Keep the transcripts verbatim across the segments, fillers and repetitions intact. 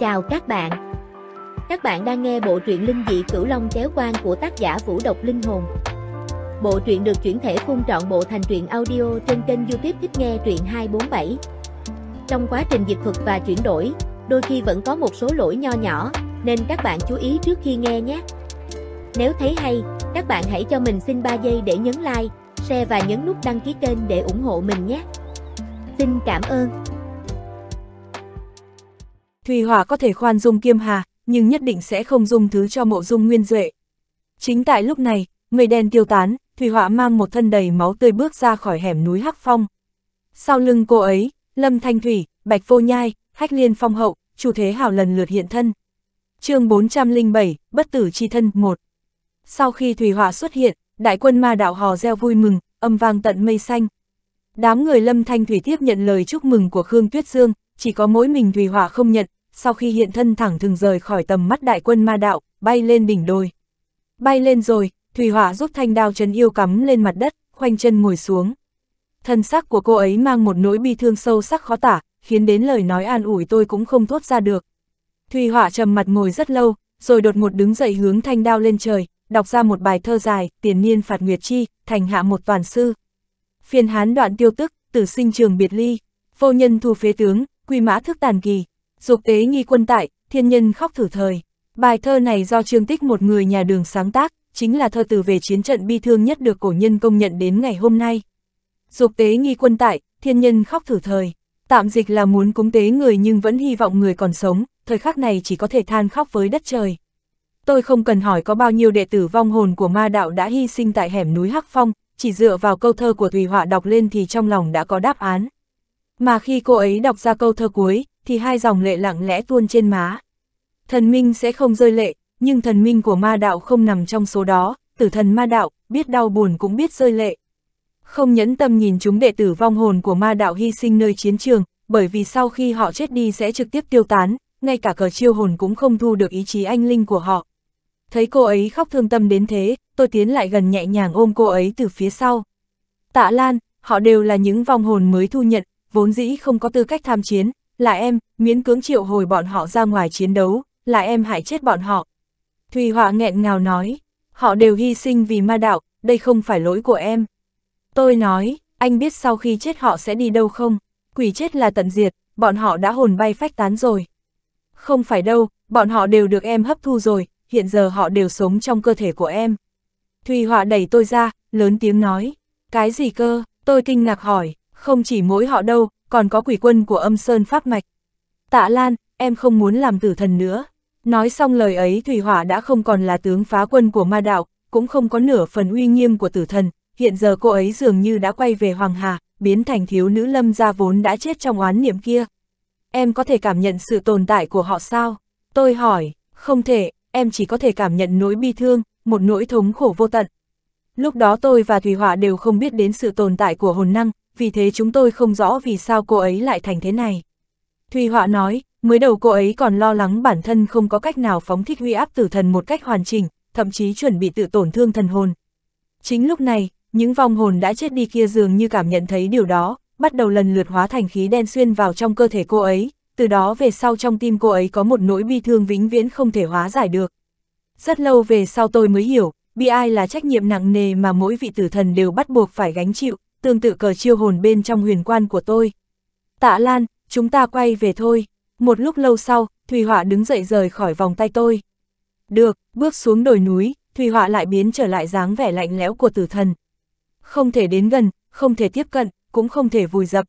Chào các bạn. Các bạn đang nghe bộ truyện Linh dị Cửu Long Chéo Quan của tác giả Vũ Độc Linh Hồn. Bộ truyện được chuyển thể phun trọn bộ thành truyện audio trên kênh YouTube Thích Nghe Truyện hai bốn bảy. Trong quá trình dịch thuật và chuyển đổi, đôi khi vẫn có một số lỗi nho nhỏ, nên các bạn chú ý trước khi nghe nhé. Nếu thấy hay, các bạn hãy cho mình xin ba giây để nhấn like, share và nhấn nút đăng ký kênh để ủng hộ mình nhé. Xin cảm ơn. Thủy Hỏa có thể khoan dung Kiêm Hà, nhưng nhất định sẽ không dung thứ cho Mộ Dung Nguyên Duệ. Chính tại lúc này, mây đen tiêu tán, Thủy Hỏa mang một thân đầy máu tươi bước ra khỏi hẻm núi Hắc Phong. Sau lưng cô ấy, Lâm Thanh Thủy, Bạch Vô Nhai, Hách Liên Phong hậu, Chủ Thế Hào lần lượt hiện thân. Chương bốn trăm lẻ bảy, Bất Tử Chi Thân một. Sau khi Thủy Hỏa xuất hiện, đại quân ma đạo hò reo vui mừng, âm vang tận mây xanh. Đám người Lâm Thanh Thủy tiếp nhận lời chúc mừng của Khương Tuyết Dương, chỉ có mỗi mình Thủy Hỏa không nhận. Sau khi hiện thân thẳng thừng rời khỏi tầm mắt đại quân ma đạo, bay lên đỉnh đồi. Bay lên rồi, Thủy Hỏa rút thanh đao trấn yêu cắm lên mặt đất, khoanh chân ngồi xuống. Thân sắc của cô ấy mang một nỗi bi thương sâu sắc khó tả, khiến đến lời nói an ủi tôi cũng không thốt ra được. Thủy Hỏa trầm mặt ngồi rất lâu, rồi đột ngột đứng dậy hướng thanh đao lên trời, đọc ra một bài thơ dài, tiền niên phạt nguyệt chi, thành hạ một toàn sư. Phiền hán đoạn tiêu tức, tử sinh trường biệt ly, vô nhân thu phế tướng, quy mã thức tàn kỳ. Dục tế nghi quân tại, thiên nhân khóc thử thời. Bài thơ này do Trương Tích, một người nhà Đường sáng tác, chính là thơ từ về chiến trận bi thương nhất được cổ nhân công nhận đến ngày hôm nay. Dục tế nghi quân tại, thiên nhân khóc thử thời. Tạm dịch là muốn cúng tế người nhưng vẫn hy vọng người còn sống, thời khắc này chỉ có thể than khóc với đất trời. Tôi không cần hỏi có bao nhiêu đệ tử vong hồn của ma đạo đã hy sinh tại hẻm núi Hắc Phong, chỉ dựa vào câu thơ của Thủy Hỏa đọc lên thì trong lòng đã có đáp án. Mà khi cô ấy đọc ra câu thơ cuối, thì hai dòng lệ lặng lẽ tuôn trên má. Thần minh sẽ không rơi lệ, nhưng thần minh của ma đạo không nằm trong số đó, tử thần ma đạo, biết đau buồn cũng biết rơi lệ. Không nhẫn tâm nhìn chúng đệ tử vong hồn của ma đạo hy sinh nơi chiến trường, bởi vì sau khi họ chết đi sẽ trực tiếp tiêu tán, ngay cả cờ chiêu hồn cũng không thu được ý chí anh linh của họ. Thấy cô ấy khóc thương tâm đến thế, tôi tiến lại gần nhẹ nhàng ôm cô ấy từ phía sau. Tạ Lan, họ đều là những vong hồn mới thu nhận, vốn dĩ không có tư cách tham chiến. Là em, miễn cưỡng triệu hồi bọn họ ra ngoài chiến đấu, là em hại chết bọn họ. Thủy Hỏa nghẹn ngào nói, họ đều hy sinh vì ma đạo, đây không phải lỗi của em. Tôi nói, anh biết sau khi chết họ sẽ đi đâu không? Quỷ chết là tận diệt, bọn họ đã hồn bay phách tán rồi. Không phải đâu, bọn họ đều được em hấp thu rồi, hiện giờ họ đều sống trong cơ thể của em. Thủy Hỏa đẩy tôi ra, lớn tiếng nói, cái gì cơ? Tôi kinh ngạc hỏi, không chỉ mỗi họ đâu. Còn có quỷ quân của Âm Sơn Pháp Mạch. Tạ Lan, em không muốn làm tử thần nữa. Nói xong lời ấy, Thủy Hỏa đã không còn là tướng phá quân của ma đạo, cũng không có nửa phần uy nghiêm của tử thần. Hiện giờ cô ấy dường như đã quay về Hoàng Hà, biến thành thiếu nữ Lâm gia vốn đã chết trong oán niệm kia. Em có thể cảm nhận sự tồn tại của họ sao? Tôi hỏi. Không thể, em chỉ có thể cảm nhận nỗi bi thương, một nỗi thống khổ vô tận. Lúc đó tôi và Thủy Hỏa đều không biết đến sự tồn tại của hồn năng. Vì thế chúng tôi không rõ vì sao cô ấy lại thành thế này. Thủy Hỏa nói, mới đầu cô ấy còn lo lắng bản thân không có cách nào phóng thích huy áp tử thần một cách hoàn chỉnh, thậm chí chuẩn bị tự tổn thương thần hồn. Chính lúc này, những vong hồn đã chết đi kia dường như cảm nhận thấy điều đó, bắt đầu lần lượt hóa thành khí đen xuyên vào trong cơ thể cô ấy, từ đó về sau trong tim cô ấy có một nỗi bi thương vĩnh viễn không thể hóa giải được. Rất lâu về sau tôi mới hiểu, bi ai là trách nhiệm nặng nề mà mỗi vị tử thần đều bắt buộc phải gánh chịu. Tương tự cờ chiêu hồn bên trong huyền quan của tôi. Tạ Lan, chúng ta quay về thôi. Một lúc lâu sau, Thủy Hỏa đứng dậy rời khỏi vòng tay tôi. Được, bước xuống đồi núi, Thủy Hỏa lại biến trở lại dáng vẻ lạnh lẽo của tử thần. Không thể đến gần, không thể tiếp cận, cũng không thể vùi dập.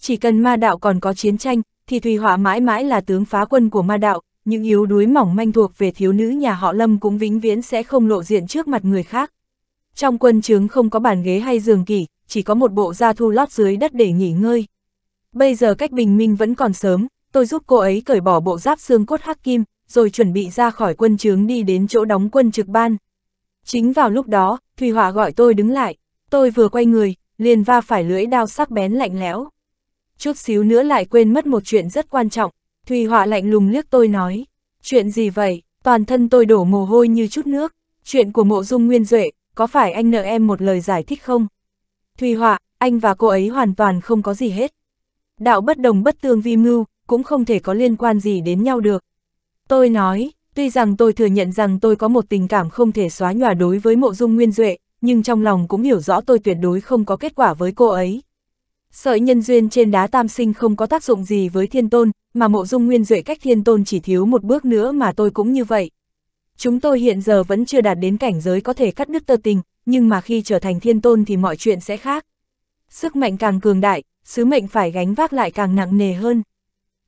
Chỉ cần ma đạo còn có chiến tranh, thì Thủy Hỏa mãi mãi là tướng phá quân của ma đạo, những yếu đuối mỏng manh thuộc về thiếu nữ nhà họ Lâm cũng vĩnh viễn sẽ không lộ diện trước mặt người khác. Trong quân trướng không có bàn ghế hay giường kỷ, chỉ có một bộ da thu lót dưới đất để nghỉ ngơi. Bây giờ cách bình minh vẫn còn sớm, tôi giúp cô ấy cởi bỏ bộ giáp xương cốt hắc kim, rồi chuẩn bị ra khỏi quân trướng đi đến chỗ đóng quân trực ban. Chính vào lúc đó, Thủy Hỏa gọi tôi đứng lại, tôi vừa quay người, liền va phải lưỡi đao sắc bén lạnh lẽo. Chút xíu nữa lại quên mất một chuyện rất quan trọng, Thủy Hỏa lạnh lùng liếc tôi nói, chuyện gì vậy? Toàn thân tôi đổ mồ hôi như chút nước, chuyện của Mộ Dung Nguyên Duệ, có phải anh nợ em một lời giải thích không? Thủy Hỏa, anh và cô ấy hoàn toàn không có gì hết. Đạo bất đồng bất tương vi mưu, cũng không thể có liên quan gì đến nhau được. Tôi nói, tuy rằng tôi thừa nhận rằng tôi có một tình cảm không thể xóa nhòa đối với Mộ Dung Nguyên Duệ, nhưng trong lòng cũng hiểu rõ tôi tuyệt đối không có kết quả với cô ấy. Sợi nhân duyên trên đá tam sinh không có tác dụng gì với Thiên Tôn, mà Mộ Dung Nguyên Duệ cách Thiên Tôn chỉ thiếu một bước nữa mà tôi cũng như vậy. Chúng tôi hiện giờ vẫn chưa đạt đến cảnh giới có thể cắt đứt tơ tình, nhưng mà khi trở thành Thiên Tôn thì mọi chuyện sẽ khác. Sức mạnh càng cường đại, sứ mệnh phải gánh vác lại càng nặng nề hơn.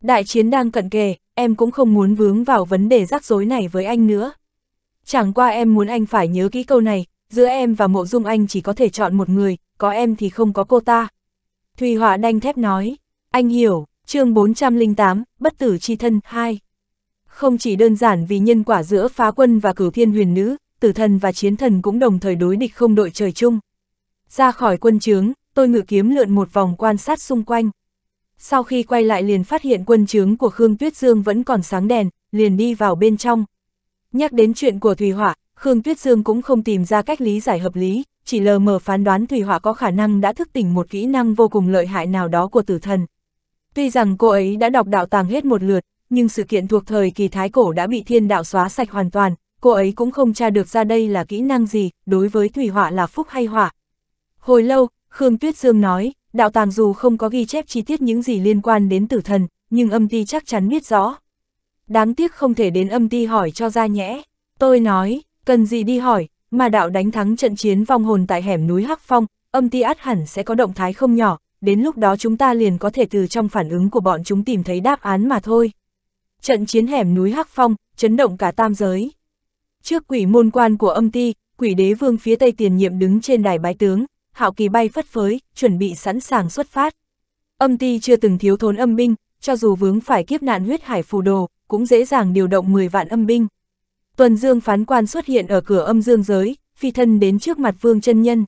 Đại chiến đang cận kề, em cũng không muốn vướng vào vấn đề rắc rối này với anh nữa. Chẳng qua em muốn anh phải nhớ kỹ câu này, giữa em và Mộ Dung anh chỉ có thể chọn một người, có em thì không có cô ta. Thủy Hỏa đanh thép nói, anh hiểu, chương bốn trăm lẻ tám, Bất Tử Chi Thân hai. Không chỉ đơn giản vì nhân quả giữa Phá Quân và Cửu Thiên Huyền Nữ, Tử Thần và Chiến Thần cũng đồng thời đối địch không đội trời chung. Ra khỏi quân trướng, tôi ngự kiếm lượn một vòng quan sát xung quanh. Sau khi quay lại liền phát hiện quân trướng của Khương Tuyết Dương vẫn còn sáng đèn, liền đi vào bên trong. Nhắc đến chuyện của Thủy Hỏa, Khương Tuyết Dương cũng không tìm ra cách lý giải hợp lý, chỉ lờ mờ phán đoán Thủy Hỏa có khả năng đã thức tỉnh một kỹ năng vô cùng lợi hại nào đó của Tử Thần. Tuy rằng cô ấy đã đọc đạo tàng hết một lượt, nhưng sự kiện thuộc thời kỳ Thái Cổ đã bị thiên đạo xóa sạch hoàn toàn, cô ấy cũng không tra được ra đây là kỹ năng gì, đối với Thủy Hỏa là phúc hay họa. Hồi lâu, Khương Tuyết Dương nói, đạo tàng dù không có ghi chép chi tiết những gì liên quan đến Tử Thần, nhưng Âm Ty chắc chắn biết rõ. Đáng tiếc không thể đến Âm Ty hỏi cho ra nhẽ. Tôi nói, cần gì đi hỏi, mà đạo đánh thắng trận chiến vong hồn tại hẻm núi Hắc Phong, Âm Ty ắt hẳn sẽ có động thái không nhỏ, đến lúc đó chúng ta liền có thể từ trong phản ứng của bọn chúng tìm thấy đáp án mà thôi. Trận chiến hẻm núi Hắc Phong, chấn động cả tam giới. Trước quỷ môn quan của Âm Ty, Quỷ Đế Vương phía Tây tiền nhiệm đứng trên đài bái tướng, hạo kỳ bay phất phới, chuẩn bị sẵn sàng xuất phát. Âm Ty chưa từng thiếu thốn âm binh, cho dù vướng phải kiếp nạn huyết hải phù đồ, cũng dễ dàng điều động mười vạn âm binh. Tuần Dương phán quan xuất hiện ở cửa âm dương giới, phi thân đến trước mặt Vương Chân Nhân.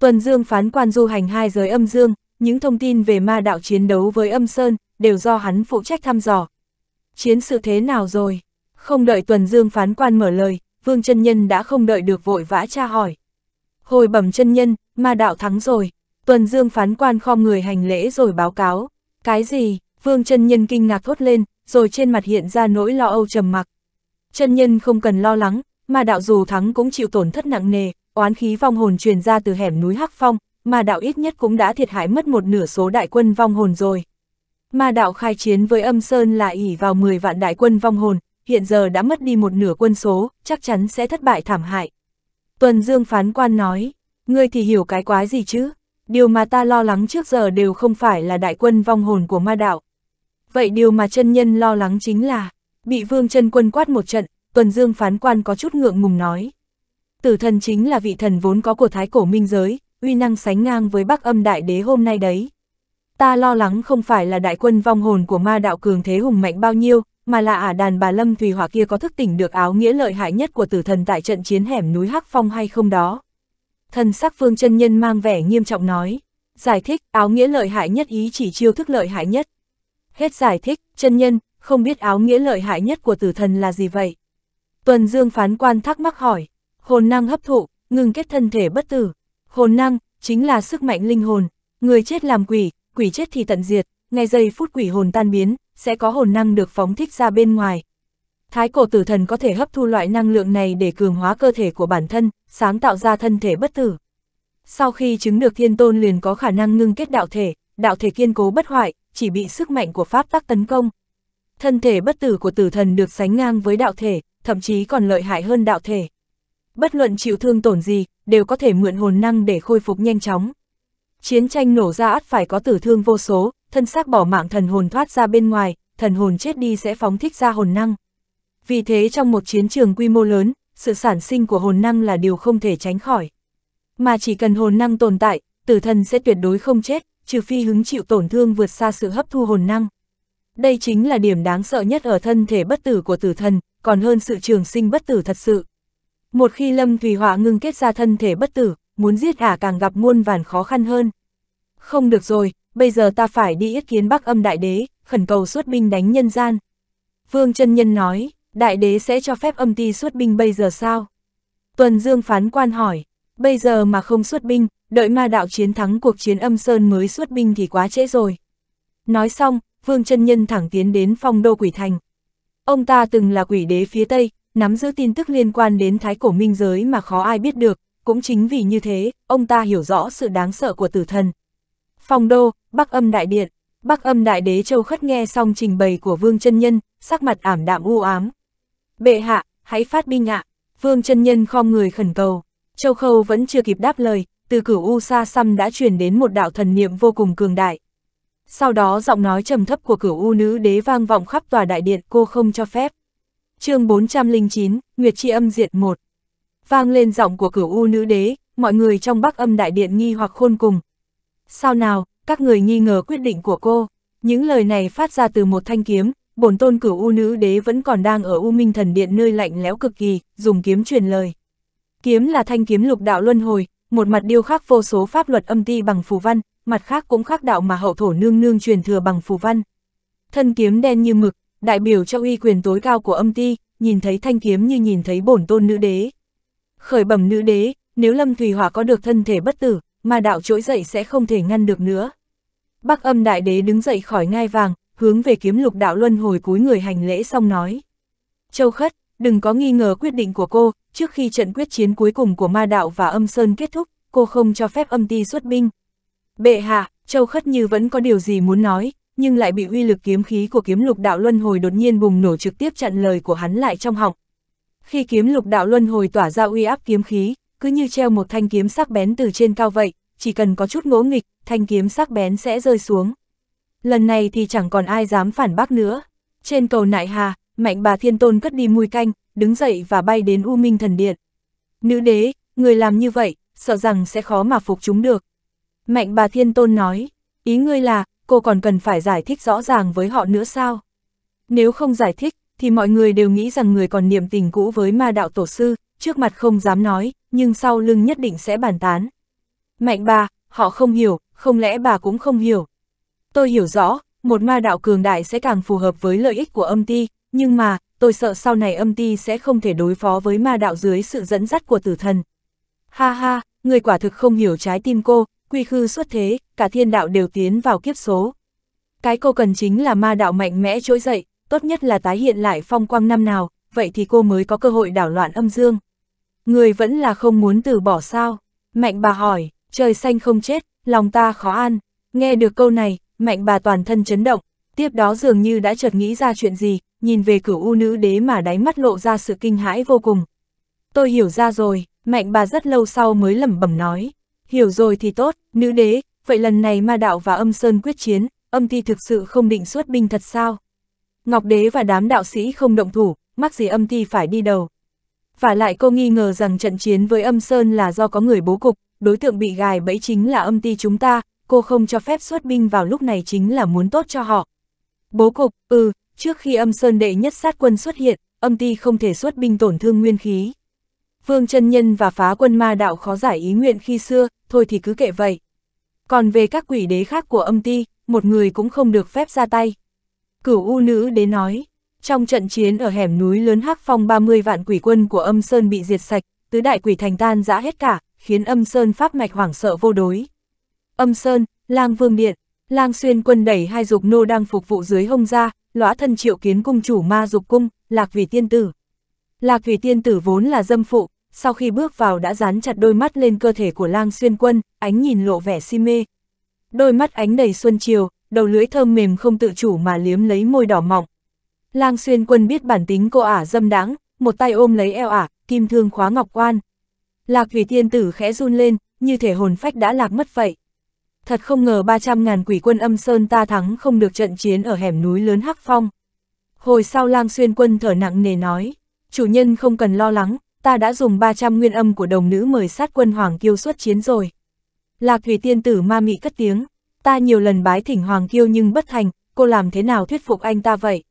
Tuần Dương phán quan du hành hai giới âm dương, những thông tin về ma đạo chiến đấu với Âm Sơn đều do hắn phụ trách thăm dò. Chiến sự thế nào rồi? Không đợi Tuần Dương phán quan mở lời, Vương Chân Nhân đã không đợi được vội vã tra hỏi. Hồi bẩm chân nhân, ma đạo thắng rồi. Tuần Dương phán quan khom người hành lễ rồi báo cáo. Cái gì? Vương Chân Nhân kinh ngạc thốt lên, rồi trên mặt hiện ra nỗi lo âu trầm mặc. Chân nhân không cần lo lắng, ma đạo dù thắng cũng chịu tổn thất nặng nề, oán khí vong hồn truyền ra từ hẻm núi Hắc Phong, ma đạo ít nhất cũng đã thiệt hại mất một nửa số đại quân vong hồn rồi. Ma đạo khai chiến với Âm Sơn là ỷ vào mười vạn đại quân vong hồn, hiện giờ đã mất đi một nửa quân số, chắc chắn sẽ thất bại thảm hại. Tuần Dương phán quan nói, ngươi thì hiểu cái quái gì chứ? Điều mà ta lo lắng trước giờ đều không phải là đại quân vong hồn của ma đạo. Vậy điều mà chân nhân lo lắng chính là, bị Vương Chân Quân quát một trận, Tuần Dương phán quan có chút ngượng ngùng nói. Tử Thần chính là vị thần vốn có của Thái Cổ Minh giới, uy năng sánh ngang với Bắc Âm Đại Đế hôm nay đấy. Ta lo lắng không phải là đại quân vong hồn của ma đạo cường thế hùng mạnh bao nhiêu, mà là ả đàn bà Lâm Thủy Hỏa kia có thức tỉnh được áo nghĩa lợi hại nhất của Tử Thần tại trận chiến hẻm núi Hắc Phong hay không đó. Thần sắc Vương Chân Nhân mang vẻ nghiêm trọng nói, giải thích áo nghĩa lợi hại nhất ý chỉ chiêu thức lợi hại nhất. Hết giải thích, chân nhân, không biết áo nghĩa lợi hại nhất của Tử Thần là gì vậy? Tuần Dương phán quan thắc mắc hỏi, hồn năng hấp thụ, ngừng kết thân thể bất tử. Hồn năng, chính là sức mạnh linh hồn, người chết làm quỷ, quỷ chết thì tận diệt, ngay giây phút quỷ hồn tan biến, sẽ có hồn năng được phóng thích ra bên ngoài. Thái Cổ Tử Thần có thể hấp thu loại năng lượng này để cường hóa cơ thể của bản thân, sáng tạo ra thân thể bất tử. Sau khi chứng được Thiên Tôn liền có khả năng ngưng kết đạo thể, đạo thể kiên cố bất hoại, chỉ bị sức mạnh của pháp tắc tấn công. Thân thể bất tử của Tử Thần được sánh ngang với đạo thể, thậm chí còn lợi hại hơn đạo thể. Bất luận chịu thương tổn gì, đều có thể mượn hồn năng để khôi phục nhanh chóng. Chiến tranh nổ ra ắt phải có tử thương vô số, thân xác bỏ mạng thần hồn thoát ra bên ngoài, thần hồn chết đi sẽ phóng thích ra hồn năng. Vì thế trong một chiến trường quy mô lớn, sự sản sinh của hồn năng là điều không thể tránh khỏi. Mà chỉ cần hồn năng tồn tại, Tử Thần sẽ tuyệt đối không chết, trừ phi hứng chịu tổn thương vượt xa sự hấp thu hồn năng. Đây chính là điểm đáng sợ nhất ở thân thể bất tử của Tử Thần, còn hơn sự trường sinh bất tử thật sự. Một khi Lâm Thủy Hỏa ngưng kết ra thân thể bất tử, muốn giết ả càng gặp muôn vàn khó khăn hơn. Không được rồi, bây giờ ta phải đi yết kiến Bắc Âm Đại Đế, khẩn cầu xuất binh đánh nhân gian. Vương Chân Nhân nói, Đại Đế sẽ cho phép Âm Ty xuất binh bây giờ sao? Tuần Dương phán quan hỏi, bây giờ mà không xuất binh, đợi ma đạo chiến thắng cuộc chiến Âm Sơn mới xuất binh thì quá trễ rồi. Nói xong, Vương Chân Nhân thẳng tiến đến Phong Đô Quỷ Thành. Ông ta từng là quỷ đế phía Tây, nắm giữ tin tức liên quan đến Thái Cổ Minh giới mà khó ai biết được, cũng chính vì như thế, ông ta hiểu rõ sự đáng sợ của tử thần. Phong Đô, Bắc Âm Đại Điện, Bắc Âm Đại Đế Châu Khất nghe xong trình bày của Vương Chân Nhân, sắc mặt ảm đạm u ám. Bệ hạ, hãy phát binh ạ, Vương Chân Nhân khom người khẩn cầu. Châu Khâu vẫn chưa kịp đáp lời, từ cửu u xa xăm đã truyền đến một đạo thần niệm vô cùng cường đại. Sau đó giọng nói trầm thấp của cửu u nữ đế vang vọng khắp tòa đại điện, cô không cho phép. Chương bốn trăm lẻ chín, Nguyệt Chi Âm Diệt một. Vang lên giọng của cửu u nữ đế, mọi người trong Bắc Âm Đại Điện nghi hoặc khôn cùng. Sao nào, các người nghi ngờ quyết định của cô? Những lời này phát ra từ một thanh kiếm, bổn tôn cửu u nữ đế vẫn còn đang ở U Minh Thần Điện nơi lạnh lẽo cực kỳ, dùng kiếm truyền lời. Kiếm là thanh kiếm lục đạo luân hồi, một mặt điêu khắc vô số pháp luật âm ty bằng phù văn, mặt khác cũng khắc đạo mà hậu thổ nương nương truyền thừa bằng phù văn. Thân kiếm đen như mực, đại biểu cho uy quyền tối cao của âm ty, nhìn thấy thanh kiếm như nhìn thấy bổn tôn nữ đế. Khởi bẩm nữ đế, nếu Lâm Thủy Hỏa có được thân thể bất tử, mà đạo trỗi dậy sẽ không thể ngăn được nữa. Bắc Âm Đại Đế đứng dậy khỏi ngai vàng, hướng về kiếm lục đạo luân hồi cúi người hành lễ xong nói. Châu Khất, đừng có nghi ngờ quyết định của cô, trước khi trận quyết chiến cuối cùng của ma đạo và âm sơn kết thúc, cô không cho phép âm ty xuất binh. Bệ hạ, Châu Khất như vẫn có điều gì muốn nói, nhưng lại bị uy lực kiếm khí của kiếm lục đạo luân hồi đột nhiên bùng nổ trực tiếp chặn lời của hắn lại trong họng. Khi kiếm lục đạo luân hồi tỏa ra uy áp kiếm khí, cứ như treo một thanh kiếm sắc bén từ trên cao vậy, chỉ cần có chút ngỗ nghịch, thanh kiếm sắc bén sẽ rơi xuống. Lần này thì chẳng còn ai dám phản bác nữa. Trên cầu Nại Hà, Mạnh Bà Thiên Tôn cất đi mùi canh, đứng dậy và bay đến U Minh Thần Điện. Nữ đế, người làm như vậy, sợ rằng sẽ khó mà phục chúng được. Mạnh Bà Thiên Tôn nói, ý ngươi là, cô còn cần phải giải thích rõ ràng với họ nữa sao? Nếu không giải thích, thì mọi người đều nghĩ rằng người còn niệm tình cũ với ma đạo tổ sư, trước mặt không dám nói, nhưng sau lưng nhất định sẽ bàn tán. Mạnh bà, họ không hiểu, không lẽ bà cũng không hiểu? Tôi hiểu rõ, một ma đạo cường đại sẽ càng phù hợp với lợi ích của âm ty, nhưng mà, tôi sợ sau này âm ty sẽ không thể đối phó với ma đạo dưới sự dẫn dắt của tử thần. Ha ha, người quả thực không hiểu trái tim cô, quy khư xuất thế, cả thiên đạo đều tiến vào kiếp số. Cái cô cần chính là ma đạo mạnh mẽ trỗi dậy, tốt nhất là tái hiện lại phong quang năm nào, vậy thì cô mới có cơ hội đảo loạn âm dương. Người vẫn là không muốn từ bỏ sao? Mạnh bà hỏi, trời xanh không chết, lòng ta khó an. Nghe được câu này, Mạnh bà toàn thân chấn động, tiếp đó dường như đã chợt nghĩ ra chuyện gì, nhìn về cửu u nữ đế mà đáy mắt lộ ra sự kinh hãi vô cùng. Tôi hiểu ra rồi, Mạnh bà rất lâu sau mới lẩm bẩm nói. Hiểu rồi thì tốt, nữ đế, vậy lần này ma đạo và âm sơn quyết chiến, âm ty thực sự không định xuất binh thật sao? Ngọc đế và đám đạo sĩ không động thủ, mắc gì âm ty phải đi đầu. Vả lại cô nghi ngờ rằng trận chiến với âm sơn là do có người bố cục, đối tượng bị gài bẫy chính là âm ty chúng ta, cô không cho phép xuất binh vào lúc này chính là muốn tốt cho họ. Bố cục, ừ, trước khi âm sơn đệ nhất sát quân xuất hiện, âm ty không thể xuất binh tổn thương nguyên khí. Vương Chân Nhân và phá quân ma đạo khó giải ý nguyện khi xưa, thôi thì cứ kệ vậy. Còn về các quỷ đế khác của âm ty, một người cũng không được phép ra tay. Cửu u nữ đế nói, trong trận chiến ở hẻm núi lớn Hắc Phong ba mươi vạn quỷ quân của âm sơn bị diệt sạch, tứ đại quỷ thành tan rã hết cả, khiến âm sơn pháp mạch hoảng sợ vô đối. Âm sơn, lang vương điện, Lang Xuyên Quân đẩy hai dục nô đang phục vụ dưới hông ra, lõa thân triệu kiến cung chủ ma dục cung, Lạc Thủy Tiên Tử. Lạc Thủy Tiên Tử vốn là dâm phụ, sau khi bước vào đã dán chặt đôi mắt lên cơ thể của Lang Xuyên Quân, ánh nhìn lộ vẻ si mê. Đôi mắt ánh đầy xuân chiều, đầu lưỡi thơm mềm không tự chủ mà liếm lấy môi đỏ mọng. Lang Xuyên Quân biết bản tính cô ả dâm đãng, một tay ôm lấy eo ả, kim thương khóa ngọc quan. Lạc Thủy Tiên Tử khẽ run lên, như thể hồn phách đã lạc mất vậy. Thật không ngờ ba trăm ngàn quỷ quân âm sơn ta thắng không được trận chiến ở hẻm núi lớn Hắc Phong. Hồi sau Lang Xuyên Quân thở nặng nề nói, chủ nhân không cần lo lắng, ta đã dùng ba trăm nguyên âm của đồng nữ mời sát quân Hoàng Kiêu xuất chiến rồi. Lạc Thủy Tiên Tử ma mị cất tiếng, ta nhiều lần bái thỉnh Hoàng Kiêu nhưng bất thành, cô làm thế nào thuyết phục anh ta vậy?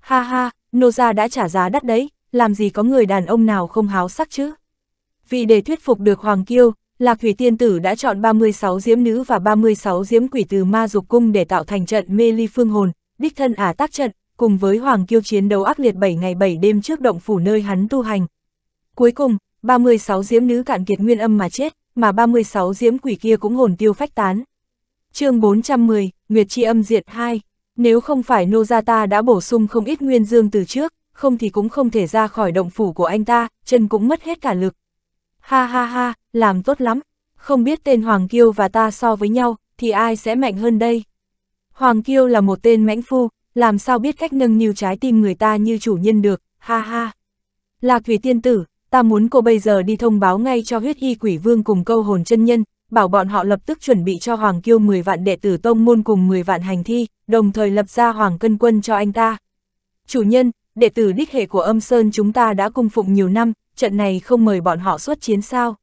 Ha ha, nô gia đã trả giá đắt đấy, làm gì có người đàn ông nào không háo sắc chứ? Vì để thuyết phục được Hoàng Kiêu, Lạc Thủy Tiên Tử đã chọn ba mươi sáu diễm nữ và ba mươi sáu diễm quỷ từ ma dục cung để tạo thành trận mê ly phương hồn, đích thân ả tác trận, cùng với Hoàng Kiêu chiến đấu ác liệt bảy ngày bảy đêm trước động phủ nơi hắn tu hành. Cuối cùng, ba mươi sáu diễm nữ cạn kiệt nguyên âm mà chết, mà ba mươi sáu diễm quỷ kia cũng hồn tiêu phách tán. Chương bốn trăm mười, Nguyệt Chi Âm Diệt hai. Nếu không phải nô gia ta đã bổ sung không ít nguyên dương từ trước, không thì cũng không thể ra khỏi động phủ của anh ta, chân cũng mất hết cả lực. Ha ha ha, làm tốt lắm, không biết tên Hoàng Kiêu và ta so với nhau, thì ai sẽ mạnh hơn đây? Hoàng Kiêu là một tên mãnh phu, làm sao biết cách nâng niu trái tim người ta như chủ nhân được, ha ha. Lạc Thủy Tiên Tử, ta muốn cô bây giờ đi thông báo ngay cho Huyết Y Quỷ Vương cùng Câu Hồn Chân Nhân, bảo bọn họ lập tức chuẩn bị cho Hoàng Kiêu mười vạn đệ tử tông môn cùng mười vạn hành thi, đồng thời lập ra Hoàng Cân Quân cho anh ta. Chủ nhân, đệ tử đích hệ của Âm Sơn chúng ta đã cung phụng nhiều năm, trận này không mời bọn họ xuất chiến sao?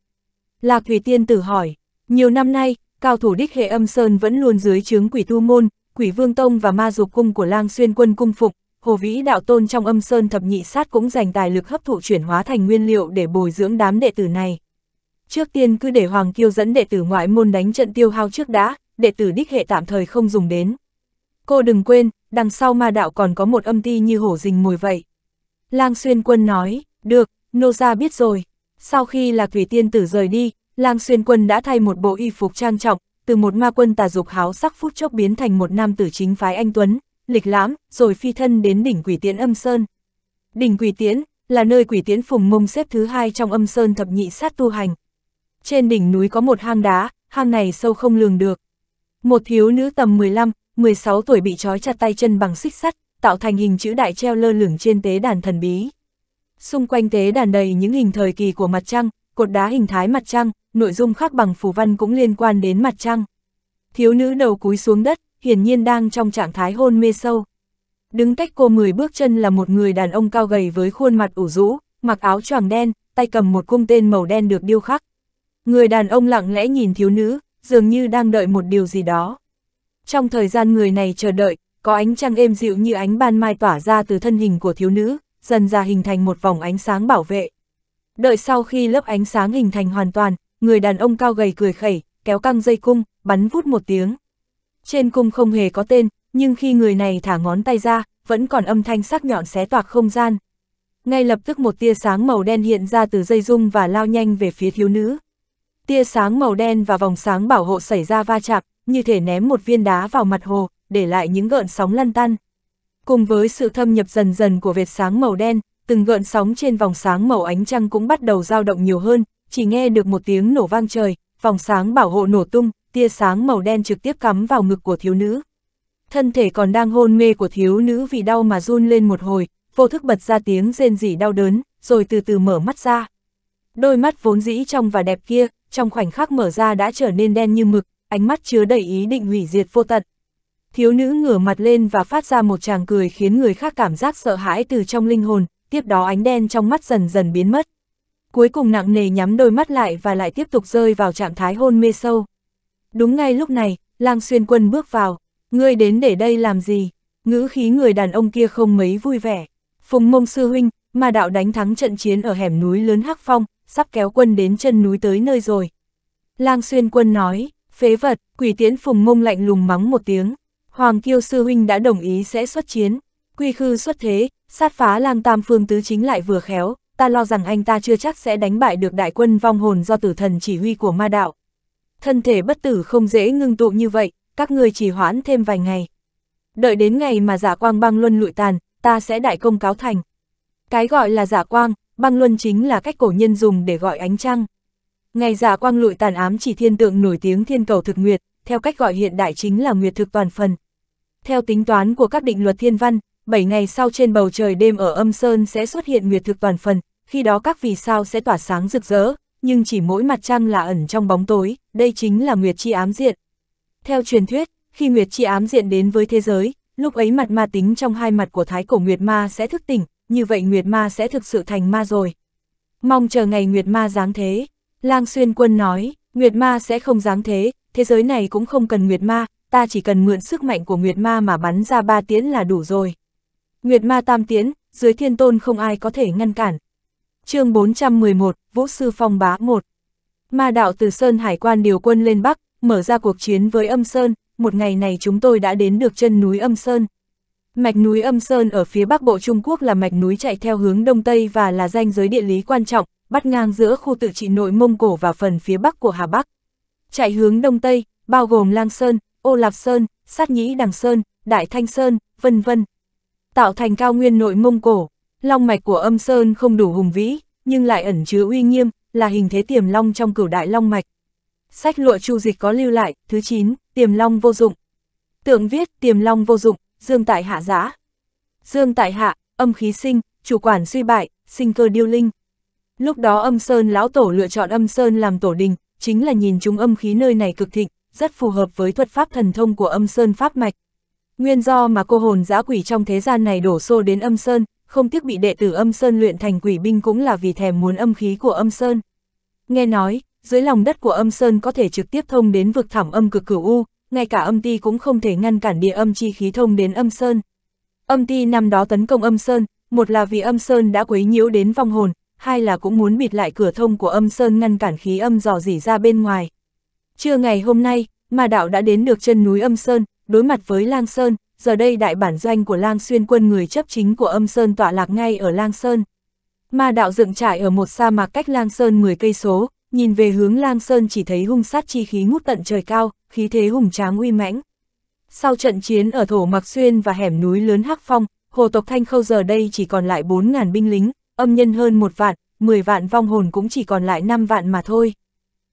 Lạc Thủy Tiên Tử hỏi, nhiều năm nay, cao thủ đích hệ Âm Sơn vẫn luôn dưới trướng Quỷ Tu Môn, Quỷ Vương Tông và Ma Dục Cung của Lang Xuyên Quân cung phục, Hồ Vĩ Đạo Tôn trong Âm Sơn Thập Nhị Sát cũng dành tài lực hấp thụ chuyển hóa thành nguyên liệu để bồi dưỡng đám đệ tử này. Trước tiên cứ để Hoàng Kiêu dẫn đệ tử ngoại môn đánh trận tiêu hao trước đã, đệ tử đích hệ tạm thời không dùng đến. Cô đừng quên, đằng sau Ma Đạo còn có một Âm Ty như hổ rình mồi vậy. Lang Xuyên Quân nói, được, nô gia biết rồi. Sau khi Lạc Thủy Tiên Tử rời đi, Lang Xuyên Quân đã thay một bộ y phục trang trọng, từ một ma quân tà dục háo sắc phút chốc biến thành một nam tử chính phái anh tuấn, lịch lãm, rồi phi thân đến đỉnh Quỷ Tiễn Âm Sơn. Đỉnh Quỷ Tiễn là nơi Quỷ Tiễn Phùng Mông xếp thứ hai trong Âm Sơn Thập Nhị Sát tu hành. Trên đỉnh núi có một hang đá, hang này sâu không lường được. Một thiếu nữ tầm mười lăm, mười sáu tuổi bị trói chặt tay chân bằng xích sắt, tạo thành hình chữ đại treo lơ lửng trên tế đàn thần bí. Xung quanh tế đàn đầy những hình thời kỳ của mặt trăng, cột đá hình thái mặt trăng, nội dung khác bằng phù văn cũng liên quan đến mặt trăng. Thiếu nữ đầu cúi xuống đất, hiển nhiên đang trong trạng thái hôn mê sâu. Đứng cách cô mười bước chân là một người đàn ông cao gầy với khuôn mặt ủ rũ, mặc áo choàng đen, tay cầm một cung tên màu đen được điêu khắc. Người đàn ông lặng lẽ nhìn thiếu nữ, dường như đang đợi một điều gì đó. Trong thời gian người này chờ đợi, có ánh trăng êm dịu như ánh ban mai tỏa ra từ thân hình của thiếu nữ, dần ra hình thành một vòng ánh sáng bảo vệ. Đợi sau khi lớp ánh sáng hình thành hoàn toàn, người đàn ông cao gầy cười khẩy, kéo căng dây cung, bắn vút một tiếng. Trên cung không hề có tên, nhưng khi người này thả ngón tay ra, vẫn còn âm thanh sắc nhọn xé toạc không gian. Ngay lập tức một tia sáng màu đen hiện ra từ dây dung và lao nhanh về phía thiếu nữ. Tia sáng màu đen và vòng sáng bảo hộ xảy ra va chạm, như thể ném một viên đá vào mặt hồ, để lại những gợn sóng lăn tăn. Cùng với sự thâm nhập dần dần của vệt sáng màu đen, từng gợn sóng trên vòng sáng màu ánh trăng cũng bắt đầu dao động nhiều hơn, chỉ nghe được một tiếng nổ vang trời, vòng sáng bảo hộ nổ tung, tia sáng màu đen trực tiếp cắm vào ngực của thiếu nữ. Thân thể còn đang hôn mê của thiếu nữ vì đau mà run lên một hồi, vô thức bật ra tiếng rên rỉ đau đớn, rồi từ từ mở mắt ra. Đôi mắt vốn dĩ trong và đẹp kia, trong khoảnh khắc mở ra đã trở nên đen như mực, ánh mắt chứa đầy ý định hủy diệt vô tận. Thiếu nữ ngửa mặt lên và phát ra một tràng cười khiến người khác cảm giác sợ hãi từ trong linh hồn, tiếp đó ánh đen trong mắt dần dần biến mất. Cuối cùng nặng nề nhắm đôi mắt lại và lại tiếp tục rơi vào trạng thái hôn mê sâu. Đúng ngay lúc này, Lang Xuyên Quân bước vào. Ngươi đến để đây làm gì? Ngữ khí người đàn ông kia không mấy vui vẻ. Phùng Mông sư huynh, Ma Đạo đánh thắng trận chiến ở hẻm núi lớn Hắc Phong, sắp kéo quân đến chân núi tới nơi rồi. Lang Xuyên Quân nói, phế vật. Quỷ Tiễn Phùng Mông lạnh lùng mắng một tiếng. Hoàng Kiêu sư huynh đã đồng ý sẽ xuất chiến. Quy khư xuất thế, sát phá lang tam phương tứ chính lại vừa khéo. Ta lo rằng anh ta chưa chắc sẽ đánh bại được đại quân vong hồn do tử thần chỉ huy của Ma Đạo. Thân thể bất tử không dễ ngưng tụ như vậy, các ngươi chỉ hoãn thêm vài ngày. Đợi đến ngày mà giả quang băng luân lụi tàn, ta sẽ đại công cáo thành. Cái gọi là giả quang, băng luân chính là cách cổ nhân dùng để gọi ánh trăng. Ngày giả quang lụi tàn ám chỉ thiên tượng nổi tiếng thiên cầu thực nguyệt, theo cách gọi hiện đại chính là nguyệt thực toàn phần. Theo tính toán của các định luật thiên văn, bảy ngày sau trên bầu trời đêm ở Âm Sơn sẽ xuất hiện nguyệt thực toàn phần, khi đó các vì sao sẽ tỏa sáng rực rỡ, nhưng chỉ mỗi mặt trăng là ẩn trong bóng tối, đây chính là nguyệt chi ám diện. Theo truyền thuyết, khi nguyệt chi ám diện đến với thế giới, lúc ấy mặt ma tính trong hai mặt của Thái Cổ Nguyệt Ma sẽ thức tỉnh, như vậy Nguyệt Ma sẽ thực sự thành ma rồi. Mong chờ ngày Nguyệt Ma giáng thế. Lang Xuyên Quân nói, Nguyệt Ma sẽ không giáng thế, thế giới này cũng không cần Nguyệt Ma, ta chỉ cần mượn sức mạnh của Nguyệt Ma mà bắn ra ba tiễn là đủ rồi. Nguyệt Ma tam tiễn, dưới thiên tôn không ai có thể ngăn cản. Chương bốn trăm mười một, Vũ Sư Phong Bá một. Ma Đạo từ Sơn Hải Quan điều quân lên Bắc, mở ra cuộc chiến với Âm Sơn, một ngày này chúng tôi đã đến được chân núi Âm Sơn. Mạch núi Âm Sơn ở phía bắc bộ Trung Quốc là mạch núi chạy theo hướng Đông Tây và là ranh giới địa lý quan trọng, bắt ngang giữa khu tự trị nội Mông Cổ và phần phía bắc của Hà Bắc. Chạy hướng Đông Tây, bao gồm Lang Sơn, Ô Lạp Sơn, Sát Nhĩ Đằng Sơn, Đại Thanh Sơn, vân vân, tạo thành cao nguyên nội Mông Cổ. Long mạch của Âm Sơn không đủ hùng vĩ, nhưng lại ẩn chứa uy nghiêm, là hình thế tiềm long trong cửu đại long mạch. Sách lụa Chu Dịch có lưu lại, thứ chín, tiềm long vô dụng. Tượng viết, tiềm long vô dụng, dương tại hạ giã. Dương tại hạ, âm khí sinh, chủ quản suy bại, sinh cơ điêu linh. Lúc đó Âm Sơn lão tổ lựa chọn Âm Sơn làm tổ đình, chính là nhìn chúng âm khí nơi này cực thịnh, rất phù hợp với thuật pháp thần thông của Âm Sơn pháp mạch. Nguyên do mà cô hồn dã quỷ trong thế gian này đổ xô đến Âm Sơn, không tiếc bị đệ tử Âm Sơn luyện thành quỷ binh cũng là vì thèm muốn âm khí của Âm Sơn. Nghe nói, dưới lòng đất của Âm Sơn có thể trực tiếp thông đến vực thẳm âm cực cửu u, ngay cả Âm Ty cũng không thể ngăn cản địa âm chi khí thông đến Âm Sơn. Âm Ty năm đó tấn công Âm Sơn, một là vì Âm Sơn đã quấy nhiễu đến vong hồn, hai là cũng muốn bịt lại cửa thông của Âm Sơn ngăn cản khí âm dò dỉ ra bên ngoài. Trưa ngày hôm nay, Ma Đạo đã đến được chân núi Âm Sơn, đối mặt với Lang Sơn, giờ đây đại bản doanh của Lang Xuyên Quân người chấp chính của Âm Sơn tọa lạc ngay ở Lang Sơn. Ma Đạo dựng trại ở một sa mạc cách Lang Sơn mười cây số, nhìn về hướng Lang Sơn chỉ thấy hung sát chi khí ngút tận trời cao, khí thế hùng tráng uy mãnh. Sau trận chiến ở Thổ Mạc Xuyên và hẻm núi lớn Hắc Phong, hồ tộc Thanh Khâu giờ đây chỉ còn lại bốn ngàn binh lính, âm nhân hơn một vạn, mười vạn vong hồn cũng chỉ còn lại năm vạn mà thôi.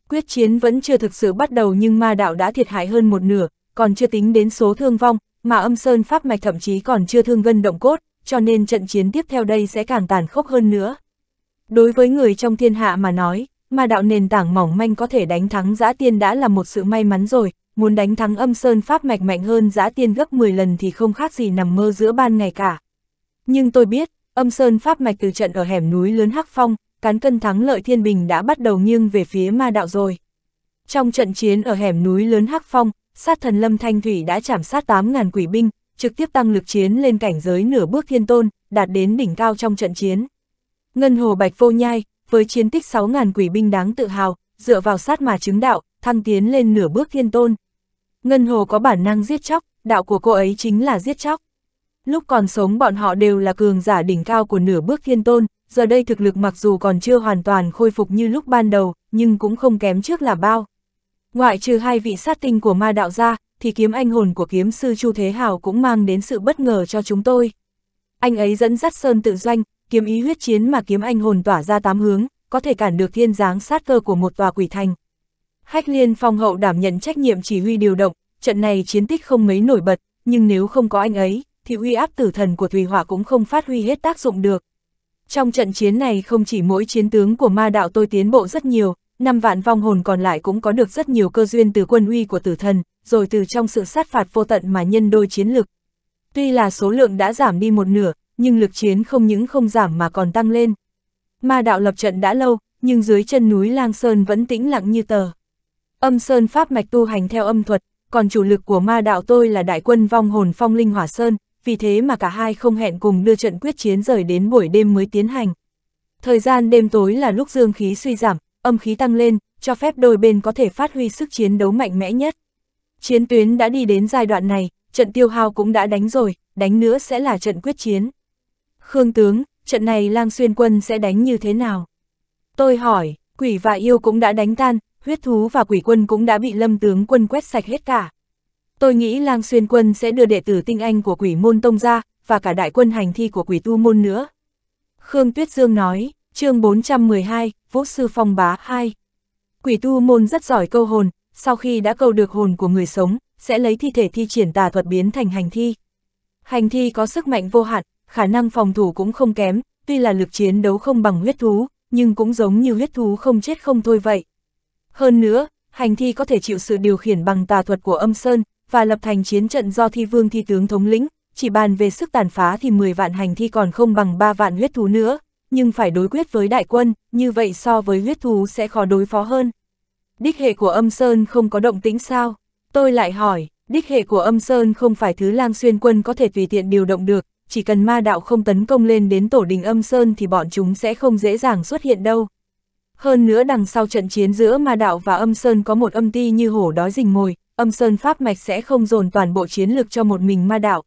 Quyết chiến vẫn chưa thực sự bắt đầu nhưng Ma Đạo đã thiệt hại hơn một nửa, còn chưa tính đến số thương vong, mà Âm Sơn pháp mạch thậm chí còn chưa thương gân động cốt, cho nên trận chiến tiếp theo đây sẽ càng tàn khốc hơn nữa. Đối với người trong thiên hạ mà nói, Ma Đạo nền tảng mỏng manh có thể đánh thắng Dã Tiên đã là một sự may mắn rồi, muốn đánh thắng Âm Sơn pháp mạch mạnh hơn Dã Tiên gấp mười lần thì không khác gì nằm mơ giữa ban ngày cả. Nhưng tôi biết, Âm Sơn pháp mạch từ trận ở hẻm núi lớn Hắc Phong, cán cân thắng lợi thiên bình đã bắt đầu nghiêng về phía Ma Đạo rồi. Trong trận chiến ở hẻm núi lớn Hắc Phong, sát thần Lâm Thanh Thủy đã chảm sát tám ngàn quỷ binh, trực tiếp tăng lực chiến lên cảnh giới nửa bước thiên tôn, đạt đến đỉnh cao trong trận chiến. Ngân Hồ Bạch Vô Nhai, với chiến tích sáu ngàn quỷ binh đáng tự hào, dựa vào sát mà chứng đạo, thăng tiến lên nửa bước thiên tôn. Ngân Hồ có bản năng giết chóc, đạo của cô ấy chính là giết chóc. Lúc còn sống bọn họ đều là cường giả đỉnh cao của nửa bước thiên tôn, giờ đây thực lực mặc dù còn chưa hoàn toàn khôi phục như lúc ban đầu, nhưng cũng không kém trước là bao. Ngoại trừ hai vị sát tinh của Ma Đạo ra, thì kiếm anh hồn của kiếm sư Chu Thế Hào cũng mang đến sự bất ngờ cho chúng tôi. Anh ấy dẫn dắt Sơn Tự Doanh, kiếm ý huyết chiến mà kiếm anh hồn tỏa ra tám hướng, có thể cản được thiên giáng sát cơ của một tòa quỷ thành. Hách Liên Phong Hậu đảm nhận trách nhiệm chỉ huy điều động, trận này chiến tích không mấy nổi bật, nhưng nếu không có anh ấy, thì uy áp tử thần của Thủy Hỏa cũng không phát huy hết tác dụng được. Trong trận chiến này không chỉ mỗi chiến tướng của Ma Đạo tôi tiến bộ rất nhiều, năm vạn vong hồn còn lại cũng có được rất nhiều cơ duyên từ quân uy của tử thần, rồi từ trong sự sát phạt vô tận mà nhân đôi chiến lực. Tuy là số lượng đã giảm đi một nửa, nhưng lực chiến không những không giảm mà còn tăng lên. Ma Đạo lập trận đã lâu, nhưng dưới chân núi Lang Sơn vẫn tĩnh lặng như tờ. Âm Sơn pháp mạch tu hành theo âm thuật, còn chủ lực của Ma Đạo tôi là đại quân vong hồn Phong Linh Hỏa Sơn, vì thế mà cả hai không hẹn cùng đưa trận quyết chiến rời đến buổi đêm mới tiến hành. Thời gian đêm tối là lúc dương khí suy giảm, âm khí tăng lên, cho phép đôi bên có thể phát huy sức chiến đấu mạnh mẽ nhất. Chiến tuyến đã đi đến giai đoạn này, trận tiêu hao cũng đã đánh rồi, đánh nữa sẽ là trận quyết chiến. Khương tướng, trận này Lang Xuyên Quân sẽ đánh như thế nào? Tôi hỏi, quỷ và yêu cũng đã đánh tan, huyết thú và quỷ quân cũng đã bị Lâm tướng quân quét sạch hết cả. Tôi nghĩ Lang Xuyên Quân sẽ đưa đệ tử tinh anh của Quỷ môn tông ra, và cả đại quân hành thi của Quỷ tu môn nữa. Khương Tuyết Dương nói, chương bốn trăm mười hai, Vũ Sư Phong Bá hai. Quỷ tu môn rất giỏi câu hồn, sau khi đã câu được hồn của người sống, sẽ lấy thi thể thi triển tà thuật biến thành hành thi. Hành thi có sức mạnh vô hạn, khả năng phòng thủ cũng không kém, tuy là lực chiến đấu không bằng huyết thú, nhưng cũng giống như huyết thú không chết không thôi vậy. Hơn nữa, hành thi có thể chịu sự điều khiển bằng tà thuật của Âm Sơn, và lập thành chiến trận do thi vương thi tướng thống lĩnh, chỉ bàn về sức tàn phá thì mười vạn hành thi còn không bằng ba vạn huyết thú nữa, nhưng phải đối quyết với đại quân, như vậy so với huyết thú sẽ khó đối phó hơn. Đích hệ của Âm Sơn không có động tĩnh sao? Tôi lại hỏi, đích hệ của Âm Sơn không phải thứ Lang Xuyên Quân có thể tùy tiện điều động được, chỉ cần Ma Đạo không tấn công lên đến tổ đình Âm Sơn thì bọn chúng sẽ không dễ dàng xuất hiện đâu. Hơn nữa đằng sau trận chiến giữa Ma Đạo và Âm Sơn có một Âm Ty như hổ đói rình mồi, Âm Sơn pháp mạch sẽ không dồn toàn bộ chiến lực cho một mình Ma Đạo.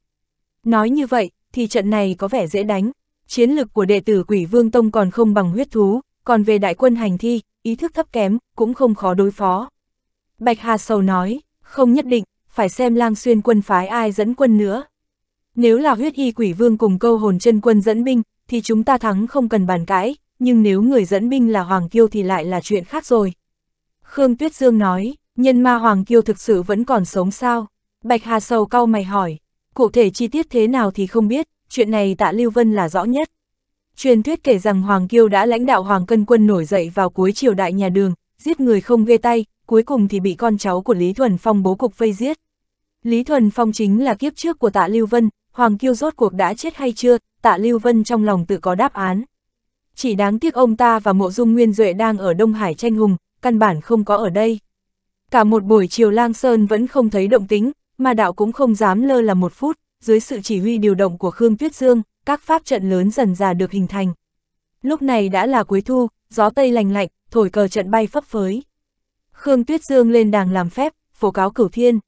Nói như vậy, thì trận này có vẻ dễ đánh. Chiến lực của đệ tử Quỷ Vương Tông còn không bằng huyết thú, còn về đại quân hành thi, ý thức thấp kém, cũng không khó đối phó. Bạch Hà Sầu nói, không nhất định, phải xem Lang Xuyên Quân phái ai dẫn quân nữa. Nếu là Huyết Y Quỷ Vương cùng Câu Hồn Chân Quân dẫn binh, thì chúng ta thắng không cần bàn cãi, nhưng nếu người dẫn binh là Hoàng Kiêu thì lại là chuyện khác rồi. Khương Tuyết Dương nói, nhân ma Hoàng Kiêu thực sự vẫn còn sống sao? Bạch Hà Sầu cau mày hỏi, cụ thể chi tiết thế nào thì không biết, chuyện này Tạ Lưu Vân là rõ nhất. Truyền thuyết kể rằng Hoàng Kiêu đã lãnh đạo Hoàng Cân Quân nổi dậy vào cuối triều đại nhà Đường, giết người không ghê tay, cuối cùng thì bị con cháu của Lý Thuần Phong bố cục vây giết. Lý Thuần Phong chính là kiếp trước của Tạ Lưu Vân, Hoàng Kiêu rốt cuộc đã chết hay chưa, Tạ Lưu Vân trong lòng tự có đáp án. Chỉ đáng tiếc ông ta và Mộ Dung Nguyên Duệ đang ở Đông Hải tranh hùng, căn bản không có ở đây. Cả một buổi chiều Lang Sơn vẫn không thấy động tính, mà đạo cũng không dám lơ là một phút, dưới sự chỉ huy điều động của Khương Tuyết Dương, các pháp trận lớn dần dà được hình thành. Lúc này đã là cuối thu, gió tây lành lạnh, thổi cờ trận bay phấp phới. Khương Tuyết Dương lên đàng làm phép, phổ cáo cửu thiên.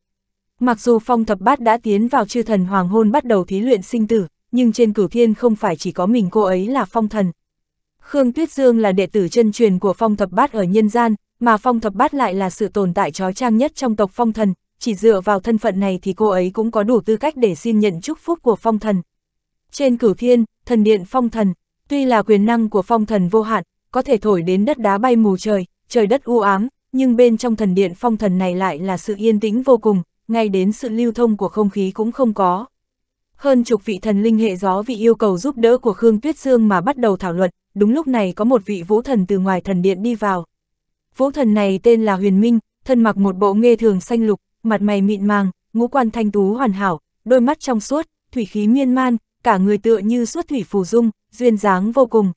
Mặc dù Phong Thập Bát đã tiến vào chư thần hoàng hôn bắt đầu thí luyện sinh tử, nhưng trên cửu thiên không phải chỉ có mình cô ấy là phong thần. Khương Tuyết Dương là đệ tử chân truyền của Phong Thập Bát ở nhân gian, mà Phong Thập Bát lại là sự tồn tại chói chang nhất trong tộc Phong Thần, chỉ dựa vào thân phận này thì cô ấy cũng có đủ tư cách để xin nhận chúc phúc của Phong Thần. Trên cửu thiên, thần điện Phong Thần, tuy là quyền năng của Phong Thần vô hạn, có thể thổi đến đất đá bay mù trời, trời đất u ám, nhưng bên trong thần điện Phong Thần này lại là sự yên tĩnh vô cùng, ngay đến sự lưu thông của không khí cũng không có. Hơn chục vị thần linh hệ gió vì yêu cầu giúp đỡ của Khương Tuyết Dương mà bắt đầu thảo luận, đúng lúc này có một vị vũ thần từ ngoài thần điện đi vào. Vũ thần này tên là Huyền Minh, thân mặc một bộ nghê thường xanh lục, mặt mày mịn màng, ngũ quan thanh tú hoàn hảo, đôi mắt trong suốt, thủy khí miên man, cả người tựa như xuất thủy phù dung, duyên dáng vô cùng.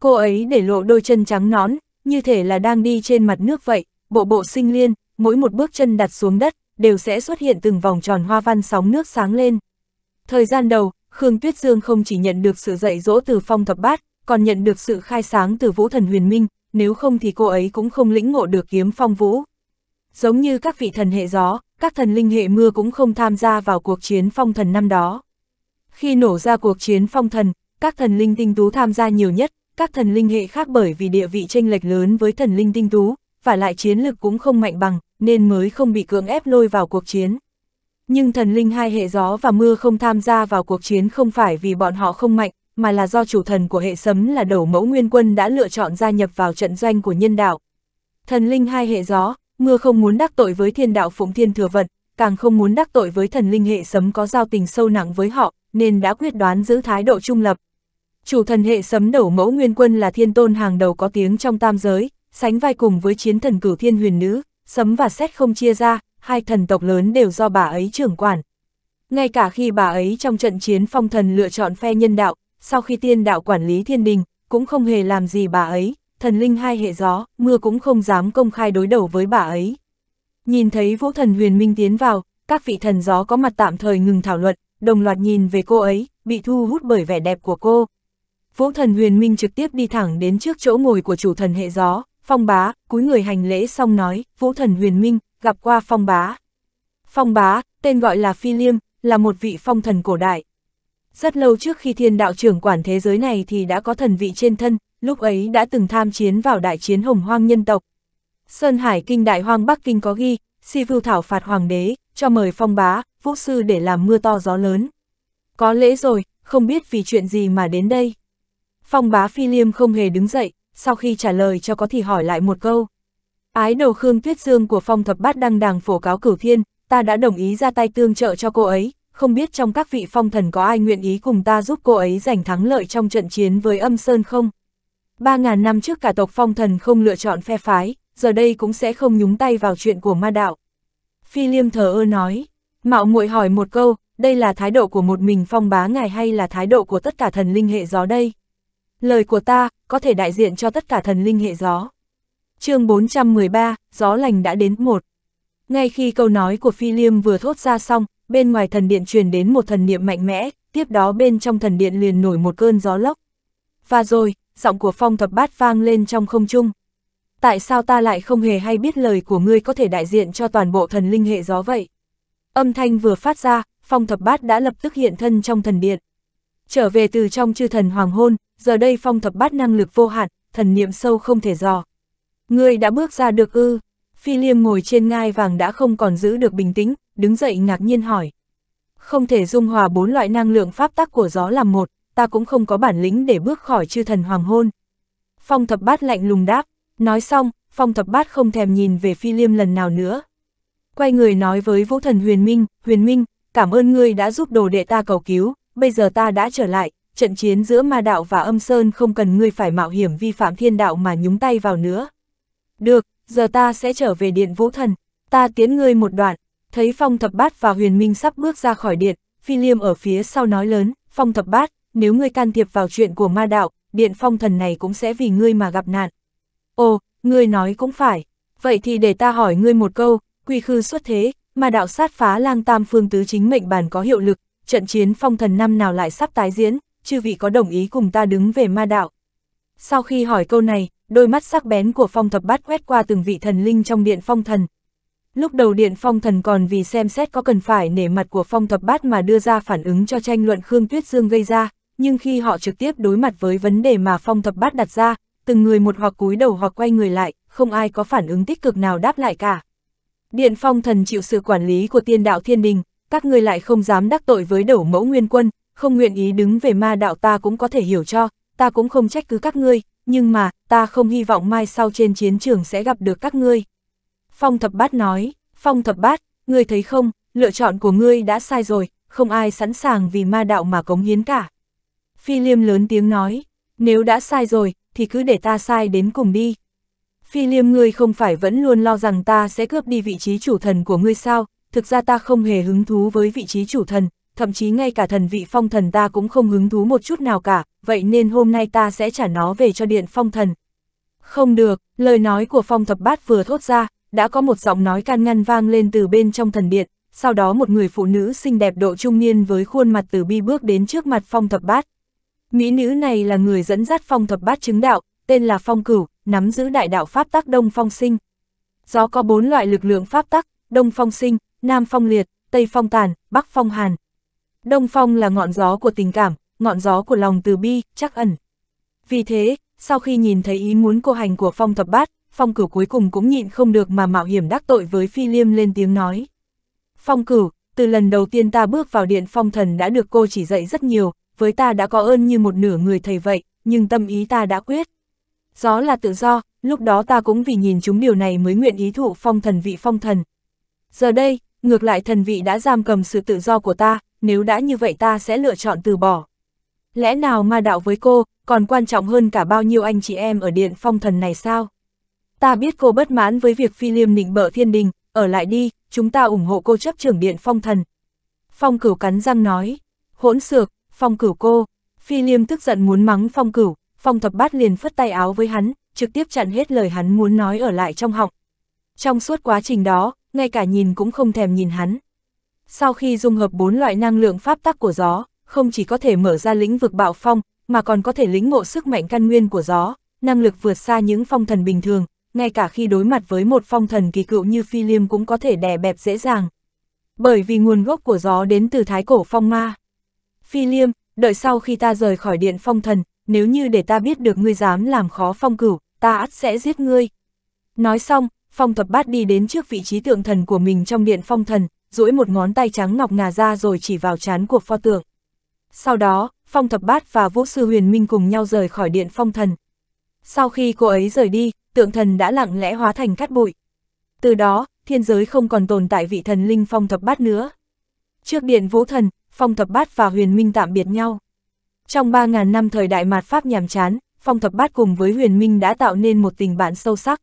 Cô ấy để lộ đôi chân trắng nõn, như thể là đang đi trên mặt nước vậy, bộ bộ sinh liên, mỗi một bước chân đặt xuống đất, đều sẽ xuất hiện từng vòng tròn hoa văn sóng nước sáng lên. Thời gian đầu, Khương Tuyết Dương không chỉ nhận được sự dạy dỗ từ Phong Thập Bát, còn nhận được sự khai sáng từ vũ thần Huyền Minh, nếu không thì cô ấy cũng không lĩnh ngộ được kiếm phong vũ. Giống như các vị thần hệ gió, các thần linh hệ mưa cũng không tham gia vào cuộc chiến phong thần năm đó. Khi nổ ra cuộc chiến phong thần, các thần linh tinh tú tham gia nhiều nhất, các thần linh hệ khác bởi vì địa vị chênh lệch lớn với thần linh tinh tú, và lại chiến lực cũng không mạnh bằng, nên mới không bị cưỡng ép lôi vào cuộc chiến. Nhưng thần linh hai hệ gió và mưa không tham gia vào cuộc chiến không phải vì bọn họ không mạnh, mà là do chủ thần của hệ sấm là Đầu Mẫu Nguyên Quân đã lựa chọn gia nhập vào trận doanh của nhân đạo. Thần linh hai hệ gió, mưa không muốn đắc tội với thiên đạo Phụng Thiên Thừa Vận, càng không muốn đắc tội với thần linh hệ sấm có giao tình sâu nặng với họ, nên đã quyết đoán giữ thái độ trung lập. Chủ thần hệ sấm Đầu Mẫu Nguyên Quân là thiên tôn hàng đầu có tiếng trong tam giới, sánh vai cùng với chiến thần Cửu Thiên Huyền Nữ, sấm và sét không chia ra, hai thần tộc lớn đều do bà ấy trưởng quản. Ngay cả khi bà ấy trong trận chiến phong thần lựa chọn phe nhân đạo, sau khi tiên đạo quản lý thiên đình, cũng không hề làm gì bà ấy, thần linh hai hệ gió, mưa cũng không dám công khai đối đầu với bà ấy. Nhìn thấy vũ thần Huyền Minh tiến vào, các vị thần gió có mặt tạm thời ngừng thảo luận, đồng loạt nhìn về cô ấy, bị thu hút bởi vẻ đẹp của cô. Vũ thần Huyền Minh trực tiếp đi thẳng đến trước chỗ ngồi của chủ thần hệ gió, Phong Bá, cúi người hành lễ xong nói, vũ thần Huyền Minh, gặp qua Phong Bá. Phong Bá, tên gọi là Phi Liêm, là một vị phong thần cổ đại. Rất lâu trước khi thiên đạo trưởng quản thế giới này thì đã có thần vị trên thân, lúc ấy đã từng tham chiến vào đại chiến hồng hoang nhân tộc. Sơn Hải Kinh Đại Hoang Bắc Kinh có ghi, Si Vưu thảo phạt hoàng đế, cho mời Phong Bá, vũ sư để làm mưa to gió lớn. Có lễ rồi, không biết vì chuyện gì mà đến đây. Phong Bá Phi Liêm không hề đứng dậy, sau khi trả lời cho có thì hỏi lại một câu. Ái đầu Khương Tuyết Dương của Phong Thập Bát đăng đàng phổ cáo cửu thiên, ta đã đồng ý ra tay tương trợ cho cô ấy. Không biết trong các vị phong thần có ai nguyện ý cùng ta giúp cô ấy giành thắng lợi trong trận chiến với Âm Sơn không? Ba ngàn năm trước cả tộc phong thần không lựa chọn phe phái, giờ đây cũng sẽ không nhúng tay vào chuyện của ma đạo. Phi Liêm thờ ơ nói, mạo muội hỏi một câu, đây là thái độ của một mình Phong Bá ngài hay là thái độ của tất cả thần linh hệ gió đây? Lời của ta có thể đại diện cho tất cả thần linh hệ gió. Chương bốn trăm mười ba, gió lành đã đến một. Ngay khi câu nói của Phi Liêm vừa thốt ra xong, bên ngoài thần điện truyền đến một thần niệm mạnh mẽ, tiếp đó bên trong thần điện liền nổi một cơn gió lốc. Và rồi, giọng của Phong Thập Bát vang lên trong không trung. Tại sao ta lại không hề hay biết lời của ngươi có thể đại diện cho toàn bộ thần linh hệ gió vậy? Âm thanh vừa phát ra, Phong Thập Bát đã lập tức hiện thân trong thần điện. Trở về từ trong chư thần hoàng hôn, giờ đây Phong Thập Bát năng lực vô hạn, thần niệm sâu không thể dò. Ngươi đã bước ra được ư? Phi Liêm ngồi trên ngai vàng đã không còn giữ được bình tĩnh, đứng dậy ngạc nhiên hỏi. Không thể dung hòa bốn loại năng lượng pháp tắc của gió làm một, ta cũng không có bản lĩnh để bước khỏi chư thần hoàng hôn. Phong Thập Bát lạnh lùng đáp, nói xong, Phong Thập Bát không thèm nhìn về Phi Liêm lần nào nữa. Quay người nói với Vũ Thần Huyền Minh, Huyền Minh, cảm ơn ngươi đã giúp đồ đệ ta cầu cứu, bây giờ ta đã trở lại, trận chiến giữa ma đạo và âm sơn không cần ngươi phải mạo hiểm vi phạm thiên đạo mà nhúng tay vào nữa. Được, giờ ta sẽ trở về điện Vũ Thần, ta tiễn ngươi một đoạn. Thấy Phong Thập Bát và Huyền Minh sắp bước ra khỏi điện, Phi Liêm ở phía sau nói lớn, Phong Thập Bát, nếu ngươi can thiệp vào chuyện của ma đạo, điện Phong Thần này cũng sẽ vì ngươi mà gặp nạn. Ồ, ngươi nói cũng phải, vậy thì để ta hỏi ngươi một câu, quy khư xuất thế, ma đạo sát phá lang tam phương tứ chính mệnh bàn có hiệu lực, trận chiến Phong Thần năm nào lại sắp tái diễn, chư vị có đồng ý cùng ta đứng về ma đạo? Sau khi hỏi câu này, đôi mắt sắc bén của Phong Thập Bát quét qua từng vị thần linh trong điện Phong Thần. Lúc đầu điện Phong Thần còn vì xem xét có cần phải nể mặt của Phong Thập Bát mà đưa ra phản ứng cho tranh luận Khương Tuyết Dương gây ra, nhưng khi họ trực tiếp đối mặt với vấn đề mà Phong Thập Bát đặt ra, từng người một hoặc cúi đầu hoặc quay người lại, không ai có phản ứng tích cực nào đáp lại cả. Điện Phong Thần chịu sự quản lý của Tiên Đạo Thiên Đình, các ngươi lại không dám đắc tội với Đẩu Mẫu Nguyên Quân, không nguyện ý đứng về ma đạo ta cũng có thể hiểu cho, ta cũng không trách cứ các ngươi, nhưng mà, ta không hy vọng mai sau trên chiến trường sẽ gặp được các ngươi. Phong Thập Bát nói, Phong Thập Bát, ngươi thấy không, lựa chọn của ngươi đã sai rồi, không ai sẵn sàng vì ma đạo mà cống hiến cả. Phi Liêm lớn tiếng nói, nếu đã sai rồi, thì cứ để ta sai đến cùng đi. Phi Liêm, ngươi không phải vẫn luôn lo rằng ta sẽ cướp đi vị trí chủ thần của ngươi sao, thực ra ta không hề hứng thú với vị trí chủ thần, thậm chí ngay cả thần vị Phong Thần ta cũng không hứng thú một chút nào cả, vậy nên hôm nay ta sẽ trả nó về cho điện Phong Thần. Không được, lời nói của Phong Thập Bát vừa thốt ra, đã có một giọng nói can ngăn vang lên từ bên trong thần điện, sau đó một người phụ nữ xinh đẹp độ trung niên với khuôn mặt từ bi bước đến trước mặt Phong Thập Bát. Mỹ nữ này là người dẫn dắt Phong Thập Bát chứng đạo, tên là Phong Cửu, nắm giữ đại đạo pháp tắc Đông Phong Sinh. Gió có bốn loại lực lượng pháp tắc, Đông Phong Sinh, Nam Phong Liệt, Tây Phong Tàn, Bắc Phong Hàn. Đông Phong là ngọn gió của tình cảm, ngọn gió của lòng từ bi, trắc ẩn. Vì thế, sau khi nhìn thấy ý muốn cô hành của Phong Thập Bát, Phong Cửu cuối cùng cũng nhịn không được mà mạo hiểm đắc tội với Phi Liêm lên tiếng nói. Phong Cửu, từ lần đầu tiên ta bước vào điện Phong Thần đã được cô chỉ dạy rất nhiều, với ta đã có ơn như một nửa người thầy vậy, nhưng tâm ý ta đã quyết. Gió là tự do, lúc đó ta cũng vì nhìn chúng điều này mới nguyện ý thụ phong thần vị Phong Thần. Giờ đây, ngược lại thần vị đã giam cầm sự tự do của ta, nếu đã như vậy ta sẽ lựa chọn từ bỏ. Lẽ nào ma đạo với cô còn quan trọng hơn cả bao nhiêu anh chị em ở điện Phong Thần này sao? Ta biết cô bất mãn với việc Phi Liêm nịnh bợ thiên đình, ở lại đi, chúng ta ủng hộ cô chấp trưởng điện Phong Thần. Phong Cửu cắn răng nói, hỗn xược, Phong Cửu cô. Phi Liêm tức giận muốn mắng Phong Cửu, Phong Thập Bát liền phất tay áo với hắn, trực tiếp chặn hết lời hắn muốn nói ở lại trong họng. Trong suốt quá trình đó, ngay cả nhìn cũng không thèm nhìn hắn. Sau khi dung hợp bốn loại năng lượng pháp tắc của gió, không chỉ có thể mở ra lĩnh vực bạo phong, mà còn có thể lĩnh ngộ sức mạnh căn nguyên của gió, năng lực vượt xa những phong thần bình thường, ngay cả khi đối mặt với một phong thần kỳ cựu như Phi Liêm cũng có thể đè bẹp dễ dàng. Bởi vì nguồn gốc của gió đến từ Thái Cổ Phong Ma. Phi Liêm, đợi sau khi ta rời khỏi điện Phong Thần, nếu như để ta biết được ngươi dám làm khó Phong Cửu, ta ắt sẽ giết ngươi. Nói xong, Phong Thập Bát đi đến trước vị trí tượng thần của mình trong điện Phong Thần, duỗi một ngón tay trắng ngọc ngà ra rồi chỉ vào trán của pho tượng. Sau đó, Phong Thập Bát và Vũ Sư Huyền Minh cùng nhau rời khỏi điện Phong Thần. Sau khi cô ấy rời đi, tượng thần đã lặng lẽ hóa thành cát bụi. Từ đó, thiên giới không còn tồn tại vị thần linh Phong Thập Bát nữa. Trước điện Vũ Thần, Phong Thập Bát và Huyền Minh tạm biệt nhau. Trong ba nghìn năm thời đại mạt Pháp nhàm chán, Phong Thập Bát cùng với Huyền Minh đã tạo nên một tình bạn sâu sắc.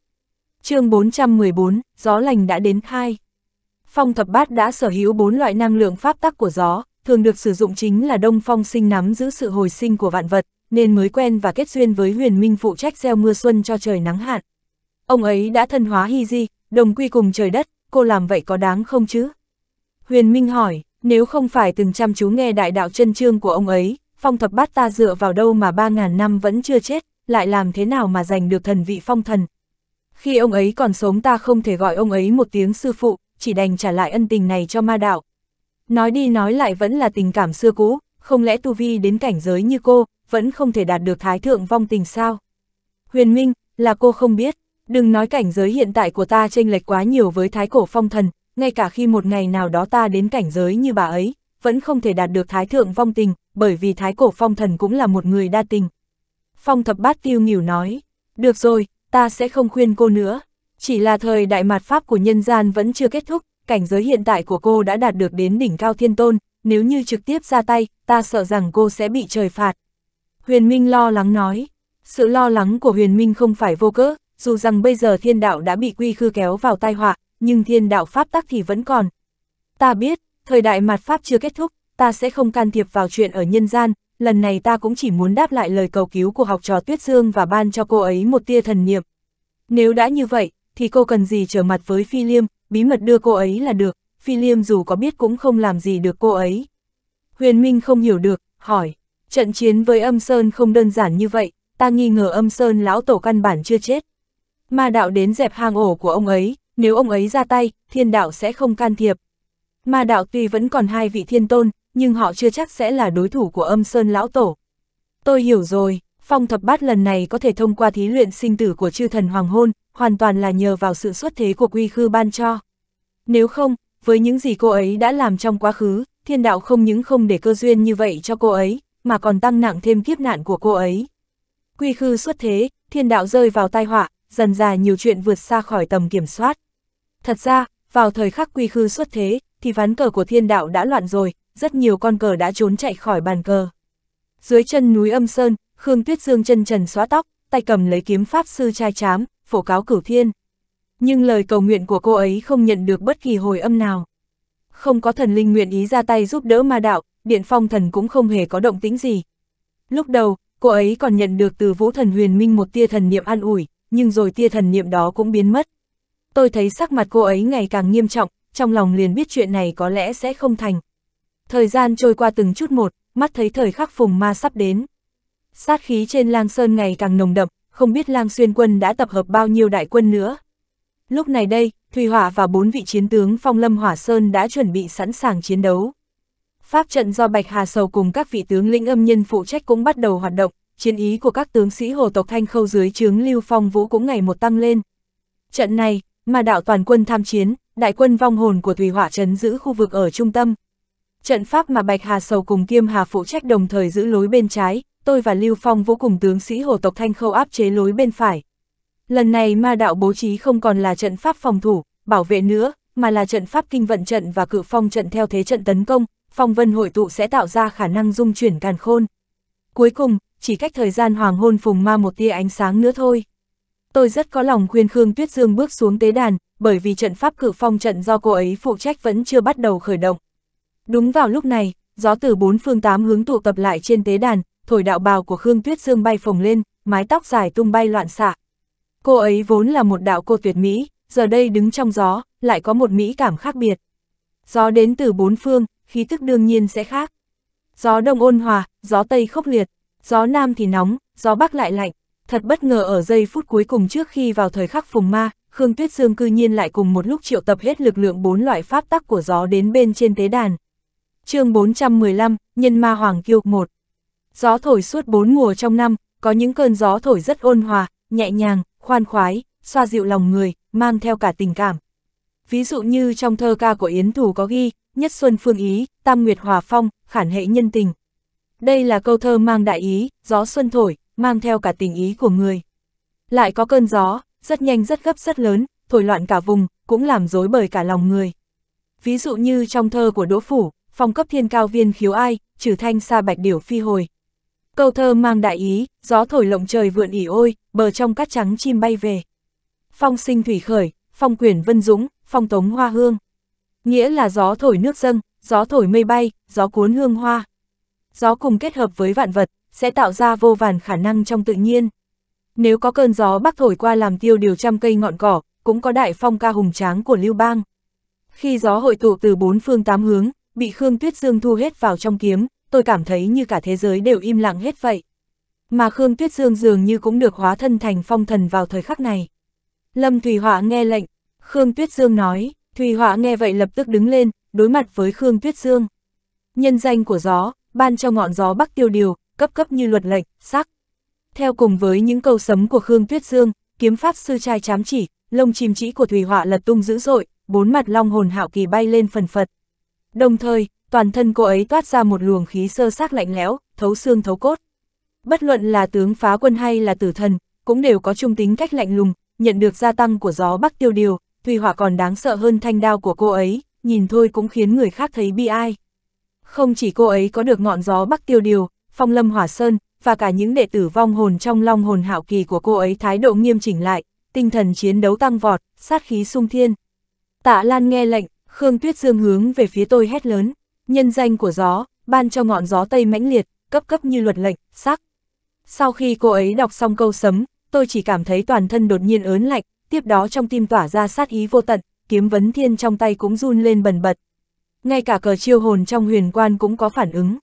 Chương bốn trăm mười bốn, gió lành đã đến khai. Phong Thập Bát đã sở hữu bốn loại năng lượng pháp tắc của gió, thường được sử dụng chính là Đông Phong Sinh nắm giữ sự hồi sinh của vạn vật, nên mới quen và kết duyên với Huyền Minh phụ trách gieo mưa xuân cho trời nắng hạn. Ông ấy đã thân hóa hy di, đồng quy cùng trời đất, cô làm vậy có đáng không chứ? Huyền Minh hỏi, nếu không phải từng chăm chú nghe đại đạo chân chương của ông ấy, Phong Thập Bát ta dựa vào đâu mà ba nghìn năm vẫn chưa chết, lại làm thế nào mà giành được thần vị Phong Thần? Khi ông ấy còn sống ta không thể gọi ông ấy một tiếng sư phụ, chỉ đành trả lại ân tình này cho ma đạo. Nói đi nói lại vẫn là tình cảm xưa cũ, không lẽ tu vi đến cảnh giới như cô, vẫn không thể đạt được thái thượng vong tình sao? Huyền Minh, là cô không biết, đừng nói cảnh giới hiện tại của ta chênh lệch quá nhiều với Thái Cổ Phong Thần, ngay cả khi một ngày nào đó ta đến cảnh giới như bà ấy, vẫn không thể đạt được thái thượng vong tình, bởi vì thái cổ phong thần cũng là một người đa tình. Phong Thập Bát tiêu nghỉu nói, được rồi, ta sẽ không khuyên cô nữa. Chỉ là thời đại mạt pháp của nhân gian vẫn chưa kết thúc, cảnh giới hiện tại của cô đã đạt được đến đỉnh cao thiên tôn, nếu như trực tiếp ra tay, ta sợ rằng cô sẽ bị trời phạt. Huyền Minh lo lắng nói, sự lo lắng của Huyền Minh không phải vô cớ, dù rằng bây giờ thiên đạo đã bị quy khư kéo vào tai họa, nhưng thiên đạo pháp tắc thì vẫn còn. Ta biết, thời đại mạt pháp chưa kết thúc, ta sẽ không can thiệp vào chuyện ở nhân gian, lần này ta cũng chỉ muốn đáp lại lời cầu cứu của học trò Tuyết Dương và ban cho cô ấy một tia thần niệm. Nếu đã như vậy, thì cô cần gì trở mặt với Phi Liêm, bí mật đưa cô ấy là được, Phi Liêm dù có biết cũng không làm gì được cô ấy. Huyền Minh không hiểu được, hỏi, trận chiến với Âm Sơn không đơn giản như vậy, ta nghi ngờ Âm Sơn lão tổ căn bản chưa chết. Ma đạo đến dẹp hang ổ của ông ấy, nếu ông ấy ra tay, thiên đạo sẽ không can thiệp. Ma đạo tuy vẫn còn hai vị thiên tôn, nhưng họ chưa chắc sẽ là đối thủ của Âm Sơn lão tổ. Tôi hiểu rồi, Phong Thập Bát lần này có thể thông qua thí luyện sinh tử của chư thần hoàng hôn, hoàn toàn là nhờ vào sự xuất thế của quy khư ban cho. Nếu không, với những gì cô ấy đã làm trong quá khứ, thiên đạo không những không để cơ duyên như vậy cho cô ấy, mà còn tăng nặng thêm kiếp nạn của cô ấy. Quy khư xuất thế, thiên đạo rơi vào tai họa, dần dà nhiều chuyện vượt xa khỏi tầm kiểm soát. Thật ra, vào thời khắc quy khư xuất thế, thì ván cờ của thiên đạo đã loạn rồi, rất nhiều con cờ đã trốn chạy khỏi bàn cờ. Dưới chân núi Âm Sơn, Khương Tuyết Dương chân trần xóa tóc, tay cầm lấy kiếm pháp sư trai trám, phổ cáo cửu thiên. Nhưng lời cầu nguyện của cô ấy không nhận được bất kỳ hồi âm nào. Không có thần linh nguyện ý ra tay giúp đỡ ma đạo, Điện Phong Thần cũng không hề có động tĩnh gì. Lúc đầu, cô ấy còn nhận được từ Vũ Thần Huyền Minh một tia thần niệm an ủi, nhưng rồi tia thần niệm đó cũng biến mất. Tôi thấy sắc mặt cô ấy ngày càng nghiêm trọng, trong lòng liền biết chuyện này có lẽ sẽ không thành. Thời gian trôi qua từng chút một, mắt thấy thời khắc phùng ma sắp đến. Sát khí trên Lang Sơn ngày càng nồng đậm, không biết Lang Xuyên Quân đã tập hợp bao nhiêu đại quân nữa. Lúc này đây, Thủy Hỏa và bốn vị chiến tướng Phong Lâm Hỏa Sơn đã chuẩn bị sẵn sàng chiến đấu. Pháp trận do Bạch Hà Sầu cùng các vị tướng lĩnh âm nhân phụ trách cũng bắt đầu hoạt động, chiến ý của các tướng sĩ hồ tộc Thanh Khâu dưới trướng Lưu Phong Vũ cũng ngày một tăng lên. Trận này, mà đạo toàn quân tham chiến, đại quân vong hồn của Thủy Hỏa trấn giữ khu vực ở trung tâm. Trận pháp mà Bạch Hà Sầu cùng Kiêm Hà phụ trách đồng thời giữ lối bên trái, tôi và Lưu Phong Vũ cùng tướng sĩ hồ tộc Thanh Khâu áp chế lối bên phải. Lần này ma đạo bố trí không còn là trận pháp phòng thủ, bảo vệ nữa, mà là trận pháp kinh vận trận và cự phong trận theo thế trận tấn công, phong vân hội tụ sẽ tạo ra khả năng dung chuyển càn khôn. Cuối cùng, chỉ cách thời gian hoàng hôn phùng ma một tia ánh sáng nữa thôi. Tôi rất có lòng khuyên Khương Tuyết Dương bước xuống tế đàn, bởi vì trận pháp cự phong trận do cô ấy phụ trách vẫn chưa bắt đầu khởi động. Đúng vào lúc này, gió từ bốn phương tám hướng tụ tập lại trên tế đàn, thổi đạo bào của Khương Tuyết Dương bay phồng lên, mái tóc dài tung bay loạn xạ. Cô ấy vốn là một đạo cô tuyệt mỹ, giờ đây đứng trong gió, lại có một mỹ cảm khác biệt. Gió đến từ bốn phương, khí tức đương nhiên sẽ khác. Gió đông ôn hòa, gió tây khốc liệt, gió nam thì nóng, gió bắc lại lạnh. Thật bất ngờ ở giây phút cuối cùng trước khi vào thời khắc phùng ma, Khương Tuyết Dương cư nhiên lại cùng một lúc triệu tập hết lực lượng bốn loại pháp tắc của gió đến bên trên tế đàn. Chương bốn trăm mười lăm, Nhân Ma Hoàng Kiêu một. Gió thổi suốt bốn mùa trong năm, có những cơn gió thổi rất ôn hòa, nhẹ nhàng, khoan khoái, xoa dịu lòng người, mang theo cả tình cảm. Ví dụ như trong thơ ca của Yến Thù có ghi, nhất xuân phương ý, tam nguyệt hòa phong, khản hệ nhân tình. Đây là câu thơ mang đại ý, gió xuân thổi, mang theo cả tình ý của người. Lại có cơn gió, rất nhanh rất gấp rất lớn, thổi loạn cả vùng, cũng làm rối bời cả lòng người. Ví dụ như trong thơ của Đỗ Phủ, phong cấp thiên cao viên khiếu ai, trừ thanh xa bạch điểu phi hồi. Câu thơ mang đại ý, gió thổi lộng trời vượn ỉ ôi, bờ trong cát trắng chim bay về. Phong sinh thủy khởi, phong quyển vân dũng, phong tống hoa hương. Nghĩa là gió thổi nước dâng, gió thổi mây bay, gió cuốn hương hoa. Gió cùng kết hợp với vạn vật, sẽ tạo ra vô vàn khả năng trong tự nhiên. Nếu có cơn gió bắc thổi qua làm tiêu điều trăm cây ngọn cỏ, cũng có đại phong ca hùng tráng của Lưu Bang. Khi gió hội tụ từ bốn phương tám hướng, bị Khương Tuyết Dương thu hết vào trong kiếm, tôi cảm thấy như cả thế giới đều im lặng hết vậy. Mà Khương Tuyết Dương dường như cũng được hóa thân thành phong thần vào thời khắc này. Lâm Thủy Hỏa nghe lệnh, Khương Tuyết Dương nói, Thủy Hỏa nghe vậy lập tức đứng lên, đối mặt với Khương Tuyết Dương. Nhân danh của gió, ban cho ngọn gió bắc tiêu điều, cấp cấp như luật lệnh, sắc. Theo cùng với những câu sấm của Khương Tuyết Dương, kiếm pháp sư trai chám chỉ, lông chim chỉ của Thủy Hỏa lật tung dữ dội, bốn mặt long hồn hạo kỳ bay lên phần phật. Đồng thời, toàn thân cô ấy toát ra một luồng khí sơ xác lạnh lẽo, thấu xương thấu cốt. Bất luận là tướng Phá Quân hay là Tử Thần, cũng đều có trung tính cách lạnh lùng, nhận được gia tăng của gió Bắc tiêu điều, thủy hỏa còn đáng sợ hơn thanh đao của cô ấy, nhìn thôi cũng khiến người khác thấy bi ai. Không chỉ cô ấy có được ngọn gió Bắc tiêu điều, Phong Lâm Hỏa Sơn, và cả những đệ tử vong hồn trong long hồn hạo kỳ của cô ấy thái độ nghiêm chỉnh lại, tinh thần chiến đấu tăng vọt, sát khí sung thiên. Tạ Lan nghe lệnh, Khương Tuyết Dương hướng về phía tôi hét lớn, nhân danh của gió, ban cho ngọn gió Tây mãnh liệt, cấp cấp như luật lệnh, sắc. Sau khi cô ấy đọc xong câu sấm, tôi chỉ cảm thấy toàn thân đột nhiên ớn lạnh, tiếp đó trong tim tỏa ra sát ý vô tận, kiếm vấn thiên trong tay cũng run lên bần bật. Ngay cả cờ chiêu hồn trong huyền quan cũng có phản ứng.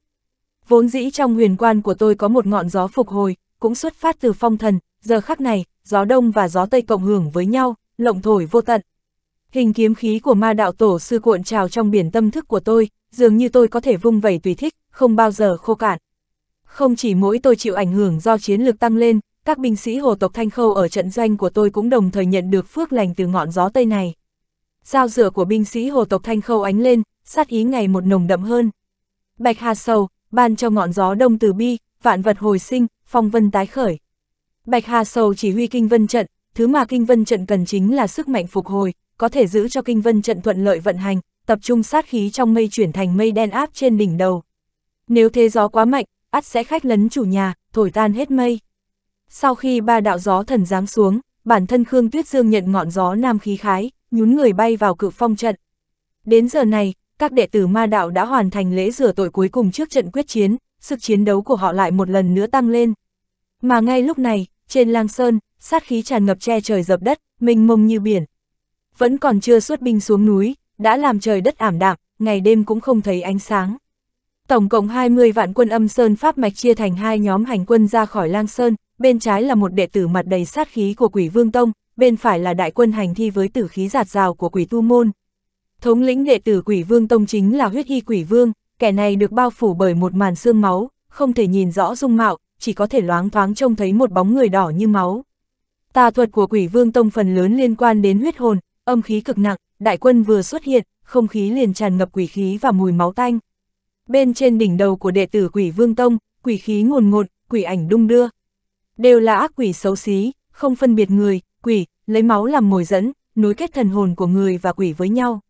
Vốn dĩ trong huyền quan của tôi có một ngọn gió phục hồi, cũng xuất phát từ phong thần, giờ khắc này, gió đông và gió tây cộng hưởng với nhau, lộng thổi vô tận. Hình kiếm khí của ma đạo tổ sư cuộn trào trong biển tâm thức của tôi, dường như tôi có thể vung vẩy tùy thích, không bao giờ khô cạn. Không chỉ mỗi tôi chịu ảnh hưởng do chiến lược tăng lên, các binh sĩ hồ tộc Thanh Khâu ở trận doanh của tôi cũng đồng thời nhận được phước lành từ ngọn gió tây này. Dao rửa của binh sĩ hồ tộc Thanh Khâu ánh lên, sát ý ngày một nồng đậm hơn. Bạch Hà Sầu, ban cho ngọn gió đông từ bi, vạn vật hồi sinh, phong vân tái khởi. Bạch Hà Sầu chỉ huy kinh vân trận, thứ mà kinh vân trận cần chính là sức mạnh phục hồi, có thể giữ cho kinh vân trận thuận lợi vận hành, tập trung sát khí trong mây chuyển thành mây đen áp trên đỉnh đầu. Nếu thế gió quá mạnh, ắt sẽ khách lấn chủ nhà, thổi tan hết mây. Sau khi ba đạo gió thần giáng xuống, bản thân Khương Tuyết Dương nhận ngọn gió nam khí khái, nhún người bay vào cự phong trận. Đến giờ này, các đệ tử ma đạo đã hoàn thành lễ rửa tội cuối cùng trước trận quyết chiến, sức chiến đấu của họ lại một lần nữa tăng lên. Mà ngay lúc này, trên Lang Sơn, sát khí tràn ngập che trời dập đất, mênh mông như biển. Vẫn còn chưa xuất binh xuống núi, đã làm trời đất ảm đạm, ngày đêm cũng không thấy ánh sáng. Tổng cộng hai mươi vạn quân Âm Sơn Pháp Mạch chia thành hai nhóm hành quân ra khỏi Lang Sơn, bên trái là một đệ tử mặt đầy sát khí của Quỷ Vương Tông, bên phải là đại quân hành thi với tử khí giạt rào của Quỷ Tu Môn. Thống lĩnh đệ tử Quỷ Vương Tông chính là Huyết Y Quỷ Vương, kẻ này được bao phủ bởi một màn xương máu, không thể nhìn rõ dung mạo, chỉ có thể loáng thoáng trông thấy một bóng người đỏ như máu. Tà thuật của Quỷ Vương Tông phần lớn liên quan đến huyết hồn, âm khí cực nặng, đại quân vừa xuất hiện, không khí liền tràn ngập quỷ khí và mùi máu tanh. Bên trên đỉnh đầu của đệ tử Quỷ Vương Tông, quỷ khí ngồn ngột, quỷ ảnh đung đưa. Đều là ác quỷ xấu xí, không phân biệt người, quỷ, lấy máu làm mồi dẫn, nối kết thần hồn của người và quỷ với nhau.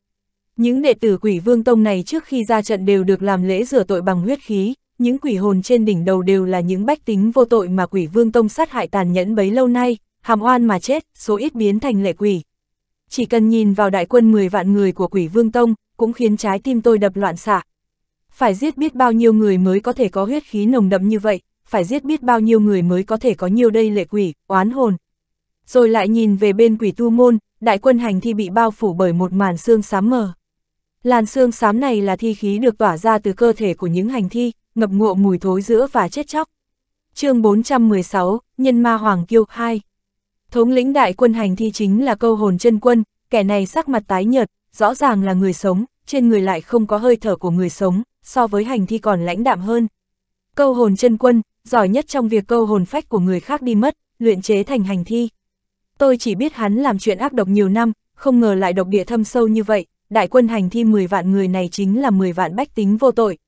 Những đệ tử Quỷ Vương Tông này trước khi ra trận đều được làm lễ rửa tội bằng huyết khí, những quỷ hồn trên đỉnh đầu đều là những bách tính vô tội mà Quỷ Vương Tông sát hại tàn nhẫn bấy lâu nay, hàm oan mà chết, số ít biến thành lệ quỷ. Chỉ cần nhìn vào đại quân mười vạn người của Quỷ Vương Tông, cũng khiến trái tim tôi đập loạn xạ. Phải giết biết bao nhiêu người mới có thể có huyết khí nồng đậm như vậy, phải giết biết bao nhiêu người mới có thể có nhiều đây lệ quỷ, oán hồn. Rồi lại nhìn về bên Quỷ Tu Môn, đại quân hành thi bị bao phủ bởi một màn xương xám mờ. Làn xương xám này là thi khí được tỏa ra từ cơ thể của những hành thi, ngập ngụa mùi thối rữa và chết chóc. Chương bốn trăm mười sáu, Nhân Ma Hoàng Kiêu hai. Thống lĩnh đại quân hành thi chính là Câu Hồn Chân Quân, kẻ này sắc mặt tái nhợt, rõ ràng là người sống, trên người lại không có hơi thở của người sống, so với hành thi còn lãnh đạm hơn. Câu Hồn Chân Quân, giỏi nhất trong việc câu hồn phách của người khác đi mất, luyện chế thành hành thi. Tôi chỉ biết hắn làm chuyện ác độc nhiều năm, không ngờ lại độc địa thâm sâu như vậy. Đại quân hành thi mười vạn người này chính là mười vạn bách tính vô tội.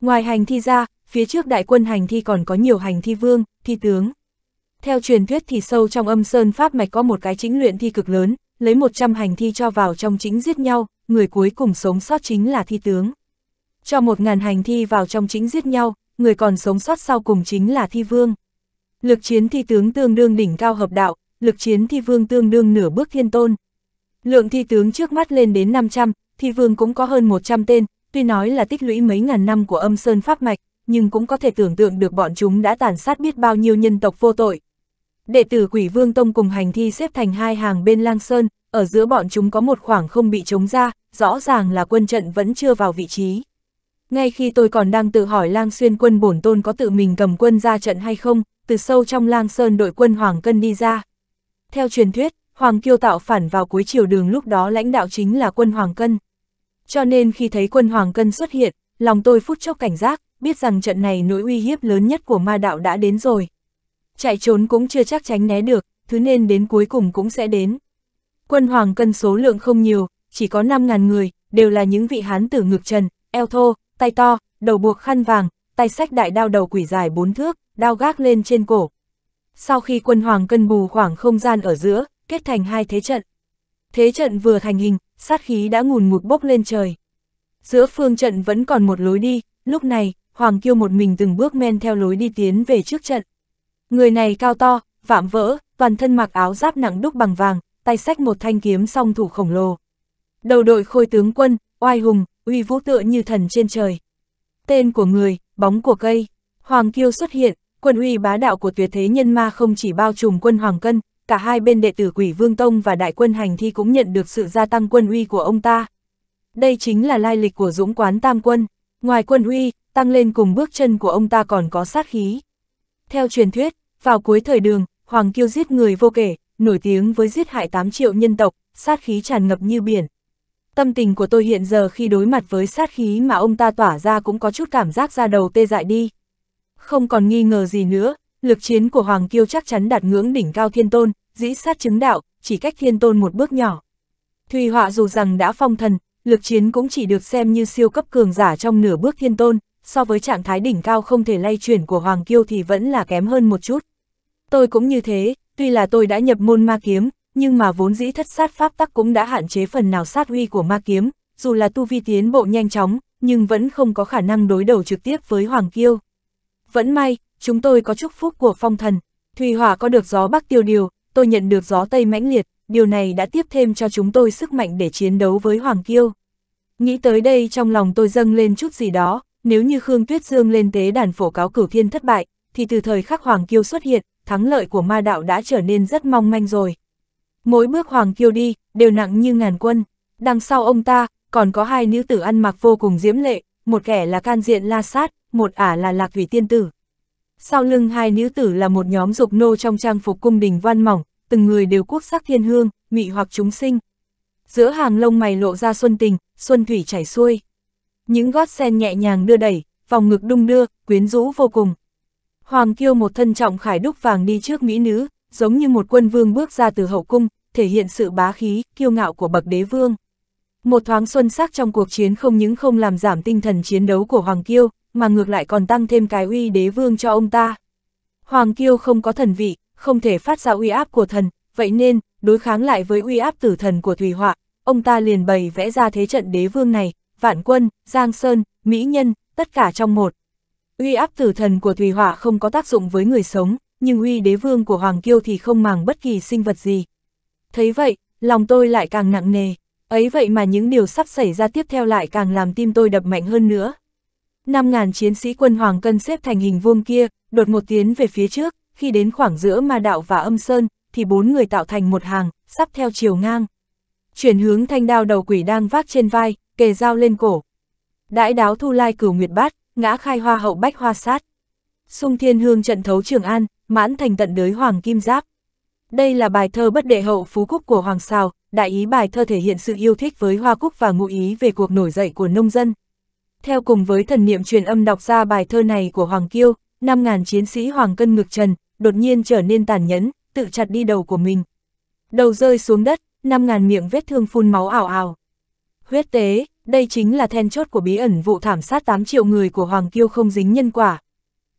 Ngoài hành thi ra, phía trước đại quân hành thi còn có nhiều hành thi vương, thi tướng. Theo truyền thuyết thì sâu trong Âm Sơn Pháp Mạch có một cái chính luyện thi cực lớn, lấy một trăm hành thi cho vào trong chính giết nhau, người cuối cùng sống sót chính là thi tướng. Cho một nghìn hành thi vào trong chính giết nhau, người còn sống sót sau cùng chính là thi vương. Lực chiến thi tướng tương đương đỉnh cao hợp đạo, lực chiến thi vương tương đương nửa bước thiên tôn. Lượng thi tướng trước mắt lên đến năm trăm, thi vương cũng có hơn một trăm tên, tuy nói là tích lũy mấy ngàn năm của Âm Sơn Pháp Mạch, nhưng cũng có thể tưởng tượng được bọn chúng đã tàn sát biết bao nhiêu nhân tộc vô tội. Đệ tử Quỷ Vương Tông cùng hành thi xếp thành hai hàng bên Lang Sơn, ở giữa bọn chúng có một khoảng không bị trống ra, rõ ràng là quân trận vẫn chưa vào vị trí. Ngay khi tôi còn đang tự hỏi Lang Xuyên Quân bổn tôn có tự mình cầm quân ra trận hay không, từ sâu trong Lang Sơn đội quân Hoàng Cân đi ra. Theo truyền thuyết, Hoàng Kiêu tạo phản vào cuối triều Đường, lúc đó lãnh đạo chính là quân Hoàng Cân. Cho nên khi thấy quân Hoàng Cân xuất hiện, lòng tôi phút chốc cảnh giác, biết rằng trận này nỗi uy hiếp lớn nhất của ma đạo đã đến rồi. Chạy trốn cũng chưa chắc tránh né được, thứ nên đến cuối cùng cũng sẽ đến. Quân Hoàng Cân số lượng không nhiều, chỉ có năm ngàn người, đều là những vị hán tử ngực trần, eo thô, tay to, đầu buộc khăn vàng, tay sách đại đao đầu quỷ dài bốn thước, đao gác lên trên cổ. Sau khi quân hoàng cân bù khoảng không gian ở giữa, kết thành hai thế trận. Thế trận vừa thành hình, sát khí đã ngùn ngụt bốc lên trời. Giữa phương trận vẫn còn một lối đi, lúc này, Hoàng Kiêu một mình từng bước men theo lối đi tiến về trước trận. Người này cao to, vạm vỡ, toàn thân mặc áo giáp nặng đúc bằng vàng, tay xách một thanh kiếm song thủ khổng lồ. Đầu đội khôi tướng quân, oai hùng, uy vũ tựa như thần trên trời. Tên của người, bóng của cây. Hoàng Kiêu xuất hiện, quân uy bá đạo của tuyệt thế nhân ma không chỉ bao trùm quân Hoàng Cân, cả hai bên đệ tử Quỷ Vương Tông và Đại Quân Hành Thi cũng nhận được sự gia tăng quân uy của ông ta. Đây chính là lai lịch của Dũng Quán Tam Quân. Ngoài quân uy, tăng lên cùng bước chân của ông ta còn có sát khí. Theo truyền thuyết, vào cuối thời Đường, Hoàng Kiêu giết người vô kể, nổi tiếng với giết hại tám triệu nhân tộc, sát khí tràn ngập như biển. Tâm tình của tôi hiện giờ khi đối mặt với sát khí mà ông ta tỏa ra cũng có chút cảm giác da đầu tê dại đi. Không còn nghi ngờ gì nữa, lực chiến của Hoàng Kiêu chắc chắn đạt ngưỡng đỉnh cao Thiên Tôn, dĩ sát chứng đạo, chỉ cách Thiên Tôn một bước nhỏ. Thủy Hỏa dù rằng đã phong thần, lực chiến cũng chỉ được xem như siêu cấp cường giả trong nửa bước Thiên Tôn, so với trạng thái đỉnh cao không thể lay chuyển của Hoàng Kiêu thì vẫn là kém hơn một chút. Tôi cũng như thế, tuy là tôi đã nhập môn ma kiếm, nhưng mà vốn dĩ thất sát pháp tắc cũng đã hạn chế phần nào sát uy của ma kiếm, dù là tu vi tiến bộ nhanh chóng, nhưng vẫn không có khả năng đối đầu trực tiếp với Hoàng Kiêu. Vẫn may, chúng tôi có chúc phúc của phong thần, Thủy Hỏa có được gió Bắc tiêu điều, tôi nhận được gió Tây mãnh liệt, điều này đã tiếp thêm cho chúng tôi sức mạnh để chiến đấu với Hoàng Kiêu. Nghĩ tới đây trong lòng tôi dâng lên chút gì đó, nếu như Khương Tuyết Dương lên tế đàn phổ cáo cửu thiên thất bại, thì từ thời khắc Hoàng Kiêu xuất hiện, thắng lợi của ma đạo đã trở nên rất mong manh rồi. Mỗi bước Hoàng Kiêu đi, đều nặng như ngàn quân. Đằng sau ông ta, còn có hai nữ tử ăn mặc vô cùng diễm lệ, một kẻ là Can Diện La Sát, một ả là Lạc Thủy Tiên Tử. Sau lưng hai nữ tử là một nhóm dục nô trong trang phục cung đình văn mỏng, từng người đều quốc sắc thiên hương, mị hoặc chúng sinh. Giữa hàng lông mày lộ ra xuân tình, xuân thủy chảy xuôi. Những gót sen nhẹ nhàng đưa đẩy, vòng ngực đung đưa, quyến rũ vô cùng. Hoàng Kiêu một thân trọng khải đúc vàng đi trước mỹ nữ, giống như một quân vương bước ra từ hậu cung, thể hiện sự bá khí, kiêu ngạo của bậc đế vương. Một thoáng xuân sắc trong cuộc chiến không những không làm giảm tinh thần chiến đấu của Hoàng Kiêu, mà ngược lại còn tăng thêm cái uy đế vương cho ông ta. Hoàng Kiêu không có thần vị, không thể phát ra uy áp của thần, vậy nên, đối kháng lại với uy áp tử thần của Thủy Hỏa, ông ta liền bày vẽ ra thế trận đế vương này, vạn quân, giang sơn, mỹ nhân, tất cả trong một. Uy áp tử thần của Thủy Hỏa không có tác dụng với người sống, nhưng uy đế vương của Hoàng Kiêu thì không màng bất kỳ sinh vật gì. Thấy vậy, lòng tôi lại càng nặng nề, ấy vậy mà những điều sắp xảy ra tiếp theo lại càng làm tim tôi đập mạnh hơn nữa. năm ngàn chiến sĩ quân Hoàng Cân xếp thành hình vuông kia, đột một tiến về phía trước, khi đến khoảng giữa ma đạo và âm sơn, thì bốn người tạo thành một hàng, sắp theo chiều ngang. Chuyển hướng thanh đao đầu quỷ đang vác trên vai, kề dao lên cổ. Đãi đáo thu lai cửu nguyệt bát, ngã khai hoa hậu bách hoa sát. Xung thiên hương trận thấu Trường An, mãn thành tận đới hoàng kim giáp. Đây là bài thơ bất đệ hậu phú cúc của Hoàng Sào, đại ý bài thơ thể hiện sự yêu thích với hoa cúc và ngụ ý về cuộc nổi dậy của nông dân. Theo cùng với thần niệm truyền âm đọc ra bài thơ này của Hoàng Kiêu, năm ngàn chiến sĩ Hoàng Cân ngực trần, đột nhiên trở nên tàn nhẫn, tự chặt đi đầu của mình. Đầu rơi xuống đất, năm ngàn miệng vết thương phun máu ào ào. Huyết tế, đây chính là then chốt của bí ẩn vụ thảm sát tám triệu người của Hoàng Kiêu không dính nhân quả.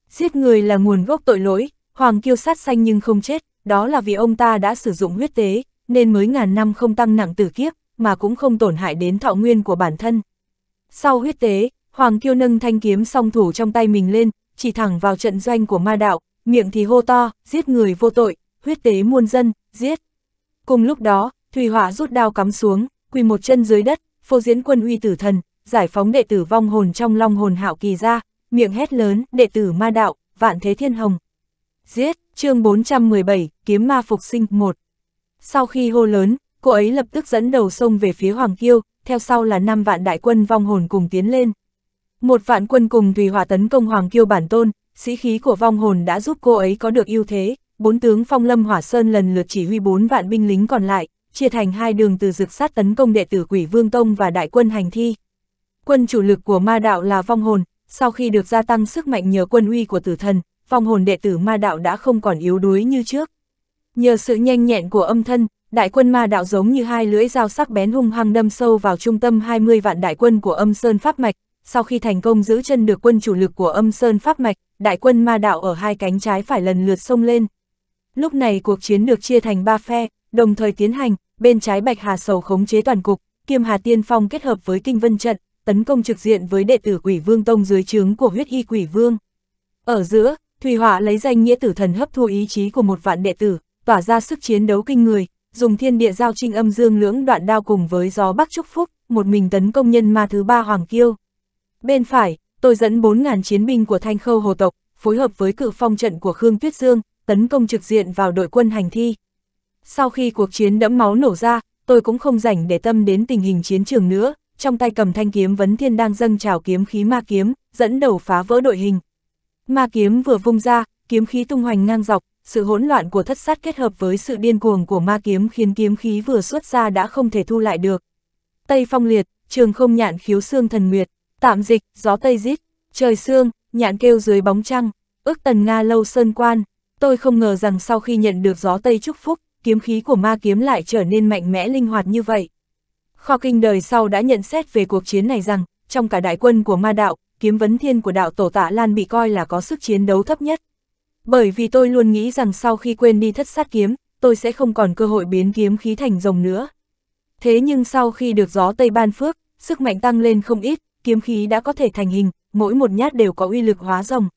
Giết người là nguồn gốc tội lỗi, Hoàng Kiêu sát sanh nhưng không chết, đó là vì ông ta đã sử dụng huyết tế, nên mới ngàn năm không tăng nặng tử kiếp, mà cũng không tổn hại đến thọ nguyên của bản thân. Sau huyết tế, Hoàng Kiêu nâng thanh kiếm song thủ trong tay mình lên, chỉ thẳng vào trận doanh của ma đạo, miệng thì hô to, giết người vô tội, huyết tế muôn dân, giết. Cùng lúc đó, Thủy Hỏa rút đao cắm xuống, quỳ một chân dưới đất, phô diễn quân uy tử thần, giải phóng đệ tử vong hồn trong long hồn hạo kỳ ra, miệng hét lớn, đệ tử ma đạo, vạn thế thiên hồng. Giết, chương bốn trăm mười bảy, kiếm ma phục sinh, một. Sau khi hô lớn, cô ấy lập tức dẫn đầu sông về phía Hoàng Kiêu, theo sau là năm vạn đại quân vong hồn cùng tiến lên. Một vạn quân cùng Thủy Hỏa tấn công Hoàng Kiêu bản tôn, sĩ khí của vong hồn đã giúp cô ấy có được ưu thế, bốn tướng Phong Lâm Hỏa Sơn lần lượt chỉ huy bốn vạn binh lính còn lại, chia thành hai đường từ rực sát tấn công đệ tử Quỷ Vương Tông và Đại Quân Hành Thi. Quân chủ lực của ma đạo là vong hồn, sau khi được gia tăng sức mạnh nhờ quân uy của tử thần, vong hồn đệ tử ma đạo đã không còn yếu đuối như trước. Nhờ sự nhanh nhẹn của âm thân, Đại quân ma đạo giống như hai lưỡi dao sắc bén hung hăng đâm sâu vào trung tâm hai mươi vạn đại quân của Âm Sơn Pháp Mạch. Sau khi thành công giữ chân được quân chủ lực của Âm Sơn Pháp Mạch, đại quân ma đạo ở hai cánh trái phải lần lượt xông lên. Lúc này cuộc chiến được chia thành ba phe, đồng thời tiến hành, bên trái Bạch Hà Sầu khống chế toàn cục, Kiêm Hà Tiên Phong kết hợp với Kinh Vân Trận, tấn công trực diện với đệ tử Quỷ Vương Tông dưới trướng của Huyết Y Quỷ Vương. Ở giữa, Thủy Hỏa lấy danh nghĩa Tử Thần hấp thu ý chí của một vạn đệ tử, tỏa ra sức chiến đấu kinh người, dùng thiên địa giao trinh âm dương lưỡng đoạn đao cùng với gió bắc chúc phúc, một mình tấn công nhân ma thứ ba Hoàng Kiêu. Bên phải, tôi dẫn bốn nghìn chiến binh của Thanh Khâu Hồ Tộc, phối hợp với cự phong trận của Khương Tuyết Dương, tấn công trực diện vào đội quân hành thi. Sau khi cuộc chiến đẫm máu nổ ra, tôi cũng không rảnh để tâm đến tình hình chiến trường nữa, trong tay cầm thanh kiếm vấn thiên đang dâng trào kiếm khí ma kiếm, dẫn đầu phá vỡ đội hình. Ma kiếm vừa vung ra, kiếm khí tung hoành ngang dọc, sự hỗn loạn của thất sát kết hợp với sự điên cuồng của ma kiếm khiến kiếm khí vừa xuất ra đã không thể thu lại được. Tây phong liệt, trường không nhạn khiếu xương thần nguyệt, tạm dịch, gió tây rít, trời sương, nhạn kêu dưới bóng trăng, ước tần Nga lâu sơn quan. Tôi không ngờ rằng sau khi nhận được gió tây chúc phúc, kiếm khí của ma kiếm lại trở nên mạnh mẽ linh hoạt như vậy. Kho kinh đời sau đã nhận xét về cuộc chiến này rằng, trong cả đại quân của ma đạo, kiếm vấn thiên của đạo tổ Tạ Lan bị coi là có sức chiến đấu thấp nhất. Bởi vì tôi luôn nghĩ rằng sau khi quên đi thất sát kiếm, tôi sẽ không còn cơ hội biến kiếm khí thành rồng nữa. Thế nhưng sau khi được gió tây ban phước, sức mạnh tăng lên không ít, kiếm khí đã có thể thành hình, mỗi một nhát đều có uy lực hóa rồng.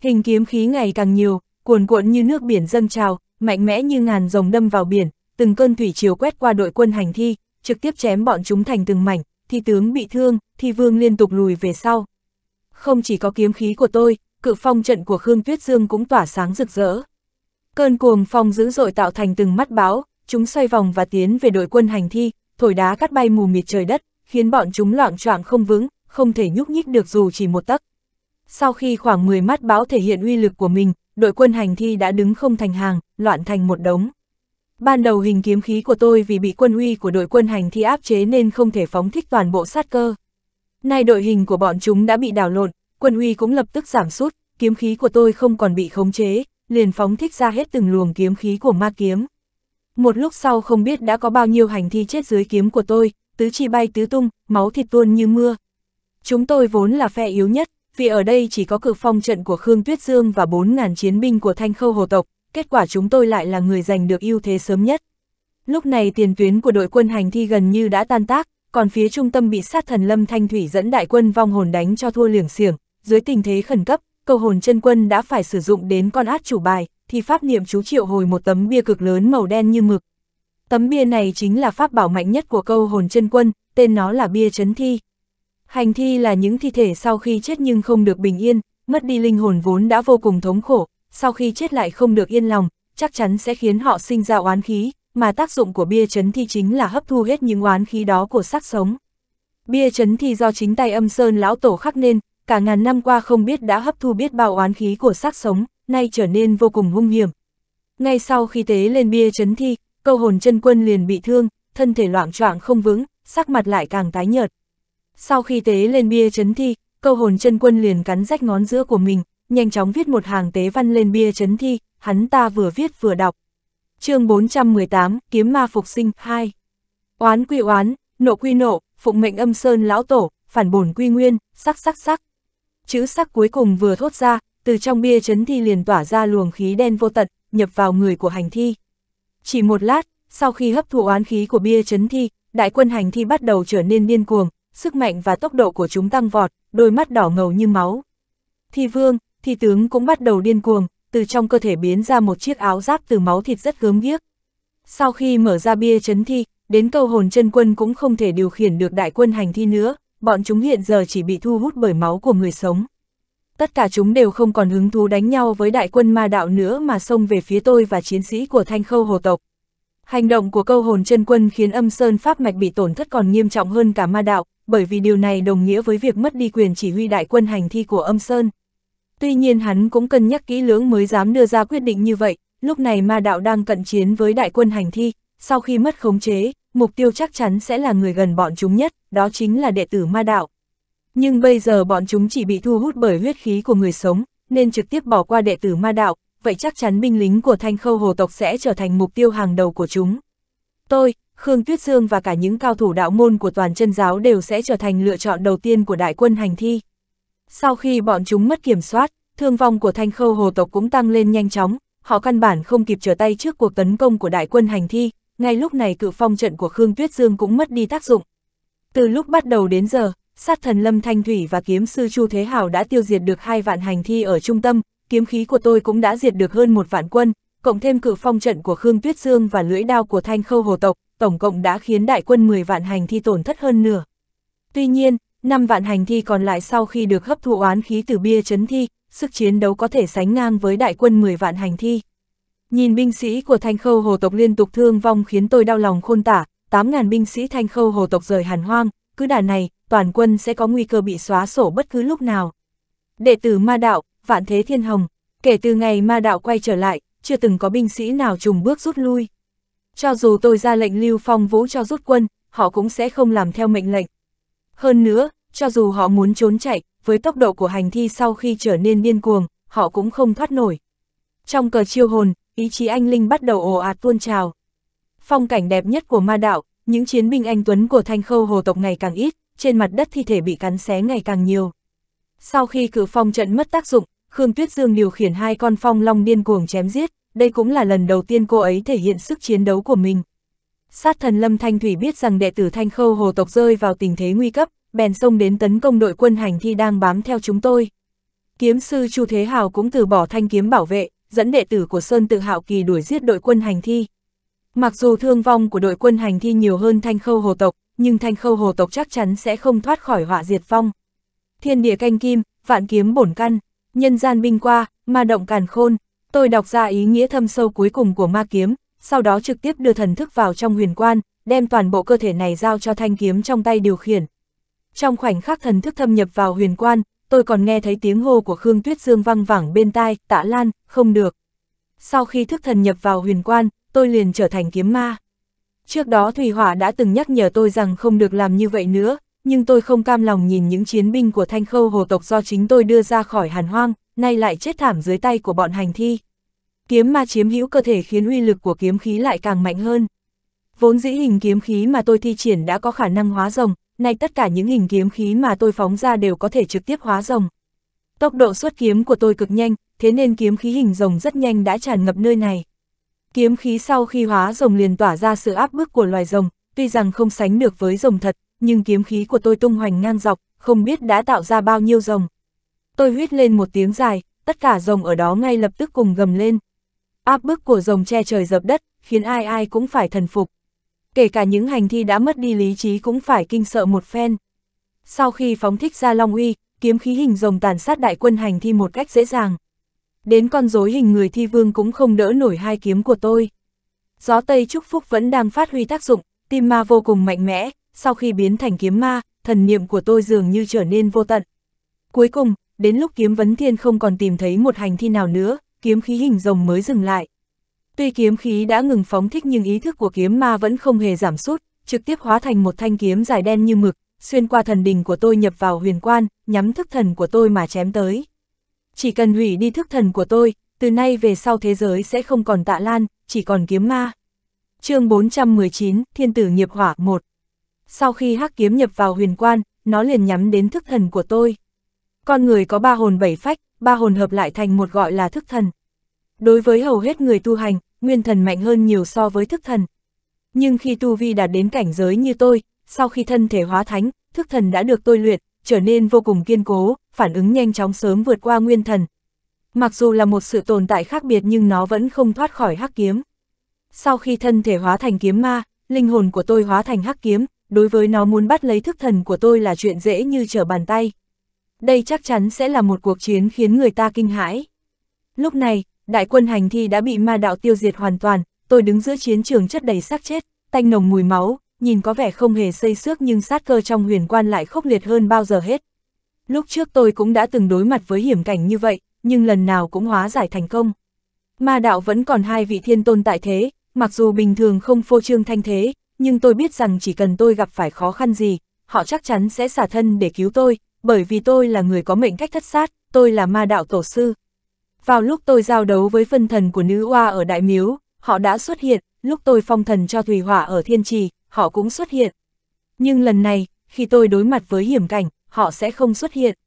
Hình kiếm khí ngày càng nhiều, cuồn cuộn như nước biển dâng trào, mạnh mẽ như ngàn rồng đâm vào biển, từng cơn thủy triều quét qua đội quân hành thi, trực tiếp chém bọn chúng thành từng mảnh, thi tướng bị thương, thi vương liên tục lùi về sau. Không chỉ có kiếm khí của tôi, cự phong trận của Khương Tuyết Dương cũng tỏa sáng rực rỡ. Cơn cuồng phong dữ dội tạo thành từng mắt bão, chúng xoay vòng và tiến về đội quân hành thi, thổi đá cắt bay mù mịt trời đất, khiến bọn chúng loạng choạng không vững, không thể nhúc nhích được dù chỉ một tấc. Sau khi khoảng mười mắt bão thể hiện uy lực của mình, đội quân hành thi đã đứng không thành hàng, loạn thành một đống. Ban đầu hình kiếm khí của tôi vì bị quân uy của đội quân hành thi áp chế nên không thể phóng thích toàn bộ sát cơ. Nay đội hình của bọn chúng đã bị đảo lộn, quân uy cũng lập tức giảm sút, kiếm khí của tôi không còn bị khống chế, liền phóng thích ra hết từng luồng kiếm khí của ma kiếm. Một lúc sau không biết đã có bao nhiêu hành thi chết dưới kiếm của tôi, tứ chi bay tứ tung, máu thịt tuôn như mưa. Chúng tôi vốn là phe yếu nhất, vì ở đây chỉ có cự phong trận của Khương Tuyết Dương và bốn nghìn chiến binh của Thanh Khâu Hồ Tộc, kết quả chúng tôi lại là người giành được ưu thế sớm nhất. Lúc này tiền tuyến của đội quân hành thi gần như đã tan tác, còn phía trung tâm bị sát thần Lâm Thanh Thủy dẫn đại quân vong hồn đánh cho thua liềng xiềng. Dưới tình thế khẩn cấp, Câu Hồn Chân Quân đã phải sử dụng đến con át chủ bài, thì pháp niệm chú triệu hồi một tấm bia cực lớn màu đen như mực. Tấm bia này chính là pháp bảo mạnh nhất của Câu Hồn Chân Quân, tên nó là bia chấn thi. Hành thi là những thi thể sau khi chết nhưng không được bình yên, mất đi linh hồn vốn đã vô cùng thống khổ, sau khi chết lại không được yên lòng, chắc chắn sẽ khiến họ sinh ra oán khí, mà tác dụng của bia chấn thi chính là hấp thu hết những oán khí đó của xác sống. Bia chấn thi do chính tay Âm Sơn lão tổ khắc nên, cả ngàn năm qua không biết đã hấp thu biết bao oán khí của xác sống, nay trở nên vô cùng hung hiểm. Ngay sau khi tế lên bia chấn thi, Câu Hồn Chân Quân liền bị thương, thân thể loạng choạng không vững, sắc mặt lại càng tái nhợt. Sau khi tế lên bia chấn thi, Câu Hồn Chân Quân liền cắn rách ngón giữa của mình, nhanh chóng viết một hàng tế văn lên bia chấn thi, hắn ta vừa viết vừa đọc. Chương bốn trăm mười tám, Kiếm Ma Phục Sinh hai. Oán quy oán, nộ quy nộ, phụng mệnh Âm Sơn lão tổ, phản bổn quy nguyên, sắc sắc sắc. Chữ sắc cuối cùng vừa thốt ra, từ trong bia chấn thi liền tỏa ra luồng khí đen vô tận, nhập vào người của hành thi. Chỉ một lát, sau khi hấp thụ oán khí của bia chấn thi, đại quân hành thi bắt đầu trở nên điên cuồng, sức mạnh và tốc độ của chúng tăng vọt, đôi mắt đỏ ngầu như máu. Thi vương, thi tướng cũng bắt đầu điên cuồng, từ trong cơ thể biến ra một chiếc áo giáp từ máu thịt rất gớm ghiếc. Sau khi mở ra bia chấn thi, đến Câu Hồn Chân Quân cũng không thể điều khiển được đại quân hành thi nữa, bọn chúng hiện giờ chỉ bị thu hút bởi máu của người sống. Tất cả chúng đều không còn hứng thú đánh nhau với đại quân ma đạo nữa mà xông về phía tôi và chiến sĩ của Thanh Khâu Hồ Tộc. Hành động của Câu Hồn Chân Quân khiến Âm Sơn Pháp Mạch bị tổn thất còn nghiêm trọng hơn cả ma đạo, bởi vì điều này đồng nghĩa với việc mất đi quyền chỉ huy đại quân hành thi của Âm Sơn. Tuy nhiên hắn cũng cân nhắc kỹ lưỡng mới dám đưa ra quyết định như vậy, lúc này ma đạo đang cận chiến với đại quân hành thi, sau khi mất khống chế, mục tiêu chắc chắn sẽ là người gần bọn chúng nhất, đó chính là đệ tử ma đạo. Nhưng bây giờ bọn chúng chỉ bị thu hút bởi huyết khí của người sống, nên trực tiếp bỏ qua đệ tử ma đạo, vậy chắc chắn binh lính của Thanh Khâu Hồ Tộc sẽ trở thành mục tiêu hàng đầu của chúng. tôi, Khương Tuyết Dương và cả những cao thủ đạo môn của toàn chân giáo đều sẽ trở thành lựa chọn đầu tiên của đại quân hành thi. Sau khi bọn chúng mất kiểm soát, thương vong của Thanh Khâu hồ tộc cũng tăng lên nhanh chóng, họ căn bản không kịp trở tay trước cuộc tấn công của đại quân hành thi, ngay lúc này cự phong trận của Khương Tuyết Dương cũng mất đi tác dụng. Từ lúc bắt đầu đến giờ, sát thần Lâm Thanh Thủy và kiếm sư Chu Thế Hào đã tiêu diệt được hai vạn hành thi ở trung tâm, kiếm khí của tôi cũng đã diệt được hơn một vạn quân, cộng thêm cự phong trận của Khương Tuyết Dương và lưỡi đao của Thanh Khâu hồ tộc, tổng cộng đã khiến đại quân mười vạn hành thi tổn thất hơn nửa. Tuy nhiên, năm vạn hành thi còn lại sau khi được hấp thụ oán khí từ bia chấn thi, sức chiến đấu có thể sánh ngang với đại quân mười vạn hành thi. Nhìn binh sĩ của Thanh Khâu hồ tộc liên tục thương vong khiến tôi đau lòng khôn tả, tám ngàn binh sĩ Thanh Khâu hồ tộc rời hàn hoang, cứ đà này, toàn quân sẽ có nguy cơ bị xóa sổ bất cứ lúc nào. Đệ tử Ma Đạo, Vạn Thế Thiên Hồng, kể từ ngày Ma Đạo quay trở lại, chưa từng có binh sĩ nào trùng bước rút lui. Cho dù tôi ra lệnh Lưu Phong Vũ cho rút quân, họ cũng sẽ không làm theo mệnh lệnh. Hơn nữa, cho dù họ muốn trốn chạy, với tốc độ của hành thi sau khi trở nên điên cuồng, họ cũng không thoát nổi. Trong cờ chiêu hồn, ý chí anh linh bắt đầu ồ ạt tuôn trào. Phong cảnh đẹp nhất của Ma Đạo, những chiến binh anh tuấn của Thanh Khâu hồ tộc ngày càng ít, trên mặt đất thi thể bị cắn xé ngày càng nhiều. Sau khi cự phong trận mất tác dụng, Khương Tuyết Dương điều khiển hai con phong long điên cuồng chém giết, đây cũng là lần đầu tiên cô ấy thể hiện sức chiến đấu của mình. Sát thần Lâm Thanh Thủy biết rằng đệ tử Thanh Khâu hồ tộc rơi vào tình thế nguy cấp, bèn xông đến tấn công đội quân hành thi đang bám theo chúng tôi. Kiếm sư Chu Thế Hào cũng từ bỏ thanh kiếm bảo vệ, dẫn đệ tử của Sơn Tự Hạo Kỳ đuổi giết đội quân hành thi. Mặc dù thương vong của đội quân hành thi nhiều hơn Thanh Khâu hồ tộc, nhưng Thanh Khâu hồ tộc chắc chắn sẽ không thoát khỏi họa diệt vong. Thiên địa canh kim, vạn kiếm bổn căn, nhân gian binh qua, ma động càn khôn. Tôi đọc ra ý nghĩa thâm sâu cuối cùng của ma kiếm, sau đó trực tiếp đưa thần thức vào trong huyền quan, đem toàn bộ cơ thể này giao cho thanh kiếm trong tay điều khiển. Trong khoảnh khắc thần thức thâm nhập vào huyền quan, tôi còn nghe thấy tiếng hô của Khương Tuyết Dương văng vẳng bên tai, Tạ Lan, không được. Sau khi thức thần nhập vào huyền quan, tôi liền trở thành kiếm ma. Trước đó Thủy Hỏa đã từng nhắc nhở tôi rằng không được làm như vậy nữa, nhưng tôi không cam lòng nhìn những chiến binh của Thanh Khâu hồ tộc do chính tôi đưa ra khỏi hàn hoang, nay lại chết thảm dưới tay của bọn hành thi. Kiếm ma chiếm hữu cơ thể khiến uy lực của kiếm khí lại càng mạnh hơn. Vốn dĩ hình kiếm khí mà tôi thi triển đã có khả năng hóa rồng, nay tất cả những hình kiếm khí mà tôi phóng ra đều có thể trực tiếp hóa rồng. Tốc độ xuất kiếm của tôi cực nhanh, thế nên kiếm khí hình rồng rất nhanh đã tràn ngập nơi này. Kiếm khí sau khi hóa rồng liền tỏa ra sự áp bức của loài rồng, tuy rằng không sánh được với rồng thật, nhưng kiếm khí của tôi tung hoành ngang dọc, không biết đã tạo ra bao nhiêu rồng. Tôi huýt lên một tiếng dài, tất cả rồng ở đó ngay lập tức cùng gầm lên. Áp bức của rồng che trời dập đất, khiến ai ai cũng phải thần phục. Kể cả những hành thi đã mất đi lý trí cũng phải kinh sợ một phen. Sau khi phóng thích ra long uy, kiếm khí hình rồng tàn sát đại quân hành thi một cách dễ dàng. Đến con rối hình người thi vương cũng không đỡ nổi hai kiếm của tôi. Gió Tây Chúc Phúc vẫn đang phát huy tác dụng, tim ma vô cùng mạnh mẽ, sau khi biến thành kiếm ma, thần niệm của tôi dường như trở nên vô tận. Cuối cùng, đến lúc kiếm vấn thiên không còn tìm thấy một hành thi nào nữa, kiếm khí hình rồng mới dừng lại. Tuy kiếm khí đã ngừng phóng thích nhưng ý thức của kiếm ma vẫn không hề giảm sút, trực tiếp hóa thành một thanh kiếm dài đen như mực, xuyên qua thần đình của tôi nhập vào huyền quan, nhắm thức thần của tôi mà chém tới. Chỉ cần hủy đi thức thần của tôi, từ nay về sau thế giới sẽ không còn Tạ Lan, chỉ còn kiếm ma. Chương bốn trăm mười chín, Thiên Tử Nghiệp Hỏa một. Sau khi hắc kiếm nhập vào huyền quan, nó liền nhắm đến thức thần của tôi. Con người có ba hồn bảy phách, ba hồn hợp lại thành một gọi là thức thần. Đối với hầu hết người tu hành, nguyên thần mạnh hơn nhiều so với thức thần. Nhưng khi tu vi đạt đến cảnh giới như tôi, sau khi thân thể hóa thánh, thức thần đã được tôi luyện, trở nên vô cùng kiên cố, phản ứng nhanh chóng sớm vượt qua nguyên thần. Mặc dù là một sự tồn tại khác biệt nhưng nó vẫn không thoát khỏi hắc kiếm. Sau khi thân thể hóa thành kiếm ma, linh hồn của tôi hóa thành hắc kiếm, đối với nó muốn bắt lấy thức thần của tôi là chuyện dễ như trở bàn tay. Đây chắc chắn sẽ là một cuộc chiến khiến người ta kinh hãi. Lúc này, đại quân hành thi đã bị ma đạo tiêu diệt hoàn toàn, tôi đứng giữa chiến trường chất đầy xác chết, tanh nồng mùi máu, nhìn có vẻ không hề xây xước nhưng sát cơ trong huyền quan lại khốc liệt hơn bao giờ hết. Lúc trước tôi cũng đã từng đối mặt với hiểm cảnh như vậy, nhưng lần nào cũng hóa giải thành công. Ma đạo vẫn còn hai vị thiên tôn tại thế, mặc dù bình thường không phô trương thanh thế, nhưng tôi biết rằng chỉ cần tôi gặp phải khó khăn gì, họ chắc chắn sẽ xả thân để cứu tôi, bởi vì tôi là người có mệnh cách thất sát, tôi là ma đạo tổ sư. Vào lúc tôi giao đấu với phân thần của nữ oa ở Đại Miếu, họ đã xuất hiện, lúc tôi phong thần cho Thủy Hỏa ở Thiên Trì, họ cũng xuất hiện. Nhưng lần này, khi tôi đối mặt với hiểm cảnh, họ sẽ không xuất hiện.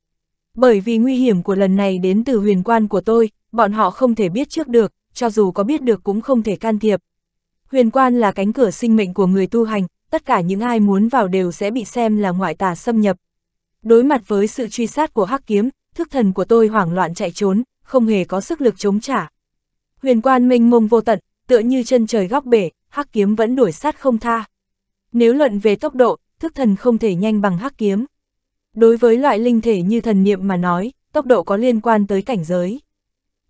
Bởi vì nguy hiểm của lần này đến từ huyền quan của tôi, bọn họ không thể biết trước được, cho dù có biết được cũng không thể can thiệp. Huyền quan là cánh cửa sinh mệnh của người tu hành, tất cả những ai muốn vào đều sẽ bị xem là ngoại tà xâm nhập. Đối mặt với sự truy sát của hắc kiếm, thức thần của tôi hoảng loạn chạy trốn, không hề có sức lực chống trả. Huyền quan mênh mông vô tận, tựa như chân trời góc bể, hắc kiếm vẫn đuổi sát không tha. Nếu luận về tốc độ, thức thần không thể nhanh bằng hắc kiếm. Đối với loại linh thể như thần niệm mà nói, tốc độ có liên quan tới cảnh giới.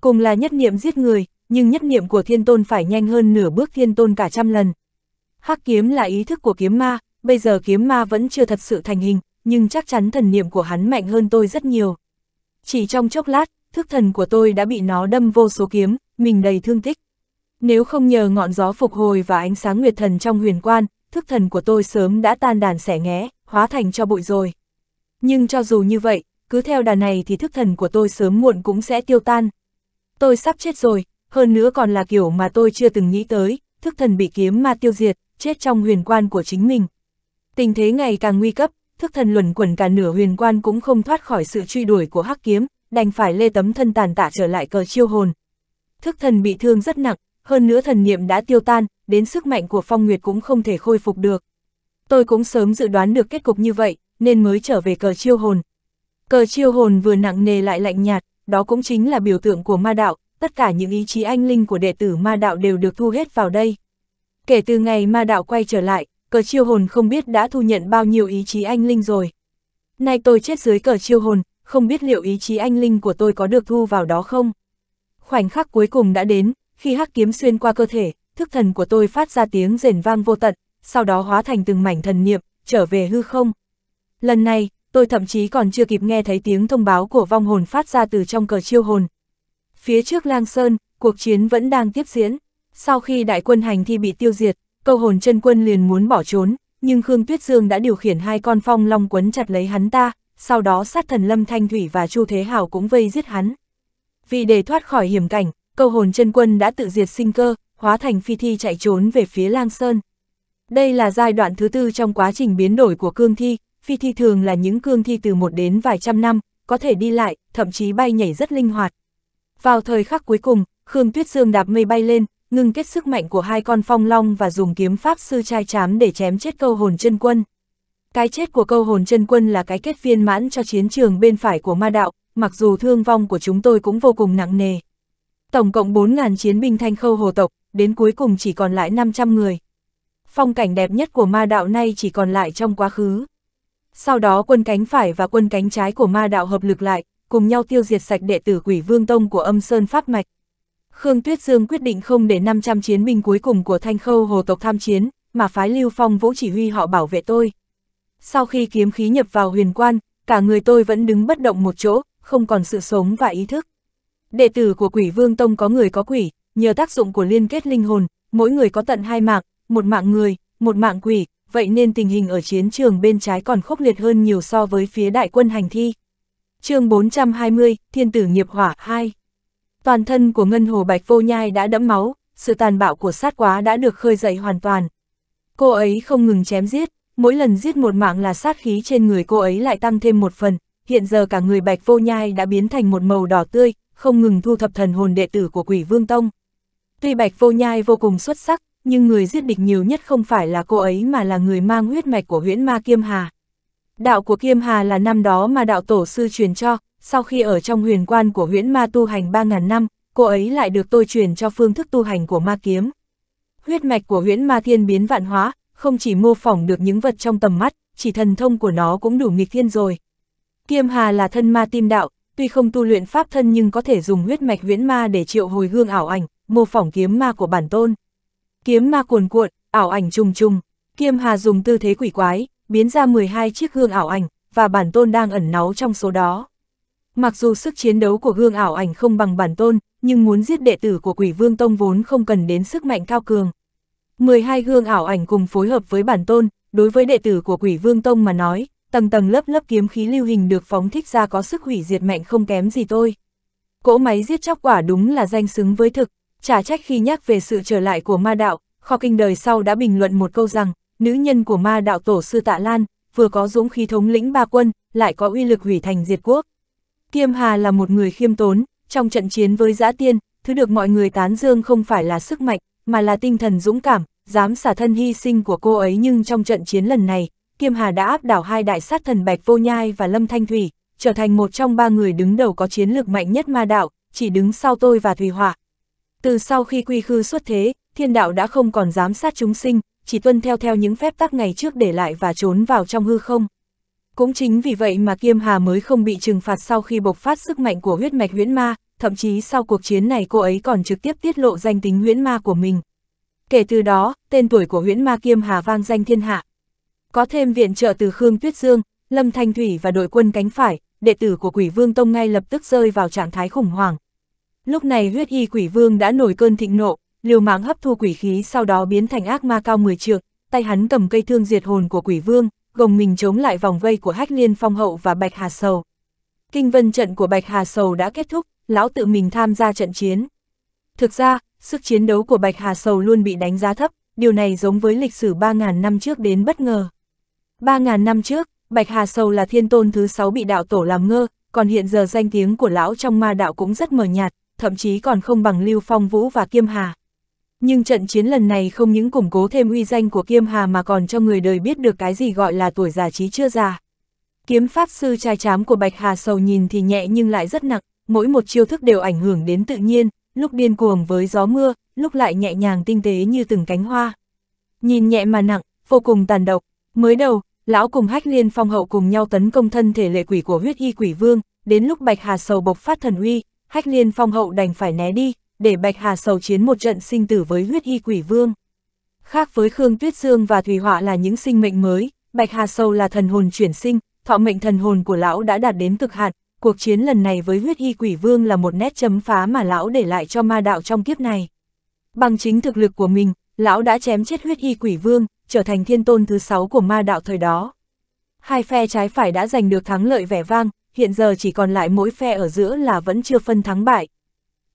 Cùng là nhất niệm giết người, nhưng nhất niệm của thiên tôn phải nhanh hơn nửa bước thiên tôn cả trăm lần. Hắc kiếm là ý thức của kiếm ma, bây giờ kiếm ma vẫn chưa thật sự thành hình, nhưng chắc chắn thần niệm của hắn mạnh hơn tôi rất nhiều. Chỉ trong chốc lát, thức thần của tôi đã bị nó đâm vô số kiếm, mình đầy thương tích. Nếu không nhờ ngọn gió phục hồi và ánh sáng nguyệt thần trong huyền quan, thức thần của tôi sớm đã tan đàn xẻ nghé, hóa thành cho bụi rồi. Nhưng cho dù như vậy, cứ theo đà này thì thức thần của tôi sớm muộn cũng sẽ tiêu tan. Tôi sắp chết rồi, hơn nữa còn là kiểu mà tôi chưa từng nghĩ tới, thức thần bị kiếm ma tiêu diệt, chết trong huyền quan của chính mình. Tình thế ngày càng nguy cấp, thức thần luẩn quẩn cả nửa huyền quan cũng không thoát khỏi sự truy đuổi của hắc kiếm, đành phải lê tấm thân tàn tạ trở lại cờ chiêu hồn. Thức thần bị thương rất nặng, hơn nữa thần niệm đã tiêu tan, đến sức mạnh của phong nguyệt cũng không thể khôi phục được. Tôi cũng sớm dự đoán được kết cục như vậy, nên mới trở về cờ chiêu hồn. Cờ chiêu hồn vừa nặng nề lại lạnh nhạt, đó cũng chính là biểu tượng của ma đạo, tất cả những ý chí anh linh của đệ tử ma đạo đều được thu hết vào đây. Kể từ ngày ma đạo quay trở lại, cờ chiêu hồn không biết đã thu nhận bao nhiêu ý chí anh linh rồi. Nay tôi chết dưới cờ chiêu hồn, không biết liệu ý chí anh linh của tôi có được thu vào đó không? Khoảnh khắc cuối cùng đã đến, khi hắc kiếm xuyên qua cơ thể, thức thần của tôi phát ra tiếng rền vang vô tận, sau đó hóa thành từng mảnh thần niệm, trở về hư không. Lần này, tôi thậm chí còn chưa kịp nghe thấy tiếng thông báo của vong hồn phát ra từ trong cờ chiêu hồn. Phía trước Lang Sơn, cuộc chiến vẫn đang tiếp diễn. Sau khi đại quân hành thi bị tiêu diệt, Câu Hồn Chân Quân liền muốn bỏ trốn, nhưng Khương Tuyết Dương đã điều khiển hai con phong long quấn chặt lấy hắn ta, sau đó sát thần Lâm Thanh Thủy và Chu Thế Hào cũng vây giết hắn. Vì để thoát khỏi hiểm cảnh, Câu Hồn Chân Quân đã tự diệt sinh cơ, hóa thành phi thi chạy trốn về phía Lang Sơn. Đây là giai đoạn thứ tư trong quá trình biến đổi của cương thi, phi thi thường là những cương thi từ một đến vài trăm năm, có thể đi lại, thậm chí bay nhảy rất linh hoạt. Vào thời khắc cuối cùng, Khương Tuyết Dương đạp mây bay lên, ngưng kết sức mạnh của hai con phong long và dùng kiếm pháp sư trai chám để chém chết Câu Hồn Chân Quân. Cái chết của Câu Hồn Chân Quân là cái kết viên mãn cho chiến trường bên phải của ma đạo, mặc dù thương vong của chúng tôi cũng vô cùng nặng nề. Tổng cộng bốn nghìn chiến binh Thanh Khâu Hồ tộc, đến cuối cùng chỉ còn lại năm trăm người. Phong cảnh đẹp nhất của ma đạo nay chỉ còn lại trong quá khứ. Sau đó quân cánh phải và quân cánh trái của ma đạo hợp lực lại, cùng nhau tiêu diệt sạch đệ tử Quỷ Vương Tông của Âm Sơn Pháp Mạch. Khương Tuyết Dương quyết định không để năm trăm chiến binh cuối cùng của Thanh Khâu Hồ tộc tham chiến, mà phái Lưu Phong Vũ chỉ huy họ bảo vệ tôi. Sau khi kiếm khí nhập vào huyền quan, cả người tôi vẫn đứng bất động một chỗ, không còn sự sống và ý thức. Đệ tử của Quỷ Vương Tông có người có quỷ, nhờ tác dụng của liên kết linh hồn, mỗi người có tận hai mạng, một mạng người, một mạng quỷ, vậy nên tình hình ở chiến trường bên trái còn khốc liệt hơn nhiều so với phía đại quân hành thi. Chương bốn trăm hai mươi, Thiên Tử Nghiệp Hỏa hai. Toàn thân của Ngân Hồ Bạch Vô Nhai đã đẫm máu, sự tàn bạo của sát quá đã được khơi dậy hoàn toàn. Cô ấy không ngừng chém giết, mỗi lần giết một mạng là sát khí trên người cô ấy lại tăng thêm một phần, hiện giờ cả người Bạch Vô Nhai đã biến thành một màu đỏ tươi, không ngừng thu thập thần hồn đệ tử của Quỷ Vương Tông. Tuy Bạch Vô Nhai vô cùng xuất sắc, nhưng người giết địch nhiều nhất không phải là cô ấy mà là người mang huyết mạch của huyễn ma Kiêm Hà. Đạo của Kiêm Hà là năm đó mà đạo tổ sư truyền cho, sau khi ở trong huyền quan của huyễn ma tu hành ba nghìn năm, cô ấy lại được tôi truyền cho phương thức tu hành của ma kiếm. Huyết mạch của huyễn ma thiên biến vạn hóa, không chỉ mô phỏng được những vật trong tầm mắt, chỉ thần thông của nó cũng đủ nghịch thiên rồi. Kiêm Hà là thân ma tim đạo, tuy không tu luyện pháp thân nhưng có thể dùng huyết mạch huyễn ma để triệu hồi gương ảo ảnh, mô phỏng kiếm ma của bản tôn. Kiếm ma cuồn cuộn, ảo ảnh trùng trùng, Kiêm Hà dùng tư thế quỷ quái, biến ra mười hai chiếc gương ảo ảnh, và bản tôn đang ẩn náu trong số đó. Mặc dù sức chiến đấu của gương ảo ảnh không bằng bản tôn, nhưng muốn giết đệ tử của Quỷ Vương Tông vốn không cần đến sức mạnh cao cường. mười hai gương ảo ảnh cùng phối hợp với bản tôn, đối với đệ tử của Quỷ Vương Tông mà nói, tầng tầng lớp lớp kiếm khí lưu hình được phóng thích ra có sức hủy diệt mạnh không kém gì tôi. Cỗ máy giết chóc quả đúng là danh xứng với thực, Chả trách khi nhắc về sự trở lại của ma đạo, Kho Kinh đời sau đã bình luận một câu rằng, nữ nhân của ma đạo tổ sư Tạ Lan, vừa có dũng khí thống lĩnh ba quân, lại có uy lực hủy thành diệt quốc. Kiêm Hà là một người khiêm tốn, trong trận chiến với dã tiên, thứ được mọi người tán dương không phải là sức mạnh, mà là tinh thần dũng cảm, dám xả thân hy sinh của cô ấy, nhưng trong trận chiến lần này, Kiêm Hà đã áp đảo hai đại sát thần Bạch Vô Nhai và Lâm Thanh Thủy, trở thành một trong ba người đứng đầu có chiến lược mạnh nhất ma đạo, chỉ đứng sau tôi và Thủy Hỏa. Từ sau khi Quy Khư xuất thế, thiên đạo đã không còn giám sát chúng sinh, chỉ tuân theo theo những phép tắc ngày trước để lại và trốn vào trong hư không. Cũng chính vì vậy mà Kiêm Hà mới không bị trừng phạt sau khi bộc phát sức mạnh của huyết mạch huyễn ma, thậm chí sau cuộc chiến này cô ấy còn trực tiếp tiết lộ danh tính huyễn ma của mình. Kể từ đó, tên tuổi của huyễn ma Kiêm Hà vang danh thiên hạ. Có thêm viện trợ từ Khương Tuyết Dương, Lâm Thanh Thủy và đội quân cánh phải, đệ tử của Quỷ Vương Tông ngay lập tức rơi vào trạng thái khủng hoảng. Lúc này Huyết Y Quỷ Vương đã nổi cơn thịnh nộ, liều mạng hấp thu quỷ khí sau đó biến thành ác ma cao mười trượng, tay hắn cầm cây thương diệt hồn của Quỷ Vương, gồng mình chống lại vòng vây của Hách Liên Phong Hậu và Bạch Hà Sầu. Kinh vân trận của Bạch Hà Sầu đã kết thúc, lão tự mình tham gia trận chiến. Thực ra, sức chiến đấu của Bạch Hà Sầu luôn bị đánh giá thấp, điều này giống với lịch sử ba ngàn năm trước đến bất ngờ. ba ngàn năm trước, Bạch Hà Sầu là thiên tôn thứ sáu bị đạo tổ làm ngơ, còn hiện giờ danh tiếng của lão trong ma đạo cũng rất mờ nhạt, thậm chí còn không bằng Lưu Phong Vũ và Kiêm Hà. Nhưng trận chiến lần này không những củng cố thêm uy danh của Kiêm Hà mà còn cho người đời biết được cái gì gọi là tuổi già trí chưa già. Kiếm pháp sư trai trám của Bạch Hà Sầu nhìn thì nhẹ nhưng lại rất nặng, mỗi một chiêu thức đều ảnh hưởng đến tự nhiên, lúc điên cuồng với gió mưa, lúc lại nhẹ nhàng tinh tế như từng cánh hoa. Nhìn nhẹ mà nặng, vô cùng tàn độc. Mới đầu, lão cùng Hách Liên Phong Hậu cùng nhau tấn công thân thể lệ quỷ của Huyết Y Quỷ Vương, đến lúc Bạch Hà Sầu bộc phát thần uy, Hách Liên Phong Hậu đành phải né đi, để Bạch Hà Sầu chiến một trận sinh tử với Huyết Y Quỷ Vương. Khác với Khương Tuyết Dương và Thủy Hỏa là những sinh mệnh mới, Bạch Hà Sầu là thần hồn chuyển sinh, thọ mệnh thần hồn của lão đã đạt đến cực hạn, cuộc chiến lần này với Huyết Y Quỷ Vương là một nét chấm phá mà lão để lại cho ma đạo trong kiếp này. Bằng chính thực lực của mình, lão đã chém chết Huyết Y Quỷ Vương, trở thành thiên tôn thứ sáu của ma đạo thời đó. Hai phe trái phải đã giành được thắng lợi vẻ vang, hiện giờ chỉ còn lại mỗi phe ở giữa là vẫn chưa phân thắng bại.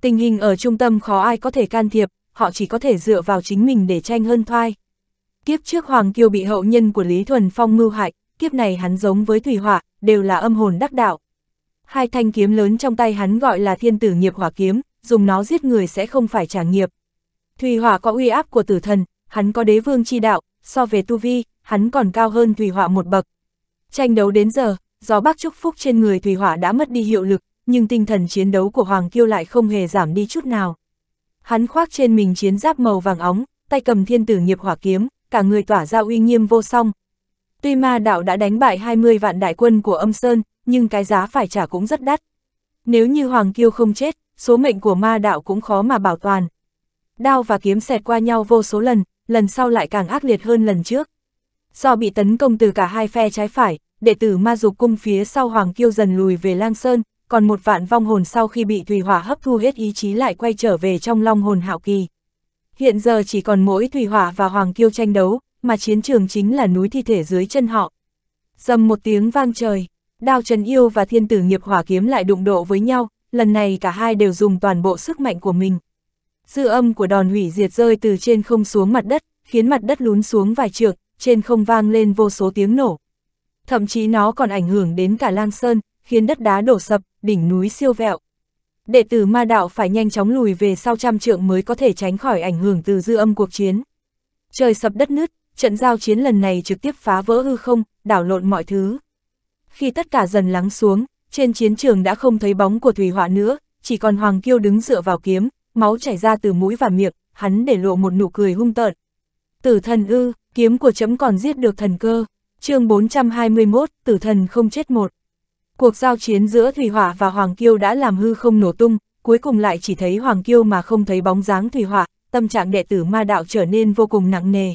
Tình hình ở trung tâm khó ai có thể can thiệp, họ chỉ có thể dựa vào chính mình để tranh hơn thoai. Kiếp trước Hoàng Kiêu bị hậu nhân của Lý Thuần Phong mưu hại, kiếp này hắn giống với Thủy Hỏa, đều là âm hồn đắc đạo. Hai thanh kiếm lớn trong tay hắn gọi là Thiên Tử Nghiệp Hỏa Kiếm, dùng nó giết người sẽ không phải trả nghiệp. Thủy Hỏa có uy áp của tử thần, hắn có đế vương chi đạo, so về tu vi, hắn còn cao hơn Thủy Hỏa một bậc. Tranh đấu đến giờ, gió bắc chúc phúc trên người Thủy Hỏa đã mất đi hiệu lực, nhưng tinh thần chiến đấu của Hoàng Kiêu lại không hề giảm đi chút nào. Hắn khoác trên mình chiến giáp màu vàng óng, tay cầm Thiên Tử Nghiệp Hỏa Kiếm, cả người tỏa ra uy nghiêm vô song. Tuy ma đạo đã đánh bại hai mươi vạn đại quân của Âm Sơn, nhưng cái giá phải trả cũng rất đắt. Nếu như Hoàng Kiêu không chết, số mệnh của ma đạo cũng khó mà bảo toàn. Đao và kiếm xẹt qua nhau vô số lần, lần sau lại càng ác liệt hơn lần trước. Do bị tấn công từ cả hai phe trái phải, đệ tử Ma Dục Cung phía sau Hoàng Kiêu dần lùi về Lang Sơn, còn một vạn vong hồn sau khi bị Thủy Hỏa hấp thu hết ý chí lại quay trở về trong Long Hồn Hạo Kỳ. Hiện giờ chỉ còn mỗi Thủy Hỏa và Hoàng Kiêu tranh đấu, mà chiến trường chính là núi thi thể dưới chân họ. Dầm một tiếng vang trời, Đao Trần Yêu và Thiên Tử Nghiệp Hỏa Kiếm lại đụng độ với nhau, lần này cả hai đều dùng toàn bộ sức mạnh của mình. Dư âm của đòn hủy diệt rơi từ trên không xuống mặt đất, khiến mặt đất lún xuống vài trượng, trên không vang lên vô số tiếng nổ. Thậm chí nó còn ảnh hưởng đến cả Lang Sơn, khiến đất đá đổ sập, đỉnh núi siêu vẹo. Đệ tử ma đạo phải nhanh chóng lùi về sau trăm trượng mới có thể tránh khỏi ảnh hưởng từ dư âm cuộc chiến. Trời sập đất nứt, trận giao chiến lần này trực tiếp phá vỡ hư không, đảo lộn mọi thứ. Khi tất cả dần lắng xuống, trên chiến trường đã không thấy bóng của Thủy Hỏa nữa, chỉ còn Hoàng Kiêu đứng dựa vào kiếm, máu chảy ra từ mũi và miệng, hắn để lộ một nụ cười hung tợn. Tử thần ư, kiếm của chấm còn giết được thần cơ. Chương bốn trăm hai mươi mốt, Tử thần không chết một. Cuộc giao chiến giữa Thủy Hỏa và Hoàng Kiêu đã làm hư không nổ tung, cuối cùng lại chỉ thấy Hoàng Kiêu mà không thấy bóng dáng Thủy Hỏa, tâm trạng đệ tử ma đạo trở nên vô cùng nặng nề.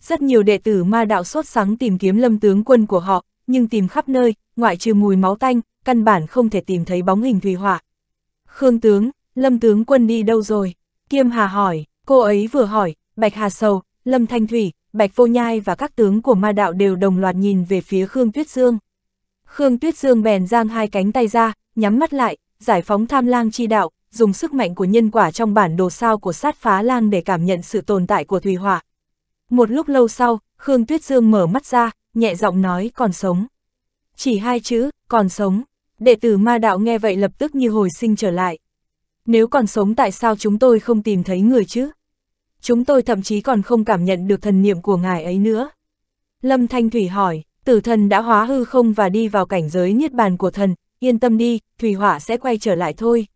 Rất nhiều đệ tử ma đạo sốt sắng tìm kiếm Lâm tướng quân của họ, nhưng tìm khắp nơi, ngoại trừ mùi máu tanh, căn bản không thể tìm thấy bóng hình Thủy Hỏa. Khương tướng, Lâm tướng quân đi đâu rồi? Kiêm Hà hỏi, cô ấy vừa hỏi, Bạch Hà Sầu, Lâm Thanh Thủy, Bạch Vô Nhai và các tướng của ma đạo đều đồng loạt nhìn về phía Khương Tuyết Dương. Khương Tuyết Dương bèn giang hai cánh tay ra, nhắm mắt lại, giải phóng tham lang chi đạo, dùng sức mạnh của nhân quả trong bản đồ sao của Sát Phá Lang để cảm nhận sự tồn tại của Thủy Hỏa. Một lúc lâu sau, Khương Tuyết Dương mở mắt ra, nhẹ giọng nói còn sống. Chỉ hai chữ, còn sống. Đệ tử ma đạo nghe vậy lập tức như hồi sinh trở lại. Nếu còn sống tại sao chúng tôi không tìm thấy người chứ? Chúng tôi thậm chí còn không cảm nhận được thần niệm của ngài ấy nữa. Lâm Thanh Thủy hỏi, tử thần đã hóa hư không và đi vào cảnh giới niết bàn của thần, yên tâm đi, Thủy Hỏa sẽ quay trở lại thôi.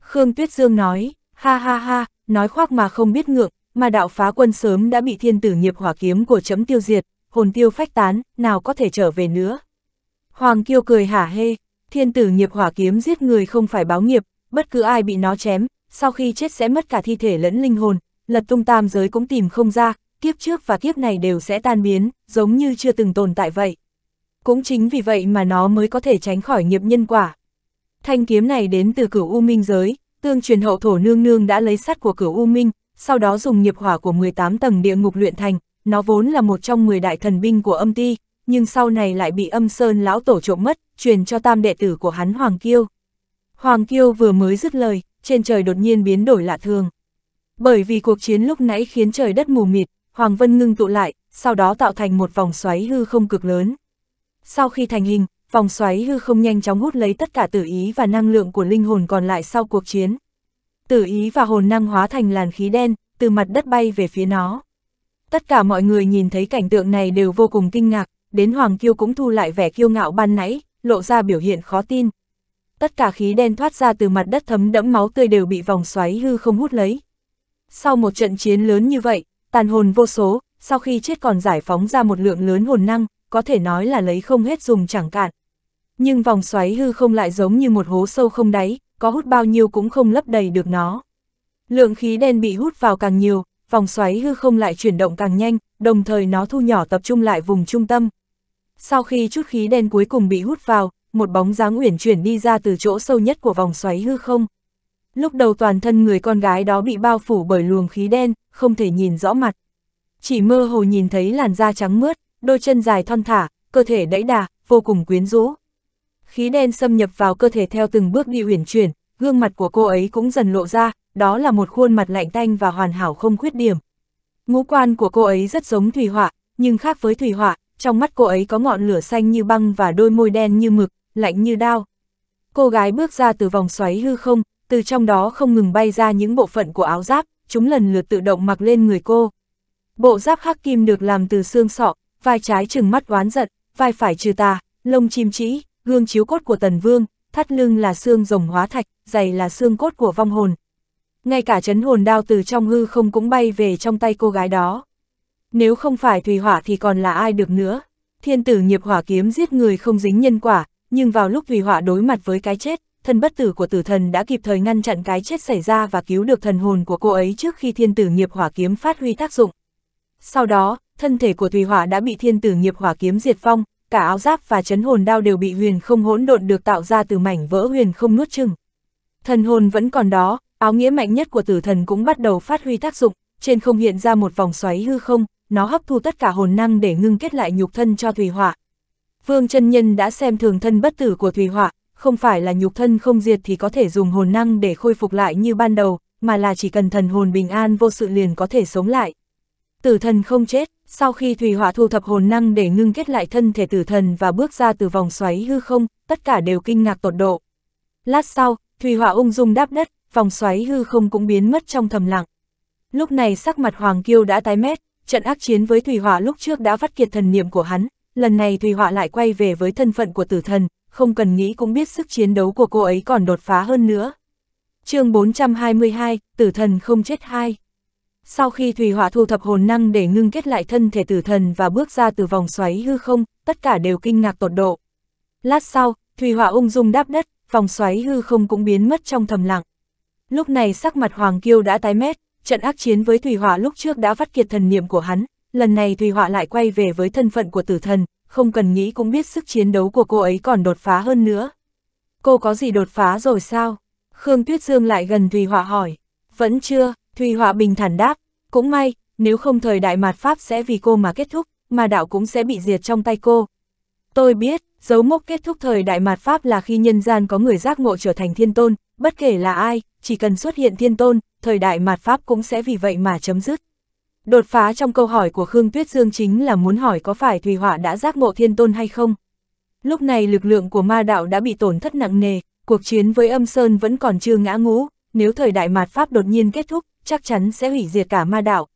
Khương Tuyết Dương nói, ha ha ha, nói khoác mà không biết ngượng, mà đạo phá quân sớm đã bị thiên tử nghiệp hỏa kiếm của chấm tiêu diệt, hồn tiêu phách tán, nào có thể trở về nữa. Hoàng Kiêu cười hả hê, thiên tử nghiệp hỏa kiếm giết người không phải báo nghiệp, bất cứ ai bị nó chém, sau khi chết sẽ mất cả thi thể lẫn linh hồn, lật tung tam giới cũng tìm không ra, kiếp trước và kiếp này đều sẽ tan biến, giống như chưa từng tồn tại vậy. Cũng chính vì vậy mà nó mới có thể tránh khỏi nghiệp nhân quả. Thanh kiếm này đến từ Cửu U Minh giới, tương truyền hậu thổ nương nương đã lấy sắt của Cửu U Minh, sau đó dùng nghiệp hỏa của mười tám tầng địa ngục luyện thành, nó vốn là một trong mười đại thần binh của Âm Ty, nhưng sau này lại bị Âm Sơn lão tổ trộm mất, truyền cho tam đệ tử của hắn Hoàng Kiêu. Hoàng Kiêu vừa mới dứt lời, trên trời đột nhiên biến đổi lạ thường. Bởi vì cuộc chiến lúc nãy khiến trời đất mù mịt, hoàng vân ngưng tụ lại, sau đó tạo thành một vòng xoáy hư không cực lớn. Sau khi thành hình, vòng xoáy hư không nhanh chóng hút lấy tất cả tử ý và năng lượng của linh hồn còn lại sau cuộc chiến. Tử ý và hồn năng hóa thành làn khí đen, từ mặt đất bay về phía nó. Tất cả mọi người nhìn thấy cảnh tượng này đều vô cùng kinh ngạc, đến Hoàng Kiêu cũng thu lại vẻ kiêu ngạo ban nãy, lộ ra biểu hiện khó tin. Tất cả khí đen thoát ra từ mặt đất thấm đẫm máu tươi đều bị vòng xoáy hư không hút lấy. Sau một trận chiến lớn như vậy, tàn hồn vô số, sau khi chết còn giải phóng ra một lượng lớn hồn năng, có thể nói là lấy không hết dùng chẳng cạn. Nhưng vòng xoáy hư không lại giống như một hố sâu không đáy, có hút bao nhiêu cũng không lấp đầy được nó. Lượng khí đen bị hút vào càng nhiều, vòng xoáy hư không lại chuyển động càng nhanh, đồng thời nó thu nhỏ tập trung lại vùng trung tâm. Sau khi chút khí đen cuối cùng bị hút vào, một bóng dáng uyển chuyển đi ra từ chỗ sâu nhất của vòng xoáy hư không. Lúc đầu toàn thân người con gái đó bị bao phủ bởi luồng khí đen, không thể nhìn rõ mặt. Chỉ mơ hồ nhìn thấy làn da trắng mướt, đôi chân dài thon thả, cơ thể đẫy đà, vô cùng quyến rũ. Khí đen xâm nhập vào cơ thể theo từng bước đi uyển chuyển, gương mặt của cô ấy cũng dần lộ ra, đó là một khuôn mặt lạnh tanh và hoàn hảo không khuyết điểm. Ngũ quan của cô ấy rất giống Thủy Hỏa, nhưng khác với Thủy Hỏa, trong mắt cô ấy có ngọn lửa xanh như băng và đôi môi đen như mực, lạnh như đao. Cô gái bước ra từ vòng xoáy hư không, từ trong đó không ngừng bay ra những bộ phận của áo giáp, chúng lần lượt tự động mặc lên người cô. Bộ giáp hắc kim được làm từ xương sọ, vai trái trừng mắt oán giận, vai phải trừ tà, lông chim trĩ, gương chiếu cốt của Tần Vương, thắt lưng là xương rồng hóa thạch, giày là xương cốt của vong hồn. Ngay cả chấn hồn đao từ trong hư không cũng bay về trong tay cô gái đó. Nếu không phải Thủy Hỏa thì còn là ai được nữa. Thiên tử nghiệp hỏa kiếm giết người không dính nhân quả, nhưng vào lúc Thủy Hỏa đối mặt với cái chết, thân bất tử của tử thần đã kịp thời ngăn chặn cái chết xảy ra và cứu được thần hồn của cô ấy trước khi thiên tử nghiệp hỏa kiếm phát huy tác dụng. Sau đó, thân thể của Thủy Hỏa đã bị thiên tử nghiệp hỏa kiếm diệt vong, cả áo giáp và chấn hồn đao đều bị huyền không hỗn độn được tạo ra từ mảnh vỡ huyền không nuốt chừng. Thần hồn vẫn còn đó, áo nghĩa mạnh nhất của tử thần cũng bắt đầu phát huy tác dụng, trên không hiện ra một vòng xoáy hư không, nó hấp thu tất cả hồn năng để ngưng kết lại nhục thân cho Thủy Hỏa. Vương Chân Nhân đã xem thường thân bất tử của Thủy Hỏa, không phải là nhục thân không diệt thì có thể dùng hồn năng để khôi phục lại như ban đầu, mà là chỉ cần thần hồn bình an vô sự liền có thể sống lại. Tử thần không chết, sau khi Thủy Hỏa thu thập hồn năng để ngưng kết lại thân thể tử thần và bước ra từ vòng xoáy hư không, tất cả đều kinh ngạc tột độ. Lát sau, Thủy Hỏa ung dung đáp đất, vòng xoáy hư không cũng biến mất trong thầm lặng. Lúc này sắc mặt Hoàng Kiêu đã tái mét, trận ác chiến với Thủy Hỏa lúc trước đã vắt kiệt thần niệm của hắn, lần này Thủy Hỏa lại quay về với thân phận của tử thần, không cần nghĩ cũng biết sức chiến đấu của cô ấy còn đột phá hơn nữa. Chương bốn trăm hai mươi hai, Tử Thần không chết hai. Sau khi Thủy Hỏa thu thập hồn năng để ngưng kết lại thân thể tử thần và bước ra từ vòng xoáy hư không, tất cả đều kinh ngạc tột độ. Lát sau, Thủy Hỏa ung dung đáp đất, vòng xoáy hư không cũng biến mất trong thầm lặng. Lúc này sắc mặt Hoàng Kiêu đã tái mét, trận ác chiến với Thủy Hỏa lúc trước đã vắt kiệt thần niệm của hắn, lần này Thủy Hỏa lại quay về với thân phận của tử thần, không cần nghĩ cũng biết sức chiến đấu của cô ấy còn đột phá hơn nữa. Cô có gì đột phá rồi sao? Khương Tuyết Dương lại gần Thủy Hỏa hỏi. Vẫn chưa, Thủy Hỏa bình thản đáp, cũng may, nếu không thời đại mạt Pháp sẽ vì cô mà kết thúc, mà đạo cũng sẽ bị diệt trong tay cô. Tôi biết, dấu mốc kết thúc thời đại mạt Pháp là khi nhân gian có người giác ngộ trở thành thiên tôn, Bất kể là ai, chỉ cần xuất hiện thiên tôn, thời đại mạt pháp cũng sẽ vì vậy mà chấm dứt. Đột phá trong câu hỏi của Khương Tuyết Dương chính là muốn hỏi có phải Thủy Hỏa đã giác ngộ thiên tôn hay không. Lúc này lực lượng của ma đạo đã bị tổn thất nặng nề, cuộc chiến với Âm Sơn vẫn còn chưa ngã ngũ, nếu thời đại mạt pháp đột nhiên kết thúc, chắc chắn sẽ hủy diệt cả ma đạo.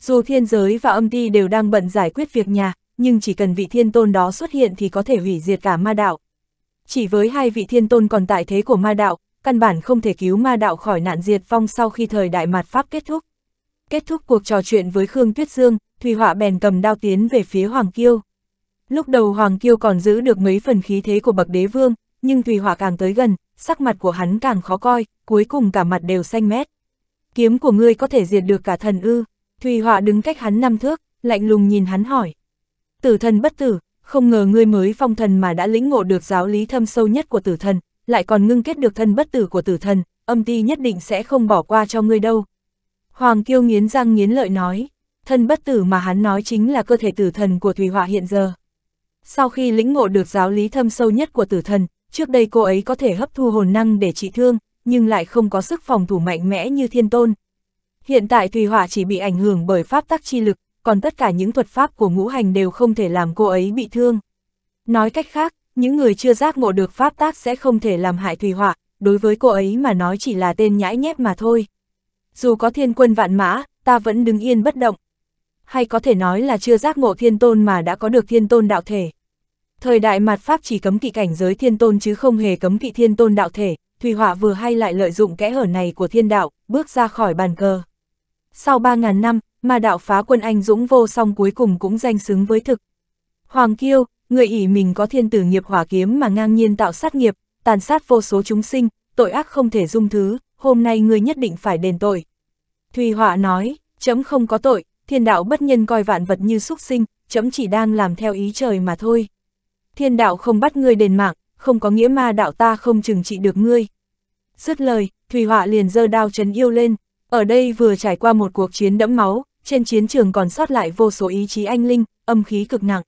Dù thiên giới và Âm Ty đều đang bận giải quyết việc nhà, nhưng chỉ cần vị thiên tôn đó xuất hiện thì có thể hủy diệt cả ma đạo. Chỉ với hai vị thiên tôn còn tại thế của ma đạo, căn bản không thể cứu ma đạo khỏi nạn diệt vong sau khi thời đại mạt pháp kết thúc. Kết thúc cuộc trò chuyện với Khương Tuyết Dương, Thủy Hỏa bèn cầm đao tiến về phía Hoàng Kiêu. Lúc đầu Hoàng Kiêu còn giữ được mấy phần khí thế của bậc đế vương, nhưng Thủy Hỏa càng tới gần, sắc mặt của hắn càng khó coi, cuối cùng cả mặt đều xanh mét. Kiếm của ngươi có thể diệt được cả thần ư? Thủy Hỏa đứng cách hắn năm thước, lạnh lùng nhìn hắn hỏi. Tử thần bất tử, không ngờ ngươi mới phong thần mà đã lĩnh ngộ được giáo lý thâm sâu nhất của tử thần, lại còn ngưng kết được thân bất tử của tử thần, Âm Ty nhất định sẽ không bỏ qua cho ngươi đâu. Hoàng Kiêu nghiến răng nghiến lợi nói, thân bất tử mà hắn nói chính là cơ thể tử thần của Thủy Hỏa hiện giờ. Sau khi lĩnh ngộ được giáo lý thâm sâu nhất của tử thần, trước đây cô ấy có thể hấp thu hồn năng để trị thương, nhưng lại không có sức phòng thủ mạnh mẽ như thiên tôn. Hiện tại Thủy Hỏa chỉ bị ảnh hưởng bởi pháp tắc chi lực, còn tất cả những thuật pháp của ngũ hành đều không thể làm cô ấy bị thương. Nói cách khác, những người chưa giác ngộ được pháp tắc sẽ không thể làm hại Thủy Hỏa, đối với cô ấy mà nói chỉ là tên nhãi nhép mà thôi. Dù có thiên quân vạn mã, ta vẫn đứng yên bất động. Hay có thể nói là chưa giác ngộ thiên tôn mà đã có được thiên tôn đạo thể. Thời đại mạt pháp chỉ cấm kỵ cảnh giới thiên tôn chứ không hề cấm kỵ thiên tôn đạo thể, Thủy Hỏa vừa hay lại lợi dụng kẽ hở này của thiên đạo, bước ra khỏi bàn cờ. Sau ba ngàn năm, ma đạo phá quân anh dũng vô song cuối cùng cũng danh xứng với thực. Hoàng Kiêu, người ỷ mình có thiên tử nghiệp hỏa kiếm mà ngang nhiên tạo sát nghiệp, tàn sát vô số chúng sinh, tội ác không thể dung thứ, hôm nay ngươi nhất định phải đền tội. Thủy Hỏa nói, chấm không có tội, thiên đạo bất nhân coi vạn vật như súc sinh, chấm chỉ đang làm theo ý trời mà thôi. Thiên đạo không bắt ngươi đền mạng, không có nghĩa ma đạo ta không trừng trị được ngươi. Dứt lời, Thủy Hỏa liền giơ đao trấn yêu lên. Ở đây vừa trải qua một cuộc chiến đẫm máu, trên chiến trường còn sót lại vô số ý chí anh linh, âm khí cực nặng.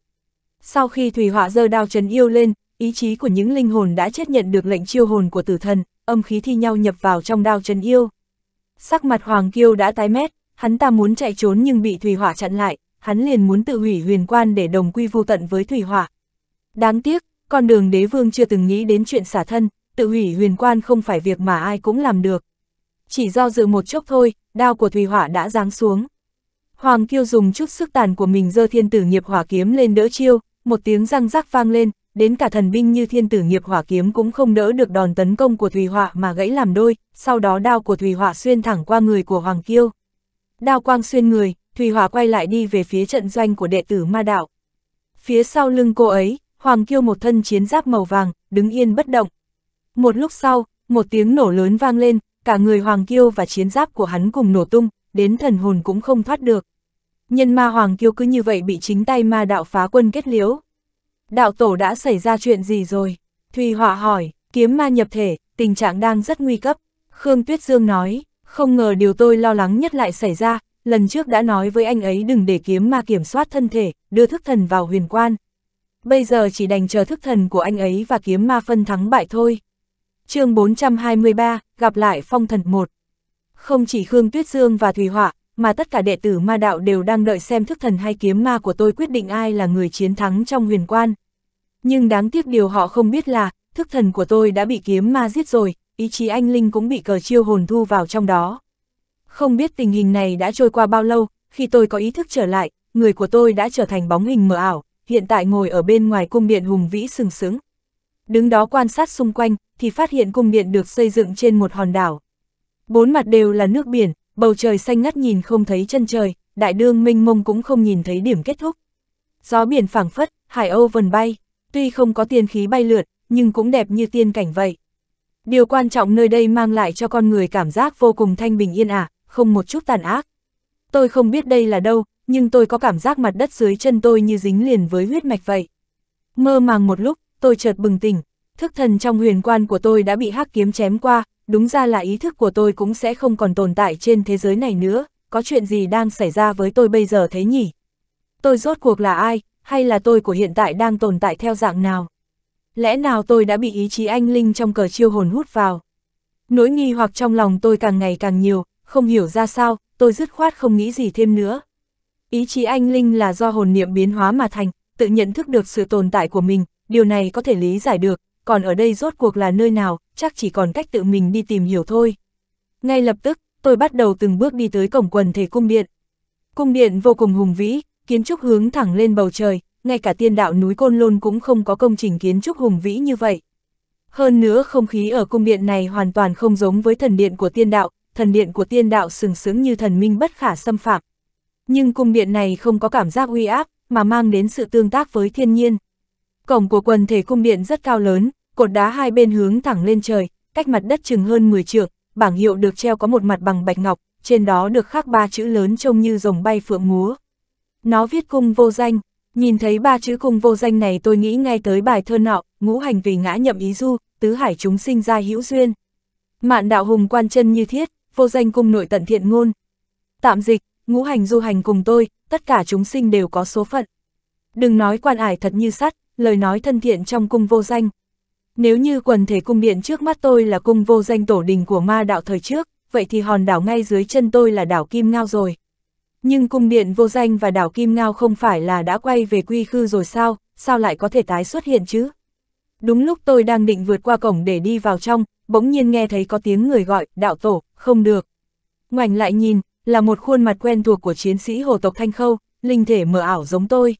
Sau khi Thủy Hỏa giơ đao trấn yêu lên, ý chí của những linh hồn đã chết nhận được lệnh chiêu hồn của tử thần, âm khí thi nhau nhập vào trong đao trấn yêu. Sắc mặt Hoàng Kiêu đã tái mét, hắn ta muốn chạy trốn nhưng bị Thủy Hỏa chặn lại, hắn liền muốn tự hủy huyền quan để đồng quy vu tận với Thủy Hỏa. Đáng tiếc, con đường đế vương chưa từng nghĩ đến chuyện xả thân, tự hủy huyền quan không phải việc mà ai cũng làm được. Chỉ do dự một chốc thôi, đao của Thủy Hỏa đã giáng xuống. Hoàng Kiêu dùng chút sức tàn của mình giơ thiên tử nghiệp hỏa kiếm lên đỡ chiêu, một tiếng răng rắc vang lên, đến cả thần binh như thiên tử nghiệp hỏa kiếm cũng không đỡ được đòn tấn công của Thủy Hỏa mà gãy làm đôi, sau đó đao của Thủy Hỏa xuyên thẳng qua người của Hoàng Kiêu. Đao quang xuyên người, Thủy Hỏa quay lại đi về phía trận doanh của đệ tử ma đạo. Phía sau lưng cô ấy, Hoàng Kiêu một thân chiến giáp màu vàng, đứng yên bất động. Một lúc sau, một tiếng nổ lớn vang lên, cả người Hoàng Kiêu và chiến giáp của hắn cùng nổ tung, đến thần hồn cũng không thoát được. Nhân ma Hoàng Kiêu cứ như vậy bị chính tay ma đạo phá quân kết liễu. Đạo tổ đã xảy ra chuyện gì rồi? Thủy Hỏa hỏi, kiếm ma nhập thể, tình trạng đang rất nguy cấp. Khương Tuyết Dương nói, không ngờ điều tôi lo lắng nhất lại xảy ra, lần trước đã nói với anh ấy đừng để kiếm ma kiểm soát thân thể, đưa thức thần vào huyền quan. Bây giờ chỉ đành chờ thức thần của anh ấy và kiếm ma phân thắng bại thôi. Chương bốn trăm hai mươi ba, gặp lại Phong Thần một. Không chỉ Khương Tuyết Dương và Thủy Hỏa, mà tất cả đệ tử ma đạo đều đang đợi xem thức thần hay kiếm ma của tôi quyết định ai là người chiến thắng trong huyền quan. Nhưng đáng tiếc điều họ không biết là, thức thần của tôi đã bị kiếm ma giết rồi, ý chí anh linh cũng bị cờ chiêu hồn thu vào trong đó. Không biết tình hình này đã trôi qua bao lâu, khi tôi có ý thức trở lại, người của tôi đã trở thành bóng hình mờ ảo, hiện tại ngồi ở bên ngoài cung điện hùng vĩ sừng sững. Đứng đó quan sát xung quanh, thì phát hiện cung điện được xây dựng trên một hòn đảo. Bốn mặt đều là nước biển, bầu trời xanh ngắt nhìn không thấy chân trời, đại dương mênh mông cũng không nhìn thấy điểm kết thúc. Gió biển phảng phất, hải âu vần bay, tuy không có tiên khí bay lượn, nhưng cũng đẹp như tiên cảnh vậy. Điều quan trọng nơi đây mang lại cho con người cảm giác vô cùng thanh bình yên ả, không một chút tàn ác. Tôi không biết đây là đâu, nhưng tôi có cảm giác mặt đất dưới chân tôi như dính liền với huyết mạch vậy. Mơ màng một lúc, tôi chợt bừng tỉnh, thức thần trong huyền quan của tôi đã bị hắc kiếm chém qua, đúng ra là ý thức của tôi cũng sẽ không còn tồn tại trên thế giới này nữa, có chuyện gì đang xảy ra với tôi bây giờ thế nhỉ? Tôi rốt cuộc là ai, hay là tôi của hiện tại đang tồn tại theo dạng nào? Lẽ nào tôi đã bị ý chí anh linh trong cờ chiêu hồn hút vào? Nỗi nghi hoặc trong lòng tôi càng ngày càng nhiều, không hiểu ra sao, tôi dứt khoát không nghĩ gì thêm nữa. Ý chí anh linh là do hồn niệm biến hóa mà thành, tự nhận thức được sự tồn tại của mình, điều này có thể lý giải được, còn ở đây rốt cuộc là nơi nào, chắc chỉ còn cách tự mình đi tìm hiểu thôi. Ngay lập tức, tôi bắt đầu từng bước đi tới cổng quần thể cung điện. Cung điện vô cùng hùng vĩ, kiến trúc hướng thẳng lên bầu trời, ngay cả tiên đạo núi Côn Lôn cũng không có công trình kiến trúc hùng vĩ như vậy. Hơn nữa không khí ở cung điện này hoàn toàn không giống với thần điện của tiên đạo, thần điện của tiên đạo sừng sững như thần minh bất khả xâm phạm. Nhưng cung điện này không có cảm giác uy áp, mà mang đến sự tương tác với thiên nhiên. Cổng của quần thể cung điện rất cao lớn, cột đá hai bên hướng thẳng lên trời, cách mặt đất chừng hơn mười trượng, bảng hiệu được treo có một mặt bằng bạch ngọc, trên đó được khắc ba chữ lớn trông như rồng bay phượng múa. Nó viết cung vô danh, nhìn thấy ba chữ cung vô danh này tôi nghĩ ngay tới bài thơ nọ, ngũ hành vì ngã nhậm ý du, tứ hải chúng sinh ra hữu duyên. Mạn đạo hùng quan chân như thiết, vô danh cung nội tận thiện ngôn. Tạm dịch, ngũ hành du hành cùng tôi, tất cả chúng sinh đều có số phận. Đừng nói quan ải thật như sắt, lời nói thân thiện trong cung vô danh. Nếu như quần thể cung điện trước mắt tôi là cung vô danh tổ đình của ma đạo thời trước, vậy thì hòn đảo ngay dưới chân tôi là đảo Kim Ngao rồi. Nhưng cung điện vô danh và đảo Kim Ngao không phải là đã quay về quy khư rồi sao, sao lại có thể tái xuất hiện chứ? Đúng lúc tôi đang định vượt qua cổng để đi vào trong, bỗng nhiên nghe thấy có tiếng người gọi, đạo tổ, không được. Ngoảnh lại nhìn, là một khuôn mặt quen thuộc của chiến sĩ hồ tộc Thanh Khâu, linh thể mờ ảo giống tôi.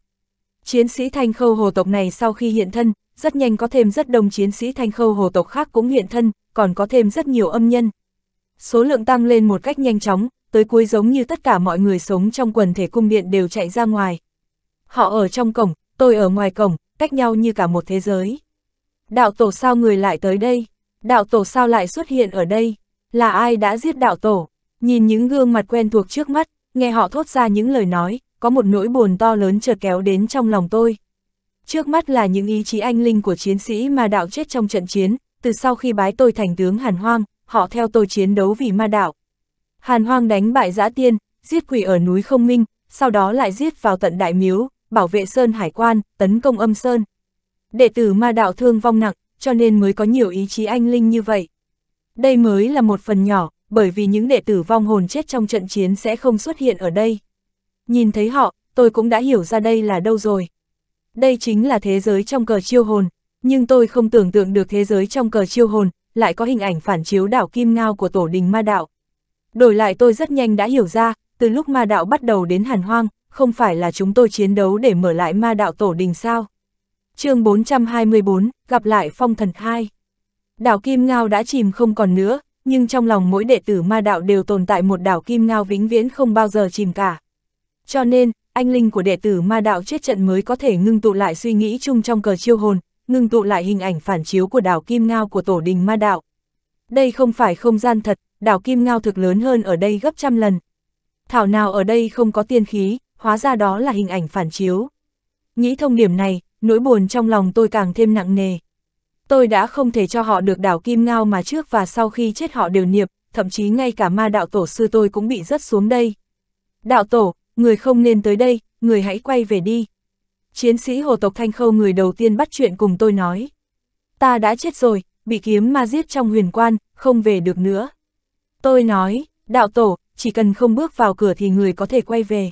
Chiến sĩ Thanh Khâu hồ tộc này sau khi hiện thân, rất nhanh có thêm rất đông chiến sĩ Thanh Khâu hồ tộc khác cũng hiện thân, còn có thêm rất nhiều âm nhân. Số lượng tăng lên một cách nhanh chóng, tới cuối giống như tất cả mọi người sống trong quần thể cung điện đều chạy ra ngoài. Họ ở trong cổng, tôi ở ngoài cổng, cách nhau như cả một thế giới. Đạo tổ sao người lại tới đây? Đạo tổ sao lại xuất hiện ở đây? Là ai đã giết đạo tổ? Nhìn những gương mặt quen thuộc trước mắt, nghe họ thốt ra những lời nói, có một nỗi buồn to lớn chợt kéo đến trong lòng tôi. Trước mắt là những ý chí anh linh của chiến sĩ ma đạo chết trong trận chiến, từ sau khi bái tôi thành tướng Hàn Hoang, họ theo tôi chiến đấu vì ma đạo. Hàn Hoang đánh bại Dã Tiên, giết quỷ ở núi Không Minh, sau đó lại giết vào tận Đại Miếu, bảo vệ Sơn Hải Quan, tấn công Âm Sơn. Đệ tử ma đạo thương vong nặng, cho nên mới có nhiều ý chí anh linh như vậy. Đây mới là một phần nhỏ, bởi vì những đệ tử vong hồn chết trong trận chiến sẽ không xuất hiện ở đây. Nhìn thấy họ, tôi cũng đã hiểu ra đây là đâu rồi. Đây chính là thế giới trong cờ chiêu hồn, nhưng tôi không tưởng tượng được thế giới trong cờ chiêu hồn lại có hình ảnh phản chiếu đảo Kim Ngao của tổ đình ma đạo. Đổi lại tôi rất nhanh đã hiểu ra, từ lúc ma đạo bắt đầu đến Hàn Hoang, không phải là chúng tôi chiến đấu để mở lại ma đạo tổ đình sao? Chương bốn trăm hai mươi bốn, gặp lại Phong Thần hai. Đảo Kim Ngao đã chìm không còn nữa, nhưng trong lòng mỗi đệ tử ma đạo đều tồn tại một đảo Kim Ngao vĩnh viễn không bao giờ chìm cả. Cho nên, anh linh của đệ tử ma đạo chết trận mới có thể ngưng tụ lại suy nghĩ chung trong cờ chiêu hồn, ngưng tụ lại hình ảnh phản chiếu của đảo Kim Ngao của tổ đình ma đạo. Đây không phải không gian thật, đảo Kim Ngao thực lớn hơn ở đây gấp trăm lần. Thảo nào ở đây không có tiên khí, hóa ra đó là hình ảnh phản chiếu. Nghĩ thông điểm này, nỗi buồn trong lòng tôi càng thêm nặng nề. Tôi đã không thể cho họ được đảo Kim Ngao mà trước và sau khi chết họ đều niệm, thậm chí ngay cả ma đạo tổ sư tôi cũng bị rớt xuống đây. Đạo tổ, người không nên tới đây, người hãy quay về đi. Chiến sĩ hồ tộc Thanh Khâu người đầu tiên bắt chuyện cùng tôi nói. Ta đã chết rồi, bị kiếm ma giết trong huyền quan, không về được nữa. Tôi nói, đạo tổ, chỉ cần không bước vào cửa thì người có thể quay về.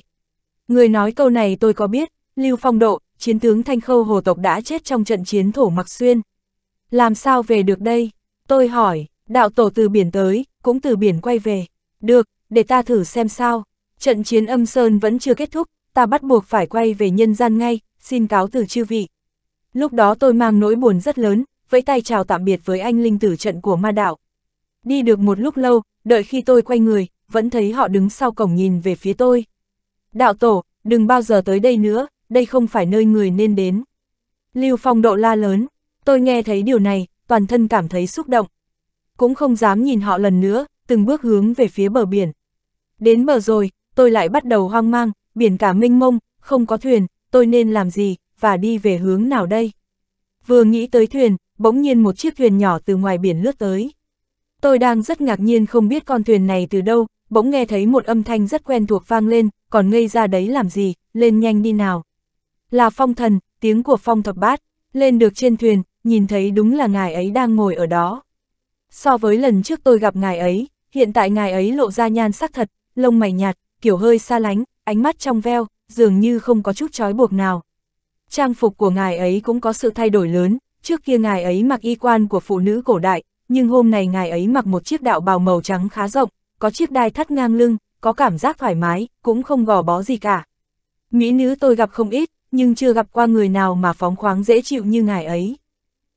Người nói câu này tôi có biết, Lưu Phong Độ, chiến tướng Thanh Khâu hồ tộc đã chết trong trận chiến Thổ Mặc Xuyên. Làm sao về được đây? Tôi hỏi, đạo tổ từ biển tới, cũng từ biển quay về. Được, để ta thử xem sao. Trận chiến Âm Sơn vẫn chưa kết thúc, ta bắt buộc phải quay về nhân gian ngay, xin cáo từ chư vị. Lúc đó tôi mang nỗi buồn rất lớn, vẫy tay chào tạm biệt với anh linh tử trận của ma đạo. Đi được một lúc lâu, đợi khi tôi quay người, vẫn thấy họ đứng sau cổng nhìn về phía tôi. Đạo tổ, đừng bao giờ tới đây nữa, đây không phải nơi người nên đến. Lưu Phong Độ la lớn, tôi nghe thấy điều này, toàn thân cảm thấy xúc động. Cũng không dám nhìn họ lần nữa, từng bước hướng về phía bờ biển. Đến bờ rồi, tôi lại bắt đầu hoang mang, biển cả mênh mông, không có thuyền, tôi nên làm gì, và đi về hướng nào đây? Vừa nghĩ tới thuyền, bỗng nhiên một chiếc thuyền nhỏ từ ngoài biển lướt tới. Tôi đang rất ngạc nhiên không biết con thuyền này từ đâu, bỗng nghe thấy một âm thanh rất quen thuộc vang lên, còn ngây ra đấy làm gì, lên nhanh đi nào. Là Phong Thần, tiếng của Phong Thập Bát, lên được trên thuyền, nhìn thấy đúng là ngài ấy đang ngồi ở đó. So với lần trước tôi gặp ngài ấy, hiện tại ngài ấy lộ ra nhan sắc thật, lông mày nhạt, kiểu hơi xa lánh, ánh mắt trong veo, dường như không có chút trói buộc nào. Trang phục của ngài ấy cũng có sự thay đổi lớn, trước kia ngài ấy mặc y quan của phụ nữ cổ đại, nhưng hôm nay ngài ấy mặc một chiếc đạo bào màu trắng khá rộng, có chiếc đai thắt ngang lưng, có cảm giác thoải mái, cũng không gò bó gì cả. Mỹ nữ tôi gặp không ít, nhưng chưa gặp qua người nào mà phóng khoáng dễ chịu như ngài ấy.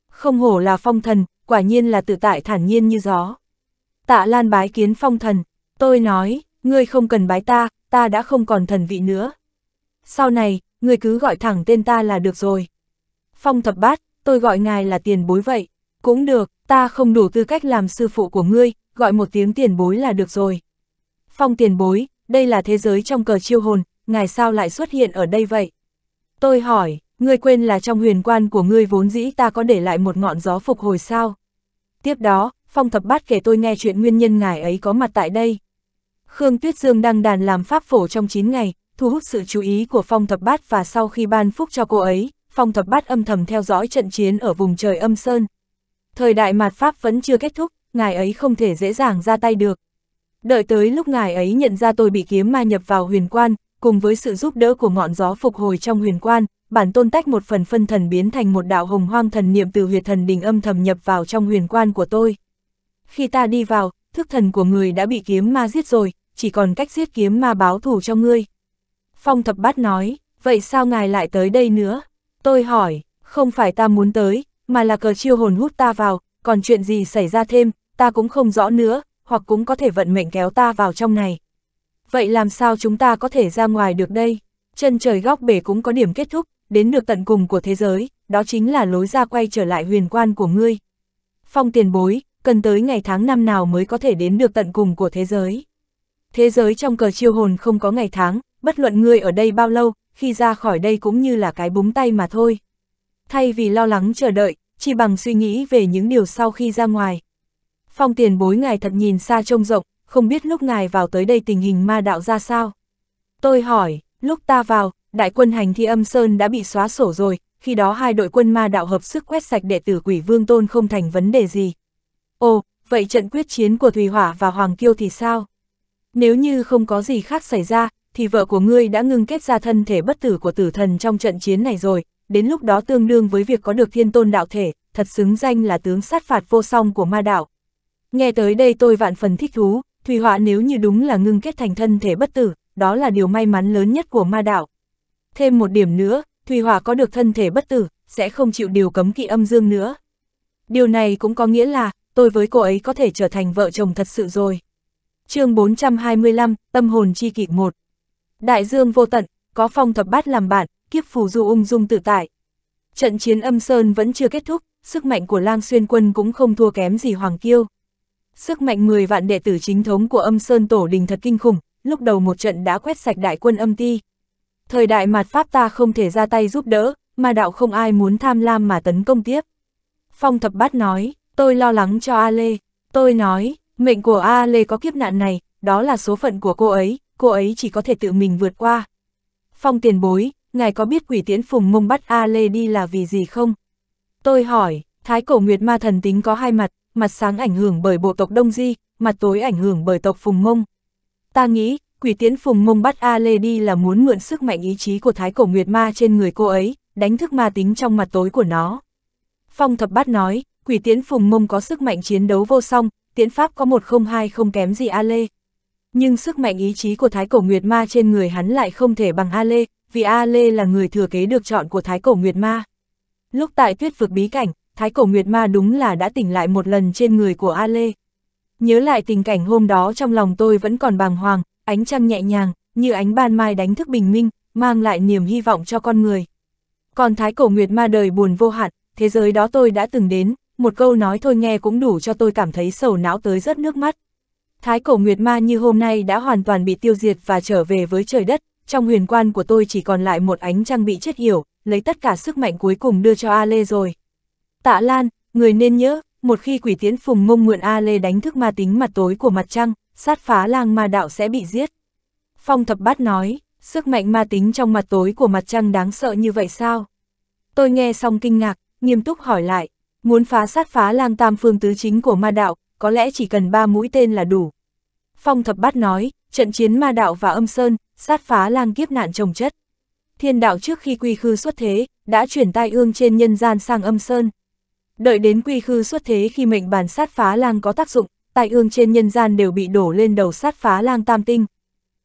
Không hổ là phong thần, quả nhiên là tự tại thản nhiên như gió. Tạ Lan bái kiến phong thần, tôi nói, ngươi không cần bái ta, ta đã không còn thần vị nữa. Sau này, ngươi cứ gọi thẳng tên ta là được rồi. Phong Thập Bát, tôi gọi ngài là tiền bối vậy. Cũng được, ta không đủ tư cách làm sư phụ của ngươi, gọi một tiếng tiền bối là được rồi. Phong tiền bối, đây là thế giới trong cờ chiêu hồn, ngài sao lại xuất hiện ở đây vậy? Tôi hỏi, ngươi quên là trong huyền quan của ngươi vốn dĩ ta có để lại một ngọn gió phục hồi sao? Tiếp đó, Phong Thập Bát kể tôi nghe chuyện nguyên nhân ngài ấy có mặt tại đây. Khương Tuyết Dương đăng đàn làm pháp phổ trong chín ngày, thu hút sự chú ý của Phong Thập Bát và sau khi ban phúc cho cô ấy, Phong Thập Bát âm thầm theo dõi trận chiến ở vùng trời Âm Sơn. Thời đại mạt Pháp vẫn chưa kết thúc, ngài ấy không thể dễ dàng ra tay được. Đợi tới lúc ngài ấy nhận ra tôi bị kiếm ma nhập vào huyền quan, cùng với sự giúp đỡ của ngọn gió phục hồi trong huyền quan, bản tôn tách một phần phân thần biến thành một đạo hồng hoang thần niệm từ huyệt thần đình âm thầm nhập vào trong huyền quan của tôi. Khi ta đi vào, thức thần của người đã bị kiếm ma giết rồi, chỉ còn cách giết kiếm ma báo thù cho ngươi. Phong Thập Bát nói, vậy sao ngài lại tới đây nữa? Tôi hỏi, không phải ta muốn tới, mà là cờ chiêu hồn hút ta vào, còn chuyện gì xảy ra thêm, ta cũng không rõ nữa, hoặc cũng có thể vận mệnh kéo ta vào trong này. Vậy làm sao chúng ta có thể ra ngoài được đây? Chân trời góc bể cũng có điểm kết thúc, đến được tận cùng của thế giới, đó chính là lối ra quay trở lại huyền quan của ngươi. Phong tiền bối, cần tới ngày tháng năm nào mới có thể đến được tận cùng của thế giới? Thế giới trong cờ chiêu hồn không có ngày tháng, bất luận ngươi ở đây bao lâu, khi ra khỏi đây cũng như là cái búng tay mà thôi. Thay vì lo lắng chờ đợi, chỉ bằng suy nghĩ về những điều sau khi ra ngoài. Phong tiền bối ngài thật nhìn xa trông rộng, không biết lúc ngài vào tới đây tình hình ma đạo ra sao? Tôi hỏi, lúc ta vào, đại quân hành thi Âm Sơn đã bị xóa sổ rồi, khi đó hai đội quân ma đạo hợp sức quét sạch đệ tử Quỷ Vương Tôn không thành vấn đề gì. Ồ, vậy trận quyết chiến của Thủy Hỏa và Hoàng Kiêu thì sao? Nếu như không có gì khác xảy ra, thì vợ của ngươi đã ngưng kết ra thân thể bất tử của tử thần trong trận chiến này rồi, đến lúc đó tương đương với việc có được thiên tôn đạo thể, thật xứng danh là tướng sát phạt vô song của ma đạo. Nghe tới đây tôi vạn phần thích thú, Thủy Hỏa nếu như đúng là ngưng kết thành thân thể bất tử, đó là điều may mắn lớn nhất của ma đạo. Thêm một điểm nữa, Thủy Hỏa có được thân thể bất tử, sẽ không chịu điều cấm kỵ âm dương nữa. Điều này cũng có nghĩa là, tôi với cô ấy có thể trở thành vợ chồng thật sự rồi. Chương bốn trăm hai mươi lăm, Tâm hồn chi kỷ một. Đại dương vô tận, có Phong Thập Bát làm bạn, kiếp phù du ung dung tự tại. Trận chiến Âm Sơn vẫn chưa kết thúc, sức mạnh của Lang Xuyên Quân cũng không thua kém gì Hoàng Kiêu. Sức mạnh mười vạn đệ tử chính thống của Âm Sơn Tổ Đình thật kinh khủng, lúc đầu một trận đã quét sạch đại quân Âm Ty. Thời đại mạt Pháp ta không thể ra tay giúp đỡ, mà đạo không ai muốn tham lam mà tấn công tiếp. Phong Thập Bát nói, tôi lo lắng cho A Lê. Tôi nói, mệnh của A Lê có kiếp nạn này, đó là số phận của cô ấy, cô ấy chỉ có thể tự mình vượt qua. Phong tiền bối, ngài có biết Quỷ Tiễn Phùng Mông bắt A Lê đi là vì gì không? Tôi hỏi, Thái Cổ Nguyệt Ma thần tính có hai mặt, mặt sáng ảnh hưởng bởi bộ tộc Đông Di, mặt tối ảnh hưởng bởi tộc Phùng Mông. Ta nghĩ, Quỷ Tiễn Phùng Mông bắt A Lê đi là muốn mượn sức mạnh ý chí của Thái Cổ Nguyệt Ma trên người cô ấy, đánh thức ma tính trong mặt tối của nó. Phong Thập Bát nói, Quỷ Tiễn Phùng Mông có sức mạnh chiến đấu vô song, tiễn pháp có một không hai không kém gì A Lê. Nhưng sức mạnh ý chí của Thái Cổ Nguyệt Ma trên người hắn lại không thể bằng A Lê, vì A Lê là người thừa kế được chọn của Thái Cổ Nguyệt Ma. Lúc tại Tuyết Vực bí cảnh, Thái Cổ Nguyệt Ma đúng là đã tỉnh lại một lần trên người của A Lê. Nhớ lại tình cảnh hôm đó trong lòng tôi vẫn còn bàng hoàng, ánh trăng nhẹ nhàng, như ánh ban mai đánh thức bình minh, mang lại niềm hy vọng cho con người. Còn Thái Cổ Nguyệt Ma đời buồn vô hạn, thế giới đó tôi đã từng đến, một câu nói thôi nghe cũng đủ cho tôi cảm thấy sầu não tới rớt nước mắt. Thái Cổ Nguyệt Ma như hôm nay đã hoàn toàn bị tiêu diệt và trở về với trời đất, trong huyền quan của tôi chỉ còn lại một ánh trăng bị chết yểu, lấy tất cả sức mạnh cuối cùng đưa cho A Lê rồi. Tạ Lan, người nên nhớ, một khi Quỷ Tiễn Phùng Mông mượn A Lê đánh thức ma tính mặt tối của mặt trăng, sát phá lang ma đạo sẽ bị giết. Phong Thập Bát nói, sức mạnh ma tính trong mặt tối của mặt trăng đáng sợ như vậy sao? Tôi nghe xong kinh ngạc, nghiêm túc hỏi lại, muốn phá sát phá lang tam phương tứ chính của ma đạo, có lẽ chỉ cần ba mũi tên là đủ. Phong Thập Bát nói, trận chiến ma đạo và Âm Sơn, sát phá lang kiếp nạn chồng chất. Thiên đạo trước khi quy khư xuất thế, đã chuyển tai ương trên nhân gian sang Âm Sơn. Đợi đến quy khư xuất thế khi mệnh bàn sát phá lang có tác dụng, tai ương trên nhân gian đều bị đổ lên đầu sát phá lang tam tinh.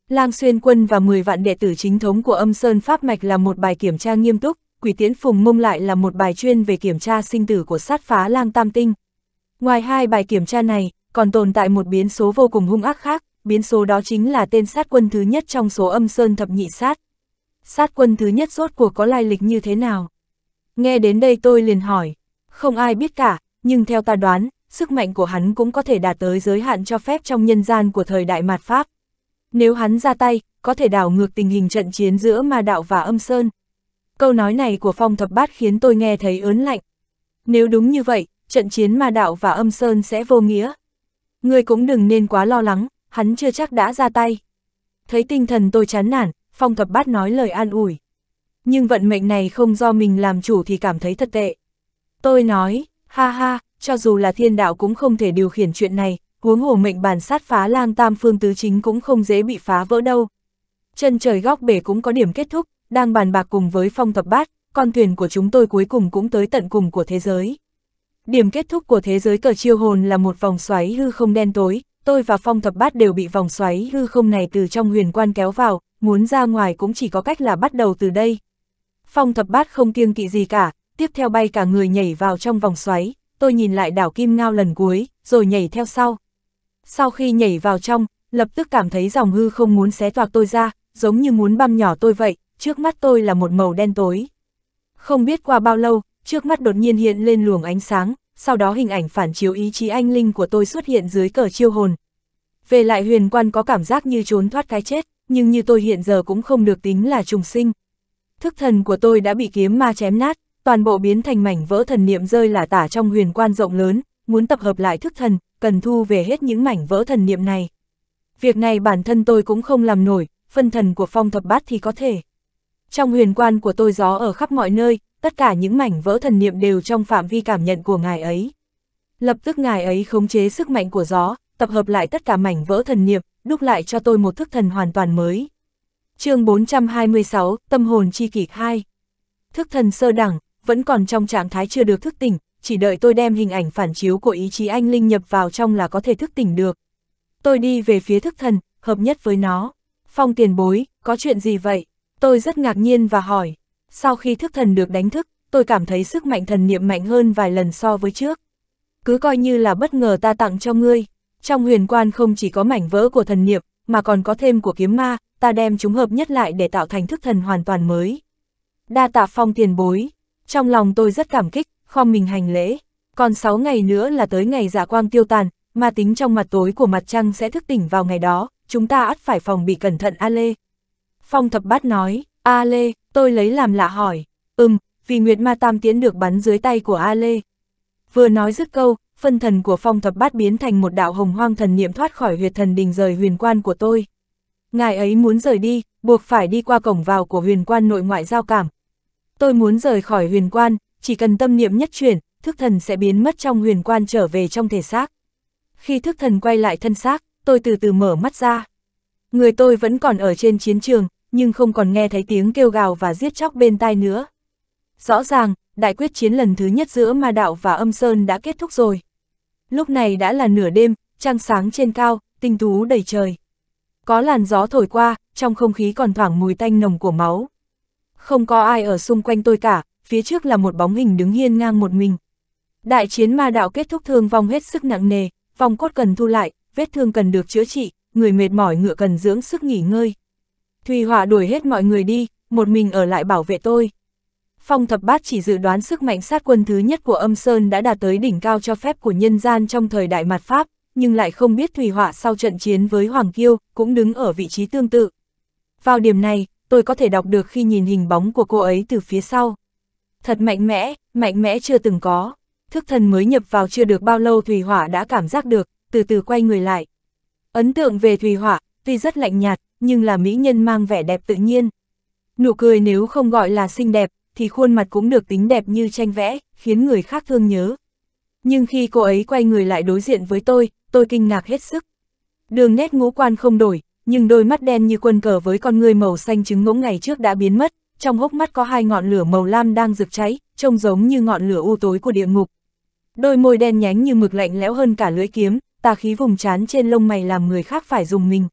Lang Xuyên Quân và mười vạn đệ tử chính thống của Âm Sơn Pháp Mạch là một bài kiểm tra nghiêm túc, Quỷ Tiễn Phùng Mông lại là một bài chuyên về kiểm tra sinh tử của sát phá lang tam tinh. Ngoài hai bài kiểm tra này, còn tồn tại một biến số vô cùng hung ác khác, biến số đó chính là tên sát quân thứ nhất trong số Âm Sơn thập nhị sát. Sát quân thứ nhất rốt cuộc có lai lịch như thế nào? Nghe đến đây tôi liền hỏi, không ai biết cả, nhưng theo ta đoán, sức mạnh của hắn cũng có thể đạt tới giới hạn cho phép trong nhân gian của thời đại mạt Pháp. Nếu hắn ra tay, có thể đảo ngược tình hình trận chiến giữa ma đạo và Âm Sơn. Câu nói này của Phong Thập Bát khiến tôi nghe thấy ớn lạnh. Nếu đúng như vậy, trận chiến ma đạo và Âm Sơn sẽ vô nghĩa. Ngươi cũng đừng nên quá lo lắng, hắn chưa chắc đã ra tay. Thấy tinh thần tôi chán nản, Phong Thập Bát nói lời an ủi. Nhưng vận mệnh này không do mình làm chủ thì cảm thấy thật tệ. Tôi nói, ha ha, cho dù là thiên đạo cũng không thể điều khiển chuyện này, huống hồ mệnh bàn sát phá lang tam phương tứ chính cũng không dễ bị phá vỡ đâu. Chân trời góc bể cũng có điểm kết thúc, đang bàn bạc cùng với Phong Thập Bát, con thuyền của chúng tôi cuối cùng cũng tới tận cùng của thế giới. Điểm kết thúc của thế giới cờ chiêu hồn là một vòng xoáy hư không đen tối, tôi và Phong Thập Bát đều bị vòng xoáy hư không này từ trong huyền quan kéo vào, muốn ra ngoài cũng chỉ có cách là bắt đầu từ đây. Phong Thập Bát không kiêng kỵ gì cả, tiếp theo bay cả người nhảy vào trong vòng xoáy, tôi nhìn lại đảo Kim Ngao lần cuối, rồi nhảy theo sau. Sau khi nhảy vào trong, lập tức cảm thấy dòng hư không muốn xé toạc tôi ra, giống như muốn băm nhỏ tôi vậy, trước mắt tôi là một màu đen tối. Không biết qua bao lâu, trước mắt đột nhiên hiện lên luồng ánh sáng, sau đó hình ảnh phản chiếu ý chí anh linh của tôi xuất hiện dưới cờ chiêu hồn. Về lại huyền quan có cảm giác như trốn thoát cái chết, nhưng như tôi hiện giờ cũng không được tính là trùng sinh. Thức thần của tôi đã bị kiếm ma chém nát, toàn bộ biến thành mảnh vỡ, thần niệm rơi lả tả trong huyền quan rộng lớn, muốn tập hợp lại thức thần, cần thu về hết những mảnh vỡ thần niệm này. Việc này bản thân tôi cũng không làm nổi, phân thần của Phong Thập Bát thì có thể. Trong huyền quan của tôi gió ở khắp mọi nơi, tất cả những mảnh vỡ thần niệm đều trong phạm vi cảm nhận của ngài ấy. Lập tức ngài ấy khống chế sức mạnh của gió, tập hợp lại tất cả mảnh vỡ thần niệm, đúc lại cho tôi một thức thần hoàn toàn mới. Chương bốn trăm hai mươi sáu, Tâm hồn chi kỷ hai. Thức thần sơ đẳng, vẫn còn trong trạng thái chưa được thức tỉnh, chỉ đợi tôi đem hình ảnh phản chiếu của ý chí anh linh nhập vào trong là có thể thức tỉnh được. Tôi đi về phía thức thần, hợp nhất với nó. Phong tiền bối, có chuyện gì vậy? Tôi rất ngạc nhiên và hỏi. Sau khi thức thần được đánh thức, tôi cảm thấy sức mạnh thần niệm mạnh hơn vài lần so với trước. Cứ coi như là bất ngờ ta tặng cho ngươi. Trong huyền quan không chỉ có mảnh vỡ của thần niệm, mà còn có thêm của kiếm ma, ta đem chúng hợp nhất lại để tạo thành thức thần hoàn toàn mới. Đa tạ Phong tiền bối. Trong lòng tôi rất cảm kích, khom mình hành lễ. Còn sáu ngày nữa là tới ngày dạ quang tiêu tàn, ma tính trong mặt tối của mặt trăng sẽ thức tỉnh vào ngày đó, chúng ta ắt phải phòng bị cẩn thận A Lê. Phong Thập Bát nói. A Lê, tôi lấy làm lạ hỏi. Ừm, vì Nguyệt Ma Tam Tiễn được bắn dưới tay của A Lê. Vừa nói dứt câu, phân thần của Phong Thập Bát biến thành một đạo hồng hoang thần niệm thoát khỏi huyệt thần đình rời huyền quan của tôi. Ngài ấy muốn rời đi, buộc phải đi qua cổng vào của huyền quan nội ngoại giao cảm. Tôi muốn rời khỏi huyền quan, chỉ cần tâm niệm nhất chuyển, thức thần sẽ biến mất trong huyền quan trở về trong thể xác. Khi thức thần quay lại thân xác, tôi từ từ mở mắt ra. Người tôi vẫn còn ở trên chiến trường, nhưng không còn nghe thấy tiếng kêu gào và giết chóc bên tai nữa. Rõ ràng, đại quyết chiến lần thứ nhất giữa Ma Đạo và Âm Sơn đã kết thúc rồi. Lúc này đã là nửa đêm, trăng sáng trên cao, tinh tú đầy trời. Có làn gió thổi qua, trong không khí còn thoảng mùi tanh nồng của máu. Không có ai ở xung quanh tôi cả, phía trước là một bóng hình đứng hiên ngang một mình. Đại chiến Ma Đạo kết thúc, thương vong hết sức nặng nề, vòng cốt cần thu lại, vết thương cần được chữa trị, người mệt mỏi ngựa cần dưỡng sức nghỉ ngơi. Thủy Hỏa đuổi hết mọi người đi, một mình ở lại bảo vệ tôi. Phong Thập Bát chỉ dự đoán sức mạnh sát quân thứ nhất của Âm Sơn đã đạt tới đỉnh cao cho phép của nhân gian trong thời đại mạt Pháp, nhưng lại không biết Thủy Hỏa sau trận chiến với Hoàng Kiêu cũng đứng ở vị trí tương tự. Vào điểm này, tôi có thể đọc được khi nhìn hình bóng của cô ấy từ phía sau. Thật mạnh mẽ, mạnh mẽ chưa từng có. Thức thần mới nhập vào chưa được bao lâu, Thủy Hỏa đã cảm giác được, từ từ quay người lại. Ấn tượng về Thủy Hỏa, tuy rất lạnh nhạt, nhưng là mỹ nhân mang vẻ đẹp tự nhiên. Nụ cười nếu không gọi là xinh đẹp, thì khuôn mặt cũng được tính đẹp như tranh vẽ, khiến người khác thương nhớ. nhưng khi cô ấy quay người lại đối diện với tôi, tôi kinh ngạc hết sức. Đường nét ngũ quan không đổi, nhưng đôi mắt đen như quân cờ với con người màu xanh trứng ngỗng ngày trước đã biến mất, trong hốc mắt có hai ngọn lửa màu lam đang rực cháy, trông giống như ngọn lửa u tối của địa ngục. Đôi môi đen nhánh như mực lạnh lẽo hơn cả lưỡi kiếm, tà khí vùng trán trên lông mày làm người khác phải rùng mình.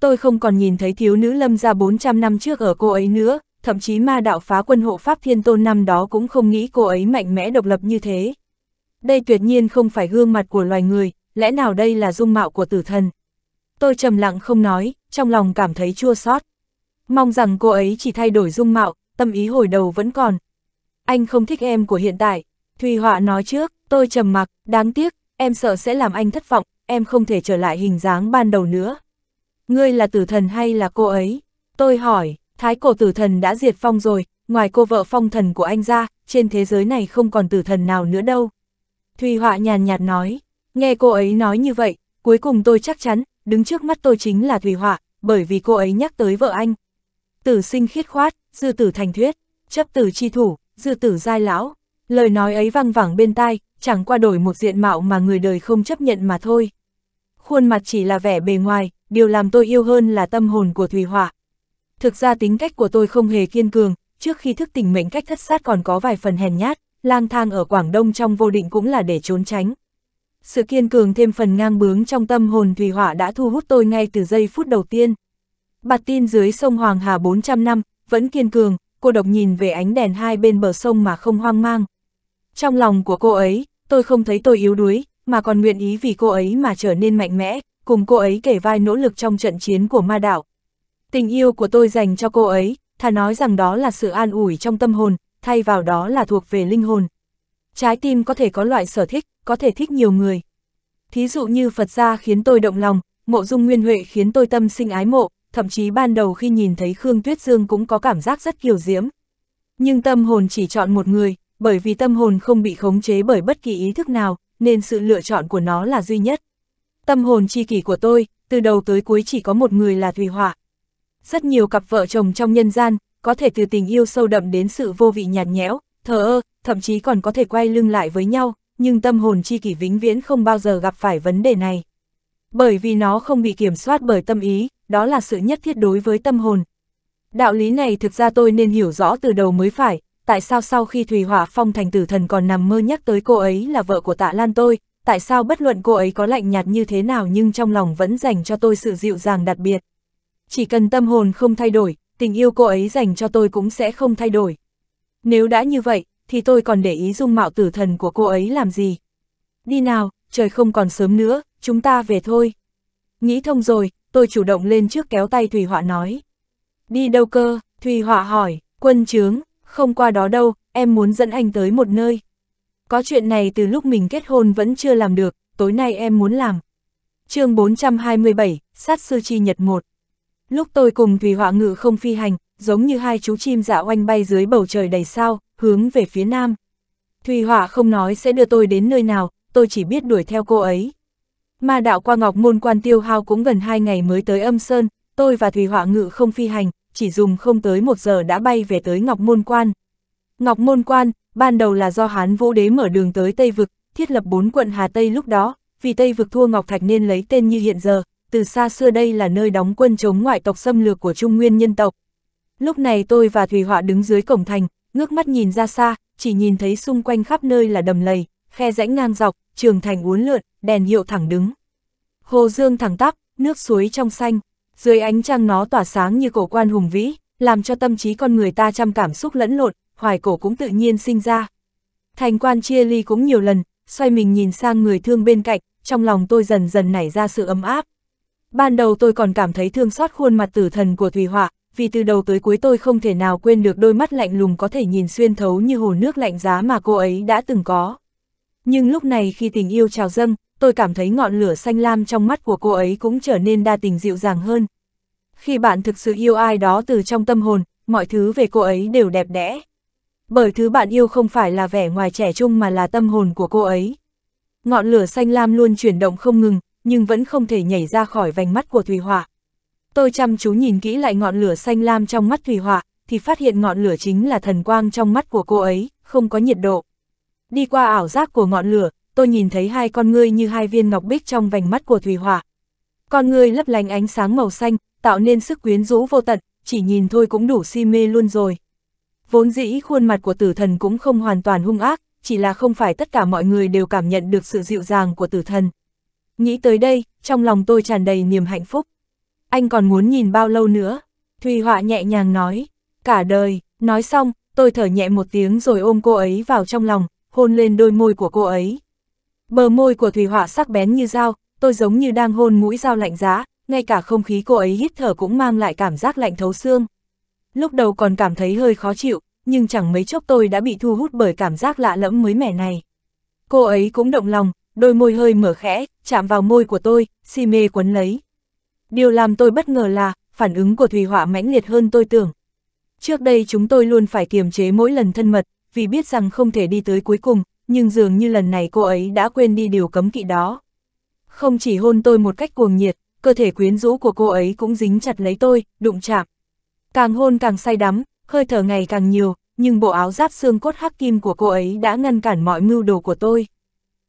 Tôi không còn nhìn thấy thiếu nữ Lâm gia bốn trăm năm trước ở cô ấy nữa, thậm chí ma đạo phá quân hộ pháp Thiên Tôn năm đó cũng không nghĩ cô ấy mạnh mẽ độc lập như thế. Đây tuyệt nhiên không phải gương mặt của loài người, lẽ nào đây là dung mạo của tử thần? Tôi trầm lặng không nói, trong lòng cảm thấy chua xót. Mong rằng cô ấy chỉ thay đổi dung mạo, tâm ý hồi đầu vẫn còn. Anh không thích em của hiện tại, Thủy Hỏa nói trước, tôi trầm mặc, đáng tiếc, em sợ sẽ làm anh thất vọng, em không thể trở lại hình dáng ban đầu nữa. Ngươi là tử thần hay là cô ấy? Tôi hỏi, thái cổ tử thần đã diệt phong rồi, ngoài cô vợ phong thần của anh ra, trên thế giới này không còn tử thần nào nữa đâu. Thủy Hỏa nhàn nhạt nói, nghe cô ấy nói như vậy, cuối cùng tôi chắc chắn, đứng trước mắt tôi chính là Thủy Hỏa, bởi vì cô ấy nhắc tới vợ anh. Tử sinh khiết khoát, dư tử thành thuyết, chấp tử chi thủ, dư tử giai lão. Lời nói ấy văng vẳng bên tai, chẳng qua đổi một diện mạo mà người đời không chấp nhận mà thôi. Khuôn mặt chỉ là vẻ bề ngoài, điều làm tôi yêu hơn là tâm hồn của Thủy Hỏa. Thực ra tính cách của tôi không hề kiên cường, trước khi thức tỉnh mệnh cách thất sát còn có vài phần hèn nhát, lang thang ở Quảng Đông trong vô định cũng là để trốn tránh. Sự kiên cường thêm phần ngang bướng trong tâm hồn Thủy Hỏa đã thu hút tôi ngay từ giây phút đầu tiên. Bạt tin dưới sông Hoàng Hà bốn trăm năm, vẫn kiên cường, cô độc nhìn về ánh đèn hai bên bờ sông mà không hoang mang. Trong lòng của cô ấy, tôi không thấy tôi yếu đuối, mà còn nguyện ý vì cô ấy mà trở nên mạnh mẽ, cùng cô ấy kể vai nỗ lực trong trận chiến của ma đạo. Tình yêu của tôi dành cho cô ấy, thà nói rằng đó là sự an ủi trong tâm hồn, thay vào đó là thuộc về linh hồn. Trái tim có thể có loại sở thích, có thể thích nhiều người. Thí dụ như Phật gia khiến tôi động lòng, Mộ Dung Nguyên Duệ khiến tôi tâm sinh ái mộ, thậm chí ban đầu khi nhìn thấy Khương Tuyết Dương cũng có cảm giác rất kiều diễm. Nhưng tâm hồn chỉ chọn một người, bởi vì tâm hồn không bị khống chế bởi bất kỳ ý thức nào, nên sự lựa chọn của nó là duy nhất. Tâm hồn tri kỷ của tôi, từ đầu tới cuối chỉ có một người là Thủy Hỏa. Rất nhiều cặp vợ chồng trong nhân gian, có thể từ tình yêu sâu đậm đến sự vô vị nhạt nhẽo, thờ ơ, thậm chí còn có thể quay lưng lại với nhau, nhưng tâm hồn tri kỷ vĩnh viễn không bao giờ gặp phải vấn đề này. Bởi vì nó không bị kiểm soát bởi tâm ý, đó là sự nhất thiết đối với tâm hồn. Đạo lý này thực ra tôi nên hiểu rõ từ đầu mới phải, tại sao sau khi Thủy Hỏa phong thành tử thần còn nằm mơ nhắc tới cô ấy là vợ của Tạ Lan tôi, tại sao bất luận cô ấy có lạnh nhạt như thế nào nhưng trong lòng vẫn dành cho tôi sự dịu dàng đặc biệt. Chỉ cần tâm hồn không thay đổi, tình yêu cô ấy dành cho tôi cũng sẽ không thay đổi. Nếu đã như vậy, thì tôi còn để ý dung mạo tử thần của cô ấy làm gì. Đi nào, trời không còn sớm nữa, chúng ta về thôi. Nghĩ thông rồi, tôi chủ động lên trước kéo tay Thủy Hỏa nói. Đi đâu cơ, Thủy Hỏa hỏi, quân trướng, không qua đó đâu, em muốn dẫn anh tới một nơi. Có chuyện này từ lúc mình kết hôn vẫn chưa làm được, tối nay em muốn làm. Chương bốn trăm hai mươi bảy, Sát Sư Chi Nhật một. Lúc tôi cùng Thủy Hỏa ngự không phi hành, giống như hai chú chim dạ oanh bay dưới bầu trời đầy sao, hướng về phía nam. Thủy Hỏa không nói sẽ đưa tôi đến nơi nào, tôi chỉ biết đuổi theo cô ấy. Ma đạo qua Ngọc Môn quan tiêu hao cũng gần hai ngày mới tới Âm Sơn, tôi và Thủy Hỏa ngự không phi hành, chỉ dùng không tới một giờ đã bay về tới Ngọc Môn quan. Ngọc Môn quan, ban đầu là do Hán Vũ Đế mở đường tới Tây Vực, thiết lập bốn quận Hà Tây lúc đó, vì Tây Vực thua Ngọc Thạch nên lấy tên như hiện giờ, từ xa xưa đây là nơi đóng quân chống ngoại tộc xâm lược của Trung Nguyên nhân tộc. Lúc này tôi và Thủy Hỏa đứng dưới cổng thành, ngước mắt nhìn ra xa, chỉ nhìn thấy xung quanh khắp nơi là đầm lầy, khe rãnh ngang dọc, trường thành uốn lượn, đèn hiệu thẳng đứng. Hồ dương thẳng tắp, nước suối trong xanh, dưới ánh trăng nó tỏa sáng như cổ quan hùng vĩ, làm cho tâm trí con người ta trăm cảm xúc lẫn lộn, hoài cổ cũng tự nhiên sinh ra. Thành quan chia ly cũng nhiều lần, xoay mình nhìn sang người thương bên cạnh, trong lòng tôi dần dần nảy ra sự ấm áp. Ban đầu tôi còn cảm thấy thương xót khuôn mặt tử thần của Thủy Hỏa, vì từ đầu tới cuối tôi không thể nào quên được đôi mắt lạnh lùng có thể nhìn xuyên thấu như hồ nước lạnh giá mà cô ấy đã từng có. Nhưng lúc này khi tình yêu trào dâng, tôi cảm thấy ngọn lửa xanh lam trong mắt của cô ấy cũng trở nên đa tình dịu dàng hơn. Khi bạn thực sự yêu ai đó từ trong tâm hồn, mọi thứ về cô ấy đều đẹp đẽ. Bởi thứ bạn yêu không phải là vẻ ngoài trẻ trung mà là tâm hồn của cô ấy. Ngọn lửa xanh lam luôn chuyển động không ngừng, nhưng vẫn không thể nhảy ra khỏi vành mắt của Thủy Hỏa. Tôi chăm chú nhìn kỹ lại ngọn lửa xanh lam trong mắt Thủy Hỏa, thì phát hiện ngọn lửa chính là thần quang trong mắt của cô ấy, không có nhiệt độ. Đi qua ảo giác của ngọn lửa, tôi nhìn thấy hai con ngươi như hai viên ngọc bích trong vành mắt của Thủy Hỏa. Con ngươi lấp lánh ánh sáng màu xanh, tạo nên sức quyến rũ vô tận, chỉ nhìn thôi cũng đủ si mê luôn rồi. Vốn dĩ khuôn mặt của Tử Thần cũng không hoàn toàn hung ác, chỉ là không phải tất cả mọi người đều cảm nhận được sự dịu dàng của Tử Thần. Nghĩ tới đây, trong lòng tôi tràn đầy niềm hạnh phúc. Anh còn muốn nhìn bao lâu nữa? Thủy Hỏa nhẹ nhàng nói. Cả đời. Nói xong, tôi thở nhẹ một tiếng rồi ôm cô ấy vào trong lòng, hôn lên đôi môi của cô ấy. Bờ môi của Thủy Hỏa sắc bén như dao, tôi giống như đang hôn mũi dao lạnh giá, ngay cả không khí cô ấy hít thở cũng mang lại cảm giác lạnh thấu xương. Lúc đầu còn cảm thấy hơi khó chịu, nhưng chẳng mấy chốc tôi đã bị thu hút bởi cảm giác lạ lẫm mới mẻ này. Cô ấy cũng động lòng, đôi môi hơi mở khẽ, chạm vào môi của tôi, si mê quấn lấy. Điều làm tôi bất ngờ là, phản ứng của Thủy Hỏa mãnh liệt hơn tôi tưởng. Trước đây chúng tôi luôn phải kiềm chế mỗi lần thân mật, vì biết rằng không thể đi tới cuối cùng, nhưng dường như lần này cô ấy đã quên đi điều cấm kỵ đó. Không chỉ hôn tôi một cách cuồng nhiệt, cơ thể quyến rũ của cô ấy cũng dính chặt lấy tôi, đụng chạm. Càng hôn càng say đắm, hơi thở ngày càng nhiều, nhưng bộ áo giáp xương cốt hắc kim của cô ấy đã ngăn cản mọi mưu đồ của tôi.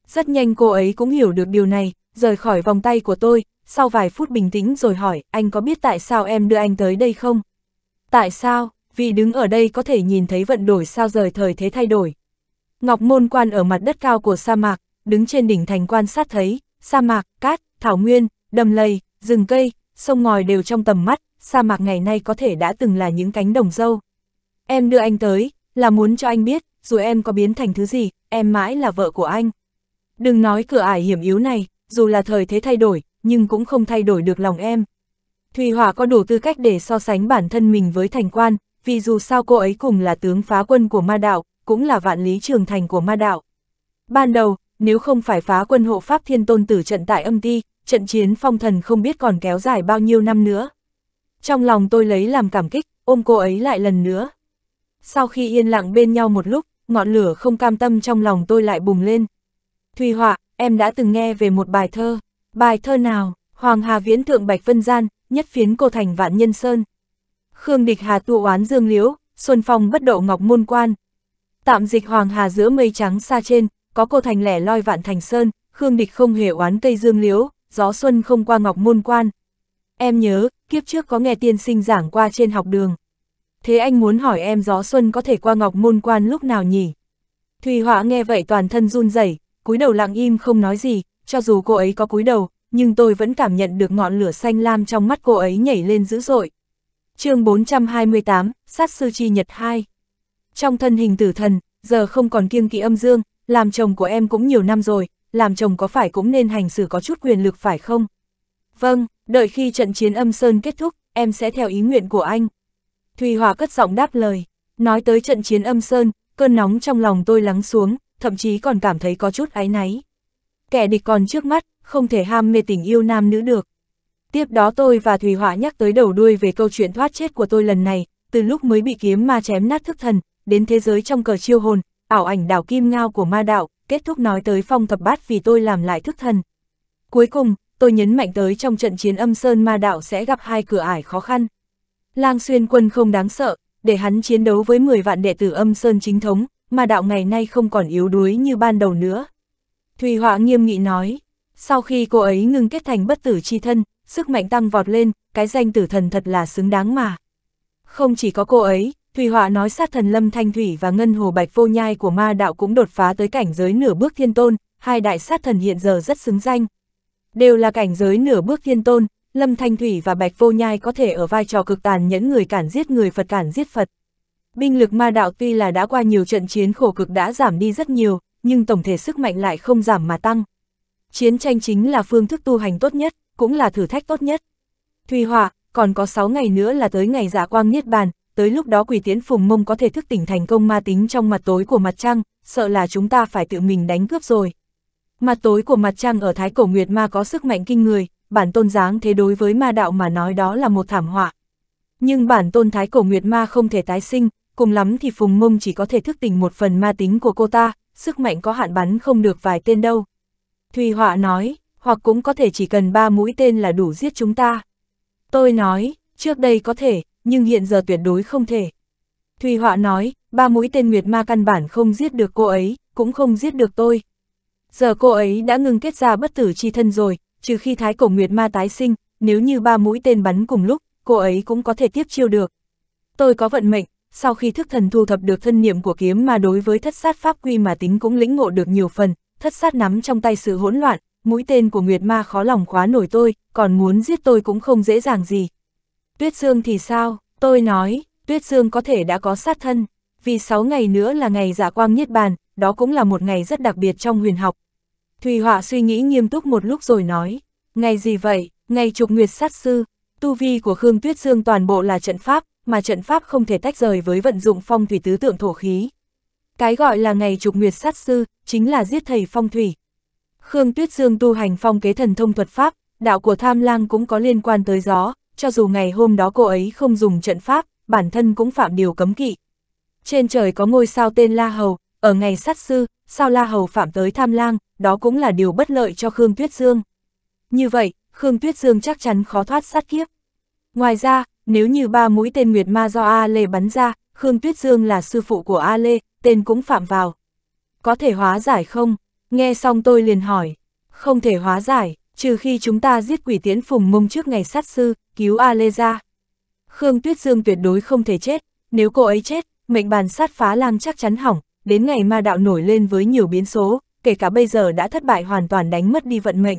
Rất nhanh cô ấy cũng hiểu được điều này, rời khỏi vòng tay của tôi, sau vài phút bình tĩnh rồi hỏi, anh có biết tại sao em đưa anh tới đây không? Tại sao? Vì đứng ở đây có thể nhìn thấy vận đổi sao rời thời thế thay đổi. Ngọc Môn Quan ở mặt đất cao của sa mạc, đứng trên đỉnh thành quan sát thấy, sa mạc, cát, thảo nguyên, đầm lầy, rừng cây, sông ngòi đều trong tầm mắt, sa mạc ngày nay có thể đã từng là những cánh đồng dâu. Em đưa anh tới, là muốn cho anh biết, dù em có biến thành thứ gì, em mãi là vợ của anh. Đừng nói cửa ải hiểm yếu này, dù là thời thế thay đổi, nhưng cũng không thay đổi được lòng em. Thủy Hỏa có đủ tư cách để so sánh bản thân mình với thành quan. Vì dù sao cô ấy cùng là tướng phá quân của ma đạo, cũng là vạn lý trường thành của ma đạo. Ban đầu, nếu không phải phá quân hộ pháp Thiên Tôn tử trận tại Âm Ty, trận chiến phong thần không biết còn kéo dài bao nhiêu năm nữa. Trong lòng tôi lấy làm cảm kích, ôm cô ấy lại lần nữa. Sau khi yên lặng bên nhau một lúc, ngọn lửa không cam tâm trong lòng tôi lại bùng lên. Thủy Hỏa, em đã từng nghe về một bài thơ. Bài thơ nào? Hoàng Hà viễn thượng bạch vân gian, nhất phiến cô thành vạn nhân sơn. Khương địch hà tụ oán dương liễu, xuân phong bất độ ngọc môn quan. Tạm dịch hoàng hà giữa mây trắng xa trên, có cô thành lẻ loi vạn thành sơn, khương địch không hề oán cây dương liễu, gió xuân không qua ngọc môn quan. Em nhớ, kiếp trước có nghe tiên sinh giảng qua trên học đường. Thế anh muốn hỏi em gió xuân có thể qua ngọc môn quan lúc nào nhỉ? Thủy Hỏa nghe vậy toàn thân run rẩy, cúi đầu lặng im không nói gì, cho dù cô ấy có cúi đầu, nhưng tôi vẫn cảm nhận được ngọn lửa xanh lam trong mắt cô ấy nhảy lên dữ dội. Chương bốn trăm hai mươi tám, Sát Sư Chi Nhật hai. Trong thân hình Tử Thần, giờ không còn kiêng kỵ âm dương, làm chồng của em cũng nhiều năm rồi, làm chồng có phải cũng nên hành xử có chút quyền lực phải không? Vâng, đợi khi trận chiến Âm Sơn kết thúc, em sẽ theo ý nguyện của anh. Thủy Hỏa cất giọng đáp lời, nói tới trận chiến Âm Sơn, cơn nóng trong lòng tôi lắng xuống, thậm chí còn cảm thấy có chút áy náy. Kẻ địch còn trước mắt, không thể ham mê tình yêu nam nữ được. Tiếp đó tôi và Thủy Hỏa nhắc tới đầu đuôi về câu chuyện thoát chết của tôi lần này, từ lúc mới bị kiếm ma chém nát thức thần, đến thế giới trong cờ chiêu hồn, ảo ảnh đảo kim ngao của ma đạo, kết thúc nói tới phong thập bát vì tôi làm lại thức thần. Cuối cùng, tôi nhấn mạnh tới trong trận chiến Âm Sơn ma đạo sẽ gặp hai cửa ải khó khăn. Lang Xuyên Quân không đáng sợ, để hắn chiến đấu với mười vạn đệ tử Âm Sơn chính thống, ma đạo ngày nay không còn yếu đuối như ban đầu nữa. Thủy Hỏa nghiêm nghị nói, sau khi cô ấy ngưng kết thành bất tử chi thân, sức mạnh tăng vọt lên, cái danh Tử Thần thật là xứng đáng mà. Không chỉ có cô ấy, Thủy Hỏa nói sát thần Lâm Thanh Thủy và ngân hồ Bạch Vô Nhai của ma đạo cũng đột phá tới cảnh giới nửa bước thiên tôn, hai đại sát thần hiện giờ rất xứng danh. Đều là cảnh giới nửa bước thiên tôn, Lâm Thanh Thủy và Bạch Vô Nhai có thể ở vai trò cực tàn nhẫn người cản giết người Phật cản giết Phật. Binh lực ma đạo tuy là đã qua nhiều trận chiến khổ cực đã giảm đi rất nhiều, nhưng tổng thể sức mạnh lại không giảm mà tăng. Chiến tranh chính là phương thức tu hành tốt nhất, cũng là thử thách tốt nhất. Thủy Hỏa, còn có sáu ngày nữa là tới ngày Dạ Quang Niết Bàn, tới lúc đó Quỷ Tiễn Phùng Mông có thể thức tỉnh thành công ma tính trong mặt tối của mặt trăng, sợ là chúng ta phải tự mình đánh cướp rồi. Mặt tối của mặt trăng ở Thái Cổ Nguyệt Ma có sức mạnh kinh người, bản tôn giáng thế đối với ma đạo mà nói đó là một thảm họa. Nhưng bản tôn Thái Cổ Nguyệt Ma không thể tái sinh, cùng lắm thì Phùng Mông chỉ có thể thức tỉnh một phần ma tính của cô ta, sức mạnh có hạn bắn không được vài tên đâu. Thủy Hỏa nói, hoặc cũng có thể chỉ cần ba mũi tên là đủ giết chúng ta. Tôi nói, trước đây có thể, nhưng hiện giờ tuyệt đối không thể. Thủy Hỏa nói, ba mũi tên Nguyệt Ma căn bản không giết được cô ấy, cũng không giết được tôi. Giờ cô ấy đã ngưng kết ra bất tử chi thân rồi, trừ khi Thái Cổ Nguyệt Ma tái sinh, nếu như ba mũi tên bắn cùng lúc, cô ấy cũng có thể tiếp chiêu được. Tôi có vận mệnh, sau khi thức thần thu thập được thân niệm của kiếm mà đối với thất sát pháp quy mà tính cũng lĩnh ngộ được nhiều phần, thất sát nắm trong tay sự hỗn loạn, mũi tên của Nguyệt Ma khó lòng khóa nổi tôi, còn muốn giết tôi cũng không dễ dàng gì. Tuyết Dương thì sao? Tôi nói, Tuyết Dương có thể đã có sát thân, vì sáu ngày nữa là ngày Dạ Quang Niết Bàn, đó cũng là một ngày rất đặc biệt trong huyền học. Thủy Hỏa suy nghĩ nghiêm túc một lúc rồi nói, ngày gì vậy? Ngày Trục Nguyệt Sát Sư. Tu vi của Khương Tuyết Dương toàn bộ là trận pháp, mà trận pháp không thể tách rời với vận dụng phong thủy tứ tượng thổ khí. Cái gọi là ngày Trục Nguyệt Sát Sư chính là giết thầy phong thủy. Khương Tuyết Dương tu hành phong kế thần thông thuật pháp, đạo của Tham Lang cũng có liên quan tới gió, cho dù ngày hôm đó cô ấy không dùng trận pháp, bản thân cũng phạm điều cấm kỵ. Trên trời có ngôi sao tên La Hầu, ở ngày sát sư, sao La Hầu phạm tới Tham Lang, đó cũng là điều bất lợi cho Khương Tuyết Dương. Như vậy, Khương Tuyết Dương chắc chắn khó thoát sát kiếp. Ngoài ra, nếu như ba mũi tên Nguyệt Ma do A Lê bắn ra, Khương Tuyết Dương là sư phụ của A Lê, tên cũng phạm vào. Có thể hóa giải không? Nghe xong tôi liền hỏi, không thể hóa giải, trừ khi chúng ta giết Quỷ Tiễn Phùng Mông trước ngày sát sư, cứu A Lê ra. Khương Tuyết Dương tuyệt đối không thể chết, nếu cô ấy chết, mệnh bàn sát phá lang chắc chắn hỏng, đến ngày ma đạo nổi lên với nhiều biến số, kể cả bây giờ đã thất bại hoàn toàn đánh mất đi vận mệnh.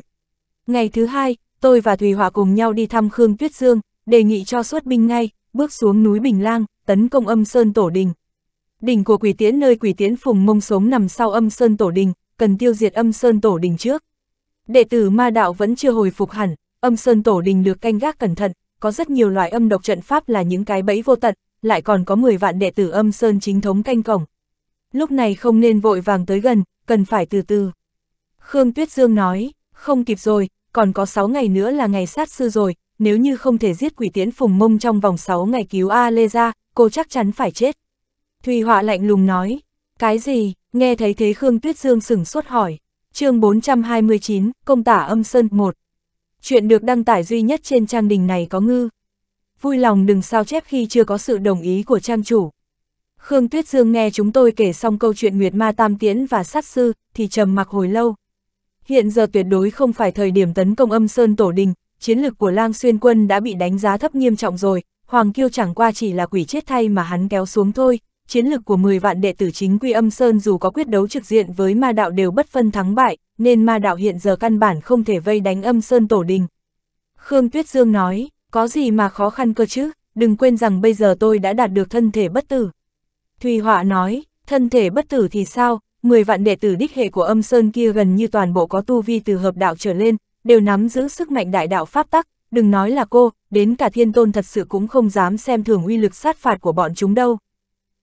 Ngày thứ hai, tôi và Thủy Hỏa cùng nhau đi thăm Khương Tuyết Dương, đề nghị cho xuất binh ngay, bước xuống núi Bình Lang, tấn công Âm Sơn Tổ Đình. Đỉnh của Quỷ Tiễn nơi Quỷ Tiễn Phùng Mông sống nằm sau Âm Sơn Tổ Đình, cần tiêu diệt Âm Sơn Tổ Đình trước. Đệ tử ma đạo vẫn chưa hồi phục hẳn, Âm Sơn Tổ Đình được canh gác cẩn thận, có rất nhiều loại âm độc trận pháp là những cái bẫy vô tận, lại còn có mười vạn đệ tử Âm Sơn chính thống canh cổng. Lúc này không nên vội vàng tới gần, cần phải từ từ. Khương Tuyết Dương nói, không kịp rồi, còn có sáu ngày nữa là ngày sát sư rồi, nếu như không thể giết Quỷ Tiễn Phùng Mông trong vòng sáu ngày cứu A Lê ra, cô chắc chắn phải chết. Thủy Hỏa lạnh lùng nói, cái gì? Nghe thấy thế Khương Tuyết Dương sửng sốt hỏi. Chương bốn trăm hai mươi chín, Công Tả Âm Sơn một. Chuyện được đăng tải duy nhất trên trang đình này có ngư. Vui lòng đừng sao chép khi chưa có sự đồng ý của trang chủ. Khương Tuyết Dương nghe chúng tôi kể xong câu chuyện Nguyệt Ma Tam Tiễn và sát sư, thì trầm mặc hồi lâu. Hiện giờ tuyệt đối không phải thời điểm tấn công Âm Sơn Tổ Đình, chiến lực của Lang Xuyên Quân đã bị đánh giá thấp nghiêm trọng rồi, Hoàng Kiêu chẳng qua chỉ là quỷ chết thay mà hắn kéo xuống thôi. Chiến lực của mười vạn đệ tử chính quy Âm Sơn dù có quyết đấu trực diện với ma đạo đều bất phân thắng bại, nên ma đạo hiện giờ căn bản không thể vây đánh Âm Sơn Tổ Đình. Khương Tuyết Dương nói, có gì mà khó khăn cơ chứ, đừng quên rằng bây giờ tôi đã đạt được thân thể bất tử. Thủy Hỏa nói, thân thể bất tử thì sao, mười vạn đệ tử đích hệ của Âm Sơn kia gần như toàn bộ có tu vi từ hợp đạo trở lên, đều nắm giữ sức mạnh đại đạo pháp tắc, đừng nói là cô, đến cả Thiên Tôn thật sự cũng không dám xem thường uy lực sát phạt của bọn chúng đâu.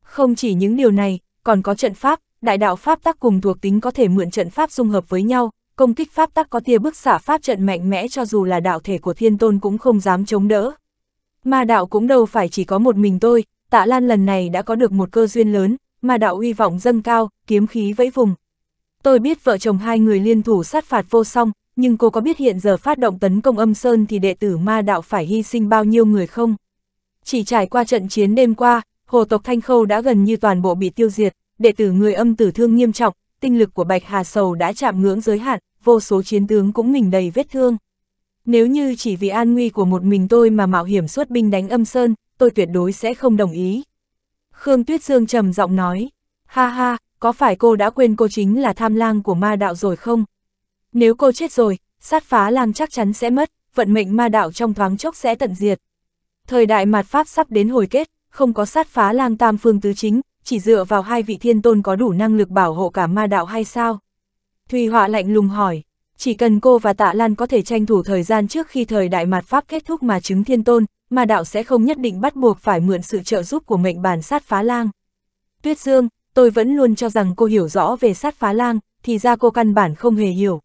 Không chỉ những điều này, còn có trận pháp, đại đạo pháp tắc cùng thuộc tính có thể mượn trận pháp dung hợp với nhau, công kích pháp tắc có tia bức xạ pháp trận mạnh mẽ cho dù là đạo thể của Thiên Tôn cũng không dám chống đỡ. Ma đạo cũng đâu phải chỉ có một mình tôi, Tạ Lan lần này đã có được một cơ duyên lớn, ma đạo uy vọng dâng cao, kiếm khí vẫy vùng. Tôi biết vợ chồng hai người liên thủ sát phạt vô song, nhưng cô có biết hiện giờ phát động tấn công Âm Sơn thì đệ tử ma đạo phải hy sinh bao nhiêu người không? Chỉ trải qua trận chiến đêm qua, hồ tộc Thanh Khâu đã gần như toàn bộ bị tiêu diệt, đệ tử người Âm tử thương nghiêm trọng, tinh lực của Bạch Hà Sầu đã chạm ngưỡng giới hạn, vô số chiến tướng cũng mình đầy vết thương. Nếu như chỉ vì an nguy của một mình tôi mà mạo hiểm xuất binh đánh Âm Sơn, tôi tuyệt đối sẽ không đồng ý. Khương Tuyết Dương trầm giọng nói, ha ha, có phải cô đã quên cô chính là Tham Lang của ma đạo rồi không? Nếu cô chết rồi, sát phá lang chắc chắn sẽ mất, vận mệnh ma đạo trong thoáng chốc sẽ tận diệt. Thời đại mạt Pháp sắp đến hồi kết. Không có sát phá lang tam phương tứ chính, chỉ dựa vào hai vị thiên tôn có đủ năng lực bảo hộ cả ma đạo hay sao? Thủy Hỏa lạnh lùng hỏi, chỉ cần cô và Tạ Lan có thể tranh thủ thời gian trước khi thời đại mạt Pháp kết thúc mà chứng thiên tôn, ma đạo sẽ không nhất định bắt buộc phải mượn sự trợ giúp của mệnh bàn sát phá lang. Tuyết Dương, tôi vẫn luôn cho rằng cô hiểu rõ về sát phá lang, thì ra cô căn bản không hề hiểu.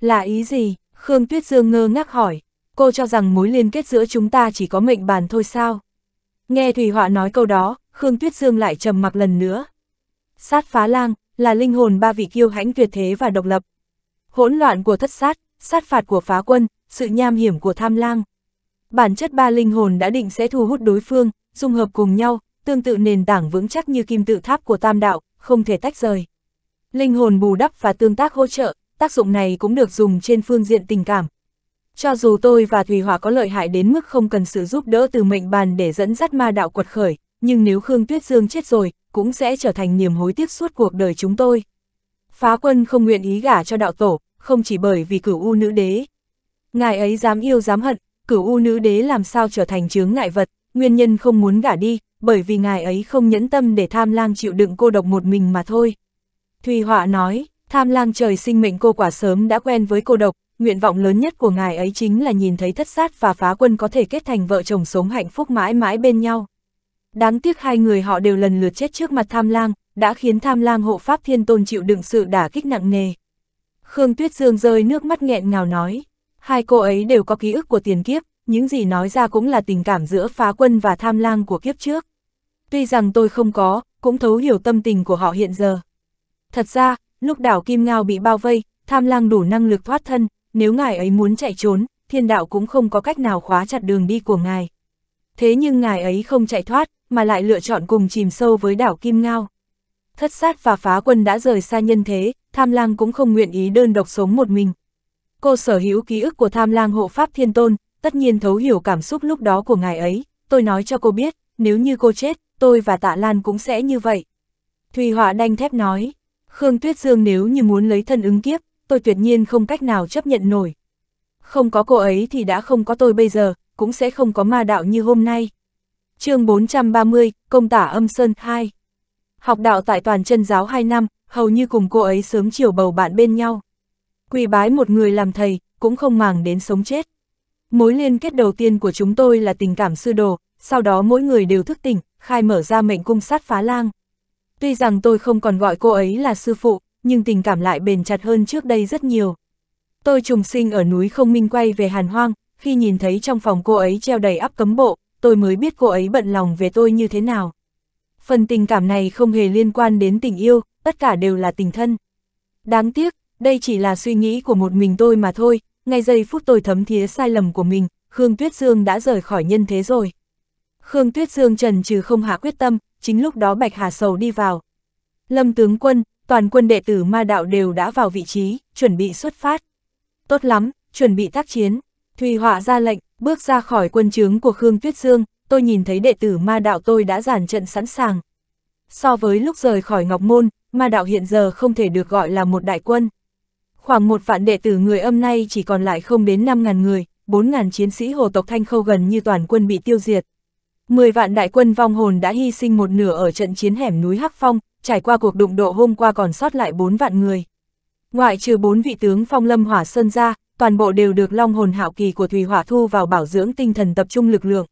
Là ý gì? Khương Tuyết Dương ngơ ngác hỏi, cô cho rằng mối liên kết giữa chúng ta chỉ có mệnh bàn thôi sao? Nghe Thủy Hỏa nói câu đó, Khương Tuyết Dương lại trầm mặc lần nữa. Sát phá lang là linh hồn ba vị kiêu hãnh tuyệt thế và độc lập. Hỗn loạn của thất sát, sát phạt của phá quân, sự nham hiểm của tham lang. Bản chất ba linh hồn đã định sẽ thu hút đối phương, dung hợp cùng nhau, tương tự nền tảng vững chắc như kim tự tháp của tam đạo, không thể tách rời. Linh hồn bù đắp và tương tác hỗ trợ, tác dụng này cũng được dùng trên phương diện tình cảm. Cho dù tôi và Thủy Hỏa có lợi hại đến mức không cần sự giúp đỡ từ mệnh bàn để dẫn dắt ma đạo quật khởi, nhưng nếu Khương Tuyết Dương chết rồi, cũng sẽ trở thành niềm hối tiếc suốt cuộc đời chúng tôi. Phá Quân không nguyện ý gả cho đạo tổ, không chỉ bởi vì Cửu U nữ đế. Ngài ấy dám yêu dám hận, Cửu U nữ đế làm sao trở thành chướng ngại vật, nguyên nhân không muốn gả đi, bởi vì ngài ấy không nhẫn tâm để Tham Lang chịu đựng cô độc một mình mà thôi. Thủy Hỏa nói, Tham Lang trời sinh mệnh cô quả sớm đã quen với cô độc, nguyện vọng lớn nhất của ngài ấy chính là nhìn thấy Thất Sát và Phá Quân có thể kết thành vợ chồng sống hạnh phúc mãi mãi bên nhau. Đáng tiếc hai người họ đều lần lượt chết trước mặt Tham Lang, đã khiến Tham Lang hộ pháp Thiên Tôn chịu đựng sự đả kích nặng nề. Khương Tuyết Dương rơi nước mắt nghẹn ngào nói, hai cô ấy đều có ký ức của tiền kiếp, những gì nói ra cũng là tình cảm giữa Phá Quân và Tham Lang của kiếp trước. Tuy rằng tôi không có, cũng thấu hiểu tâm tình của họ hiện giờ. Thật ra, lúc đảo Kim Ngao bị bao vây, Tham Lang đủ năng lực thoát thân, nếu ngài ấy muốn chạy trốn, thiên đạo cũng không có cách nào khóa chặt đường đi của ngài. Thế nhưng ngài ấy không chạy thoát, mà lại lựa chọn cùng chìm sâu với đảo Kim Ngao. Thất Sát và Phá Quân đã rời xa nhân thế, Tham Lang cũng không nguyện ý đơn độc sống một mình. Cô sở hữu ký ức của Tham Lang hộ pháp Thiên Tôn, tất nhiên thấu hiểu cảm xúc lúc đó của ngài ấy, tôi nói cho cô biết, nếu như cô chết, tôi và Tạ Lan cũng sẽ như vậy. Thủy Hỏa đanh thép nói, Khương Tuyết Dương nếu như muốn lấy thân ứng kiếp, tôi tuyệt nhiên không cách nào chấp nhận nổi. Không có cô ấy thì đã không có tôi bây giờ, cũng sẽ không có ma đạo như hôm nay. Chương bốn trăm ba mươi, Công tả Âm Sơn hai. Học đạo tại toàn chân giáo hai năm, hầu như cùng cô ấy sớm chiều bầu bạn bên nhau. Quỳ bái một người làm thầy, cũng không màng đến sống chết. Mối liên kết đầu tiên của chúng tôi là tình cảm sư đồ, sau đó mỗi người đều thức tỉnh, khai mở ra mệnh cung Sát Phá Lang. Tuy rằng tôi không còn gọi cô ấy là sư phụ, nhưng tình cảm lại bền chặt hơn trước đây rất nhiều. Tôi trùng sinh ở núi Không Minh quay về Hàn Hoang, khi nhìn thấy trong phòng cô ấy treo đầy áp cấm bộ, tôi mới biết cô ấy bận lòng về tôi như thế nào. Phần tình cảm này không hề liên quan đến tình yêu, tất cả đều là tình thân. Đáng tiếc, đây chỉ là suy nghĩ của một mình tôi mà thôi, ngay giây phút tôi thấm thía sai lầm của mình, Khương Tuyết Dương đã rời khỏi nhân thế rồi. Khương Tuyết Dương trần trừ không hạ quyết tâm, chính lúc đó Bạch Hà Sầu đi vào. Lâm tướng quân, toàn quân đệ tử ma đạo đều đã vào vị trí, chuẩn bị xuất phát. Tốt lắm, chuẩn bị tác chiến. Thủy Hỏa ra lệnh, bước ra khỏi quân trướng của Khương Tuyết Dương, tôi nhìn thấy đệ tử ma đạo tôi đã dàn trận sẵn sàng. So với lúc rời khỏi Ngọc Môn, ma đạo hiện giờ không thể được gọi là một đại quân. Khoảng một vạn đệ tử người Âm nay chỉ còn lại không đến năm ngàn người, bốn ngàn chiến sĩ hồ tộc Thanh Khâu gần như toàn quân bị tiêu diệt. mười vạn đại quân vong hồn đã hy sinh một nửa ở trận chiến hẻm núi Hắc Phong, trải qua cuộc đụng độ hôm qua còn sót lại bốn vạn người. Ngoại trừ bốn vị tướng Phong Lâm Hỏa Sơn ra, toàn bộ đều được long hồn hạo kỳ của Thủy Hỏa thu vào bảo dưỡng tinh thần tập trung lực lượng.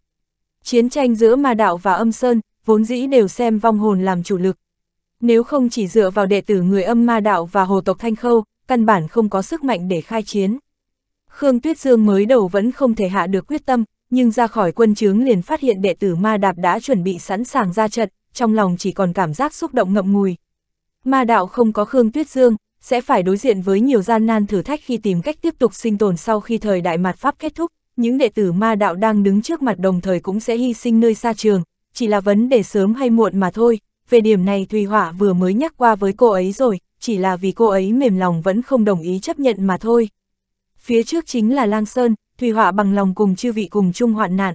Chiến tranh giữa ma đạo và Âm Sơn, vốn dĩ đều xem vong hồn làm chủ lực. Nếu không chỉ dựa vào đệ tử người Âm ma đạo và hồ tộc Thanh Khâu, căn bản không có sức mạnh để khai chiến. Khương Tuyết Dương mới đầu vẫn không thể hạ được quyết tâm, nhưng ra khỏi quân trướng liền phát hiện đệ tử ma đạp đã chuẩn bị sẵn sàng ra trận, trong lòng chỉ còn cảm giác xúc động ngậm ngùi. Ma đạo không có Khương Tuyết Dương, sẽ phải đối diện với nhiều gian nan thử thách khi tìm cách tiếp tục sinh tồn sau khi thời đại mạt Pháp kết thúc, những đệ tử ma đạo đang đứng trước mặt đồng thời cũng sẽ hy sinh nơi xa trường, chỉ là vấn đề sớm hay muộn mà thôi. Về điểm này Thủy Hỏa vừa mới nhắc qua với cô ấy rồi, chỉ là vì cô ấy mềm lòng vẫn không đồng ý chấp nhận mà thôi. Phía trước chính là Lang Sơn, Thủy Hỏa bằng lòng cùng chư vị cùng chung hoạn nạn.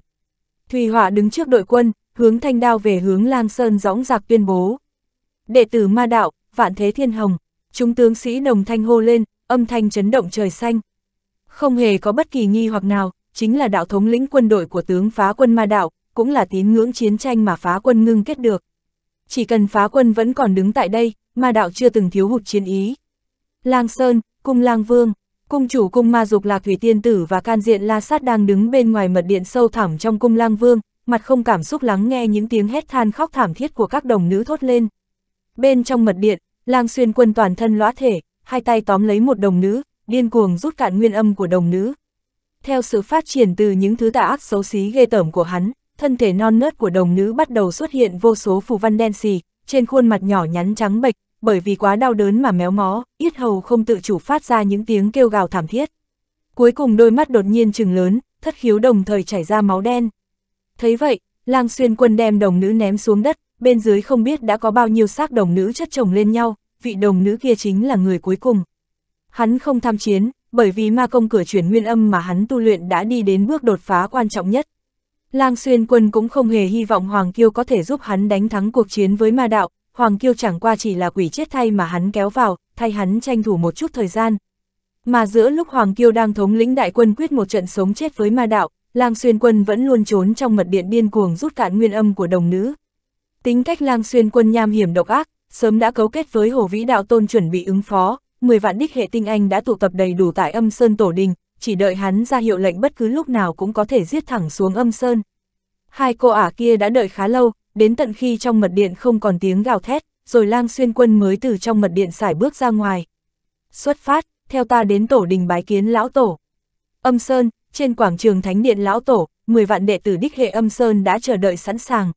Thủy Hỏa đứng trước đội quân, hướng thanh đao về hướng Lang Sơn dõng dạc tuyên bố. Đệ tử ma đạo, vạn thế thiên hồng, chúng tướng sĩ đồng thanh hô lên, âm thanh chấn động trời xanh. Không hề có bất kỳ nghi hoặc nào, chính là đạo thống lĩnh quân đội của tướng Phá Quân ma đạo, cũng là tín ngưỡng chiến tranh mà Phá Quân ngưng kết được. Chỉ cần Phá Quân vẫn còn đứng tại đây, ma đạo chưa từng thiếu hụt chiến ý. Lang Sơn, cung Lang Vương, cung chủ cung ma dục Lạc Thủy Tiên Tử và can diện La Sát đang đứng bên ngoài mật điện sâu thẳm trong cung Lang Vương, mặt không cảm xúc lắng nghe những tiếng hét than khóc thảm thiết của các đồng nữ thốt lên. Bên trong mật điện, Lang Xuyên Quân toàn thân lõa thể, hai tay tóm lấy một đồng nữ, điên cuồng rút cạn nguyên âm của đồng nữ. Theo sự phát triển từ những thứ tà ác xấu xí ghê tởm của hắn, thân thể non nớt của đồng nữ bắt đầu xuất hiện vô số phù văn đen xì, trên khuôn mặt nhỏ nhắn trắng bệch, bởi vì quá đau đớn mà méo mó, yết hầu không tự chủ phát ra những tiếng kêu gào thảm thiết. Cuối cùng đôi mắt đột nhiên trừng lớn, thất khiếu đồng thời chảy ra máu đen. Thấy vậy, Lang Xuyên Quân đem đồng nữ ném xuống đất, bên dưới không biết đã có bao nhiêu xác đồng nữ chất chồng lên nhau, vị đồng nữ kia chính là người cuối cùng. Hắn không tham chiến, bởi vì ma công cửa chuyển nguyên âm mà hắn tu luyện đã đi đến bước đột phá quan trọng nhất. Lang Xuyên Quân cũng không hề hy vọng Hoàng Kiêu có thể giúp hắn đánh thắng cuộc chiến với ma đạo, Hoàng Kiêu chẳng qua chỉ là quỷ chết thay mà hắn kéo vào, thay hắn tranh thủ một chút thời gian. Mà giữa lúc Hoàng Kiêu đang thống lĩnh đại quân quyết một trận sống chết với ma đạo, Lang Xuyên Quân vẫn luôn trốn trong mật điện điên cuồng rút cạn nguyên âm của đồng nữ. Tính cách Lang Xuyên Quân nham hiểm độc ác, sớm đã cấu kết với Hồ Vĩ Đạo Tôn chuẩn bị ứng phó, mười vạn đích hệ tinh anh đã tụ tập đầy đủ tại Âm Sơn tổ đình, chỉ đợi hắn ra hiệu lệnh bất cứ lúc nào cũng có thể giết thẳng xuống Âm Sơn. Hai cô ả kia đã đợi khá lâu, đến tận khi trong mật điện không còn tiếng gào thét, rồi Lang Xuyên Quân mới từ trong mật điện sải bước ra ngoài. Xuất phát, theo ta đến tổ đình bái kiến lão tổ. Âm Sơn, trên quảng trường thánh điện lão tổ, mười vạn đệ tử đích hệ Âm Sơn đã chờ đợi sẵn sàng.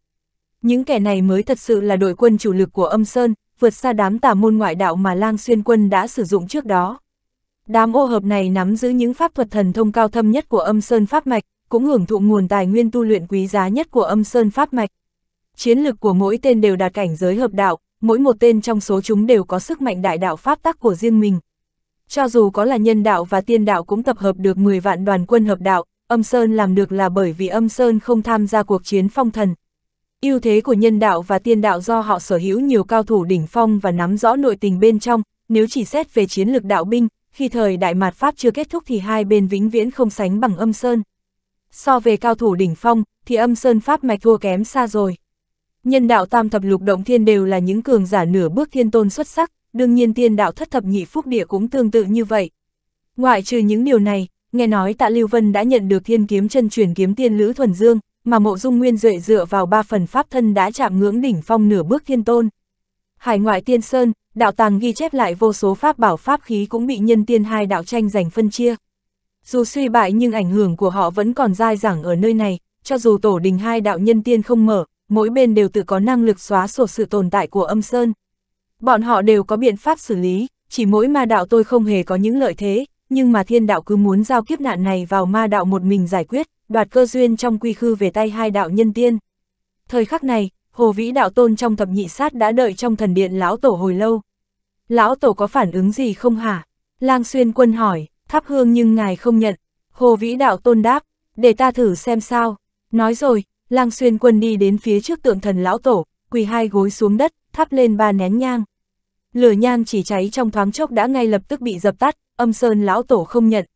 Những kẻ này mới thật sự là đội quân chủ lực của Âm Sơn, vượt xa đám tà môn ngoại đạo mà Lang Xuyên Quân đã sử dụng trước đó. Đám ô hợp này nắm giữ những pháp thuật thần thông cao thâm nhất của Âm Sơn Pháp Mạch, cũng hưởng thụ nguồn tài nguyên tu luyện quý giá nhất của Âm Sơn Pháp Mạch. Chiến lực của mỗi tên đều đạt cảnh giới hợp đạo, mỗi một tên trong số chúng đều có sức mạnh đại đạo pháp tắc của riêng mình. Cho dù có là nhân đạo và tiên đạo cũng tập hợp được mười vạn đoàn quân hợp đạo, Âm Sơn làm được là bởi vì Âm Sơn không tham gia cuộc chiến phong thần. Ưu thế của nhân đạo và tiên đạo do họ sở hữu nhiều cao thủ đỉnh phong và nắm rõ nội tình bên trong, nếu chỉ xét về chiến lược đạo binh, khi thời đại mạt Pháp chưa kết thúc thì hai bên vĩnh viễn không sánh bằng Âm Sơn. So về cao thủ đỉnh phong, thì Âm Sơn Pháp Mạch thua kém xa rồi. Nhân đạo tam thập lục động thiên đều là những cường giả nửa bước thiên tôn xuất sắc, đương nhiên tiên đạo thất thập nhị phúc địa cũng tương tự như vậy. Ngoại trừ những điều này, nghe nói Tạ Lưu Vân đã nhận được thiên kiếm chân truyền kiếm tiên Lữ Thuần Dương, mà Mộ Dung Nguyên Duệ dựa vào ba phần pháp thân đã chạm ngưỡng đỉnh phong nửa bước thiên tôn. Hải ngoại tiên sơn, đạo tàng ghi chép lại vô số pháp bảo pháp khí cũng bị nhân tiên hai đạo tranh giành phân chia. Dù suy bại nhưng ảnh hưởng của họ vẫn còn dai dẳng ở nơi này, cho dù tổ đình hai đạo nhân tiên không mở, mỗi bên đều tự có năng lực xóa sổ sự tồn tại của Âm Sơn. Bọn họ đều có biện pháp xử lý, chỉ mỗi ma đạo tôi không hề có những lợi thế, nhưng mà thiên đạo cứ muốn giao kiếp nạn này vào ma đạo một mình giải quyết, đoạt cơ duyên trong quy khư về tay hai đạo nhân tiên. Thời khắc này, Hồ Vĩ Đạo Tôn trong thập nhị sát đã đợi trong thần điện lão tổ hồi lâu. Lão tổ có phản ứng gì không hả? Lang Xuyên Quân hỏi, thắp hương nhưng ngài không nhận. Hồ Vĩ Đạo Tôn đáp, để ta thử xem sao. Nói rồi, Lang Xuyên Quân đi đến phía trước tượng thần lão tổ, quỳ hai gối xuống đất, thắp lên ba nén nhang. Lửa nhang chỉ cháy trong thoáng chốc đã ngay lập tức bị dập tắt, Âm Sơn lão tổ không nhận.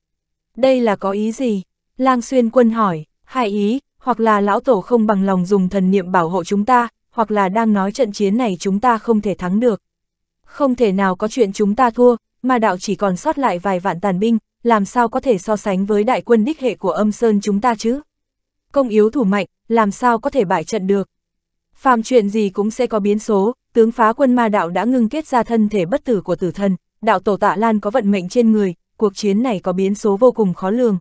Đây là có ý gì? Lang Xuyên Quân hỏi, hai ý, hoặc là lão tổ không bằng lòng dùng thần niệm bảo hộ chúng ta, hoặc là đang nói trận chiến này chúng ta không thể thắng được. Không thể nào có chuyện chúng ta thua, mà đạo chỉ còn sót lại vài vạn tàn binh, làm sao có thể so sánh với đại quân đích hệ của Âm Sơn chúng ta chứ? Công yếu thủ mạnh, làm sao có thể bại trận được? Phàm chuyện gì cũng sẽ có biến số, tướng phá quân ma đạo đã ngưng kết ra thân thể bất tử của tử thần, đạo tổ Tạ Lan có vận mệnh trên người, cuộc chiến này có biến số vô cùng khó lường.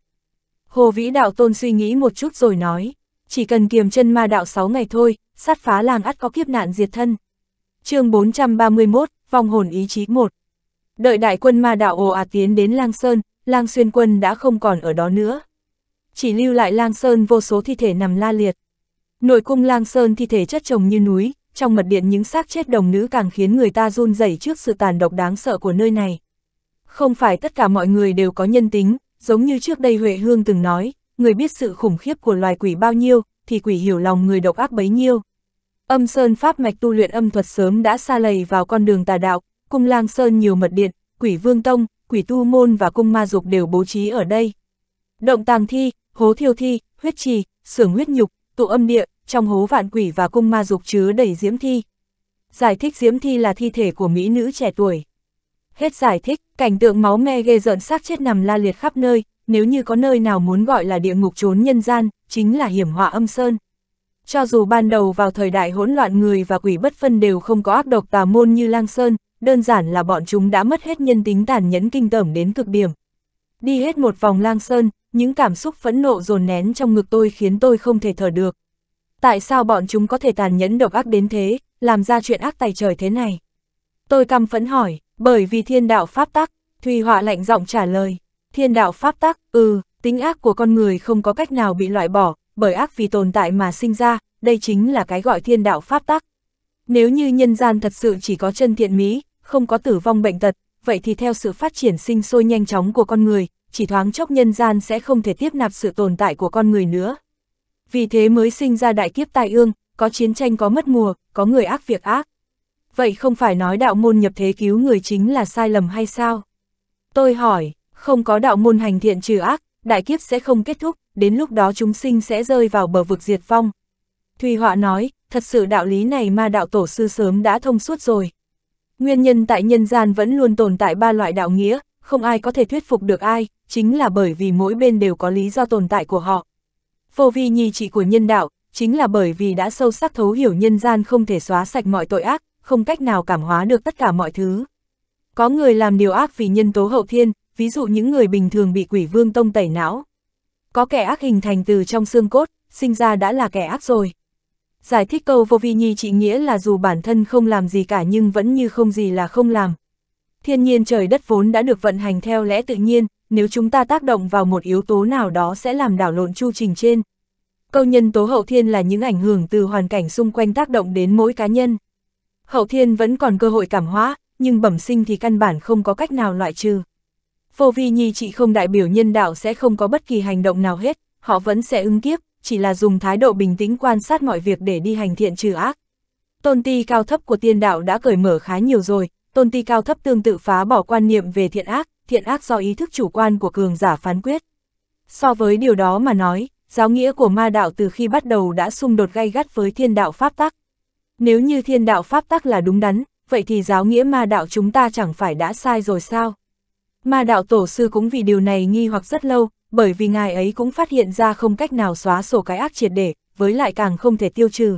Hồ Vĩ Đạo Tôn suy nghĩ một chút rồi nói, chỉ cần kiềm chân ma đạo sáu ngày thôi, sát phá lang ắt có kiếp nạn diệt thân. Chương bốn trăm ba mươi mốt, vòng hồn ý chí một. Đợi đại quân ma đạo ồ ạt tiến đến Lang Sơn, Lang Xuyên Quân đã không còn ở đó nữa. Chỉ lưu lại Lang Sơn vô số thi thể nằm la liệt. Nội cung Lang Sơn thi thể chất chồng như núi, trong mật điện những xác chết đồng nữ càng khiến người ta run rẩy trước sự tàn độc đáng sợ của nơi này. Không phải tất cả mọi người đều có nhân tính. Giống như trước đây Huệ Hương từng nói, người biết sự khủng khiếp của loài quỷ bao nhiêu, thì quỷ hiểu lòng người độc ác bấy nhiêu. Âm Sơn Pháp Mạch tu luyện âm thuật sớm đã sa lầy vào con đường tà đạo, cung Lang Sơn nhiều mật điện, quỷ vương tông, quỷ tu môn và cung ma dục đều bố trí ở đây. Động tàng thi, hố thiêu thi, huyết trì, xưởng huyết nhục, tụ âm địa, trong hố vạn quỷ và cung ma dục chứa đầy diễm thi. Giải thích diễm thi là thi thể của mỹ nữ trẻ tuổi. Hết giải thích, cảnh tượng máu me ghê rợn xác chết nằm la liệt khắp nơi, nếu như có nơi nào muốn gọi là địa ngục trốn nhân gian, chính là hiểm họa Âm Sơn. Cho dù ban đầu vào thời đại hỗn loạn người và quỷ bất phân đều không có ác độc tà môn như Lang Sơn, đơn giản là bọn chúng đã mất hết nhân tính tàn nhẫn kinh tởm đến cực điểm. Đi hết một vòng Lang Sơn, những cảm xúc phẫn nộ dồn nén trong ngực tôi khiến tôi không thể thở được. Tại sao bọn chúng có thể tàn nhẫn độc ác đến thế, làm ra chuyện ác tày trời thế này? Tôi căm phẫn hỏi. Bởi vì thiên đạo pháp tắc, Thủy Hỏa lạnh giọng trả lời, thiên đạo pháp tắc, ừ, tính ác của con người không có cách nào bị loại bỏ, bởi ác vì tồn tại mà sinh ra, đây chính là cái gọi thiên đạo pháp tắc. Nếu như nhân gian thật sự chỉ có chân thiện mỹ, không có tử vong bệnh tật, vậy thì theo sự phát triển sinh sôi nhanh chóng của con người, chỉ thoáng chốc nhân gian sẽ không thể tiếp nạp sự tồn tại của con người nữa. Vì thế mới sinh ra đại kiếp tai ương, có chiến tranh có mất mùa, có người ác việc ác. Vậy không phải nói đạo môn nhập thế cứu người chính là sai lầm hay sao? Tôi hỏi, không có đạo môn hành thiện trừ ác, đại kiếp sẽ không kết thúc, đến lúc đó chúng sinh sẽ rơi vào bờ vực diệt vong. Thủy Hỏa nói, thật sự đạo lý này mà đạo tổ sư sớm đã thông suốt rồi. Nguyên nhân tại nhân gian vẫn luôn tồn tại ba loại đạo nghĩa, không ai có thể thuyết phục được ai, chính là bởi vì mỗi bên đều có lý do tồn tại của họ. Vô vi nhi trị của nhân đạo, chính là bởi vì đã sâu sắc thấu hiểu nhân gian không thể xóa sạch mọi tội ác, không cách nào cảm hóa được tất cả mọi thứ. Có người làm điều ác vì nhân tố hậu thiên, ví dụ những người bình thường bị quỷ vương tông tẩy não. Có kẻ ác hình thành từ trong xương cốt, sinh ra đã là kẻ ác rồi. Giải thích câu vô vi nhi trị nghĩa là dù bản thân không làm gì cả nhưng vẫn như không gì là không làm. Thiên nhiên trời đất vốn đã được vận hành theo lẽ tự nhiên, nếu chúng ta tác động vào một yếu tố nào đó sẽ làm đảo lộn chu trình trên. Câu nhân tố hậu thiên là những ảnh hưởng từ hoàn cảnh xung quanh tác động đến mỗi cá nhân. Hậu thiên vẫn còn cơ hội cảm hóa, nhưng bẩm sinh thì căn bản không có cách nào loại trừ. Vô vi nhi trị không đại biểu nhân đạo sẽ không có bất kỳ hành động nào hết, họ vẫn sẽ ứng kiếp, chỉ là dùng thái độ bình tĩnh quan sát mọi việc để đi hành thiện trừ ác. Tôn ti cao thấp của tiên đạo đã cởi mở khá nhiều rồi, tôn ti cao thấp tương tự phá bỏ quan niệm về thiện ác, thiện ác do ý thức chủ quan của cường giả phán quyết. So với điều đó mà nói, giáo nghĩa của ma đạo từ khi bắt đầu đã xung đột gay gắt với thiên đạo pháp tắc. Nếu như thiên đạo pháp tắc là đúng đắn, vậy thì giáo nghĩa ma đạo chúng ta chẳng phải đã sai rồi sao? Ma đạo tổ sư cũng vì điều này nghi hoặc rất lâu, bởi vì ngài ấy cũng phát hiện ra không cách nào xóa sổ cái ác triệt để, với lại càng không thể tiêu trừ.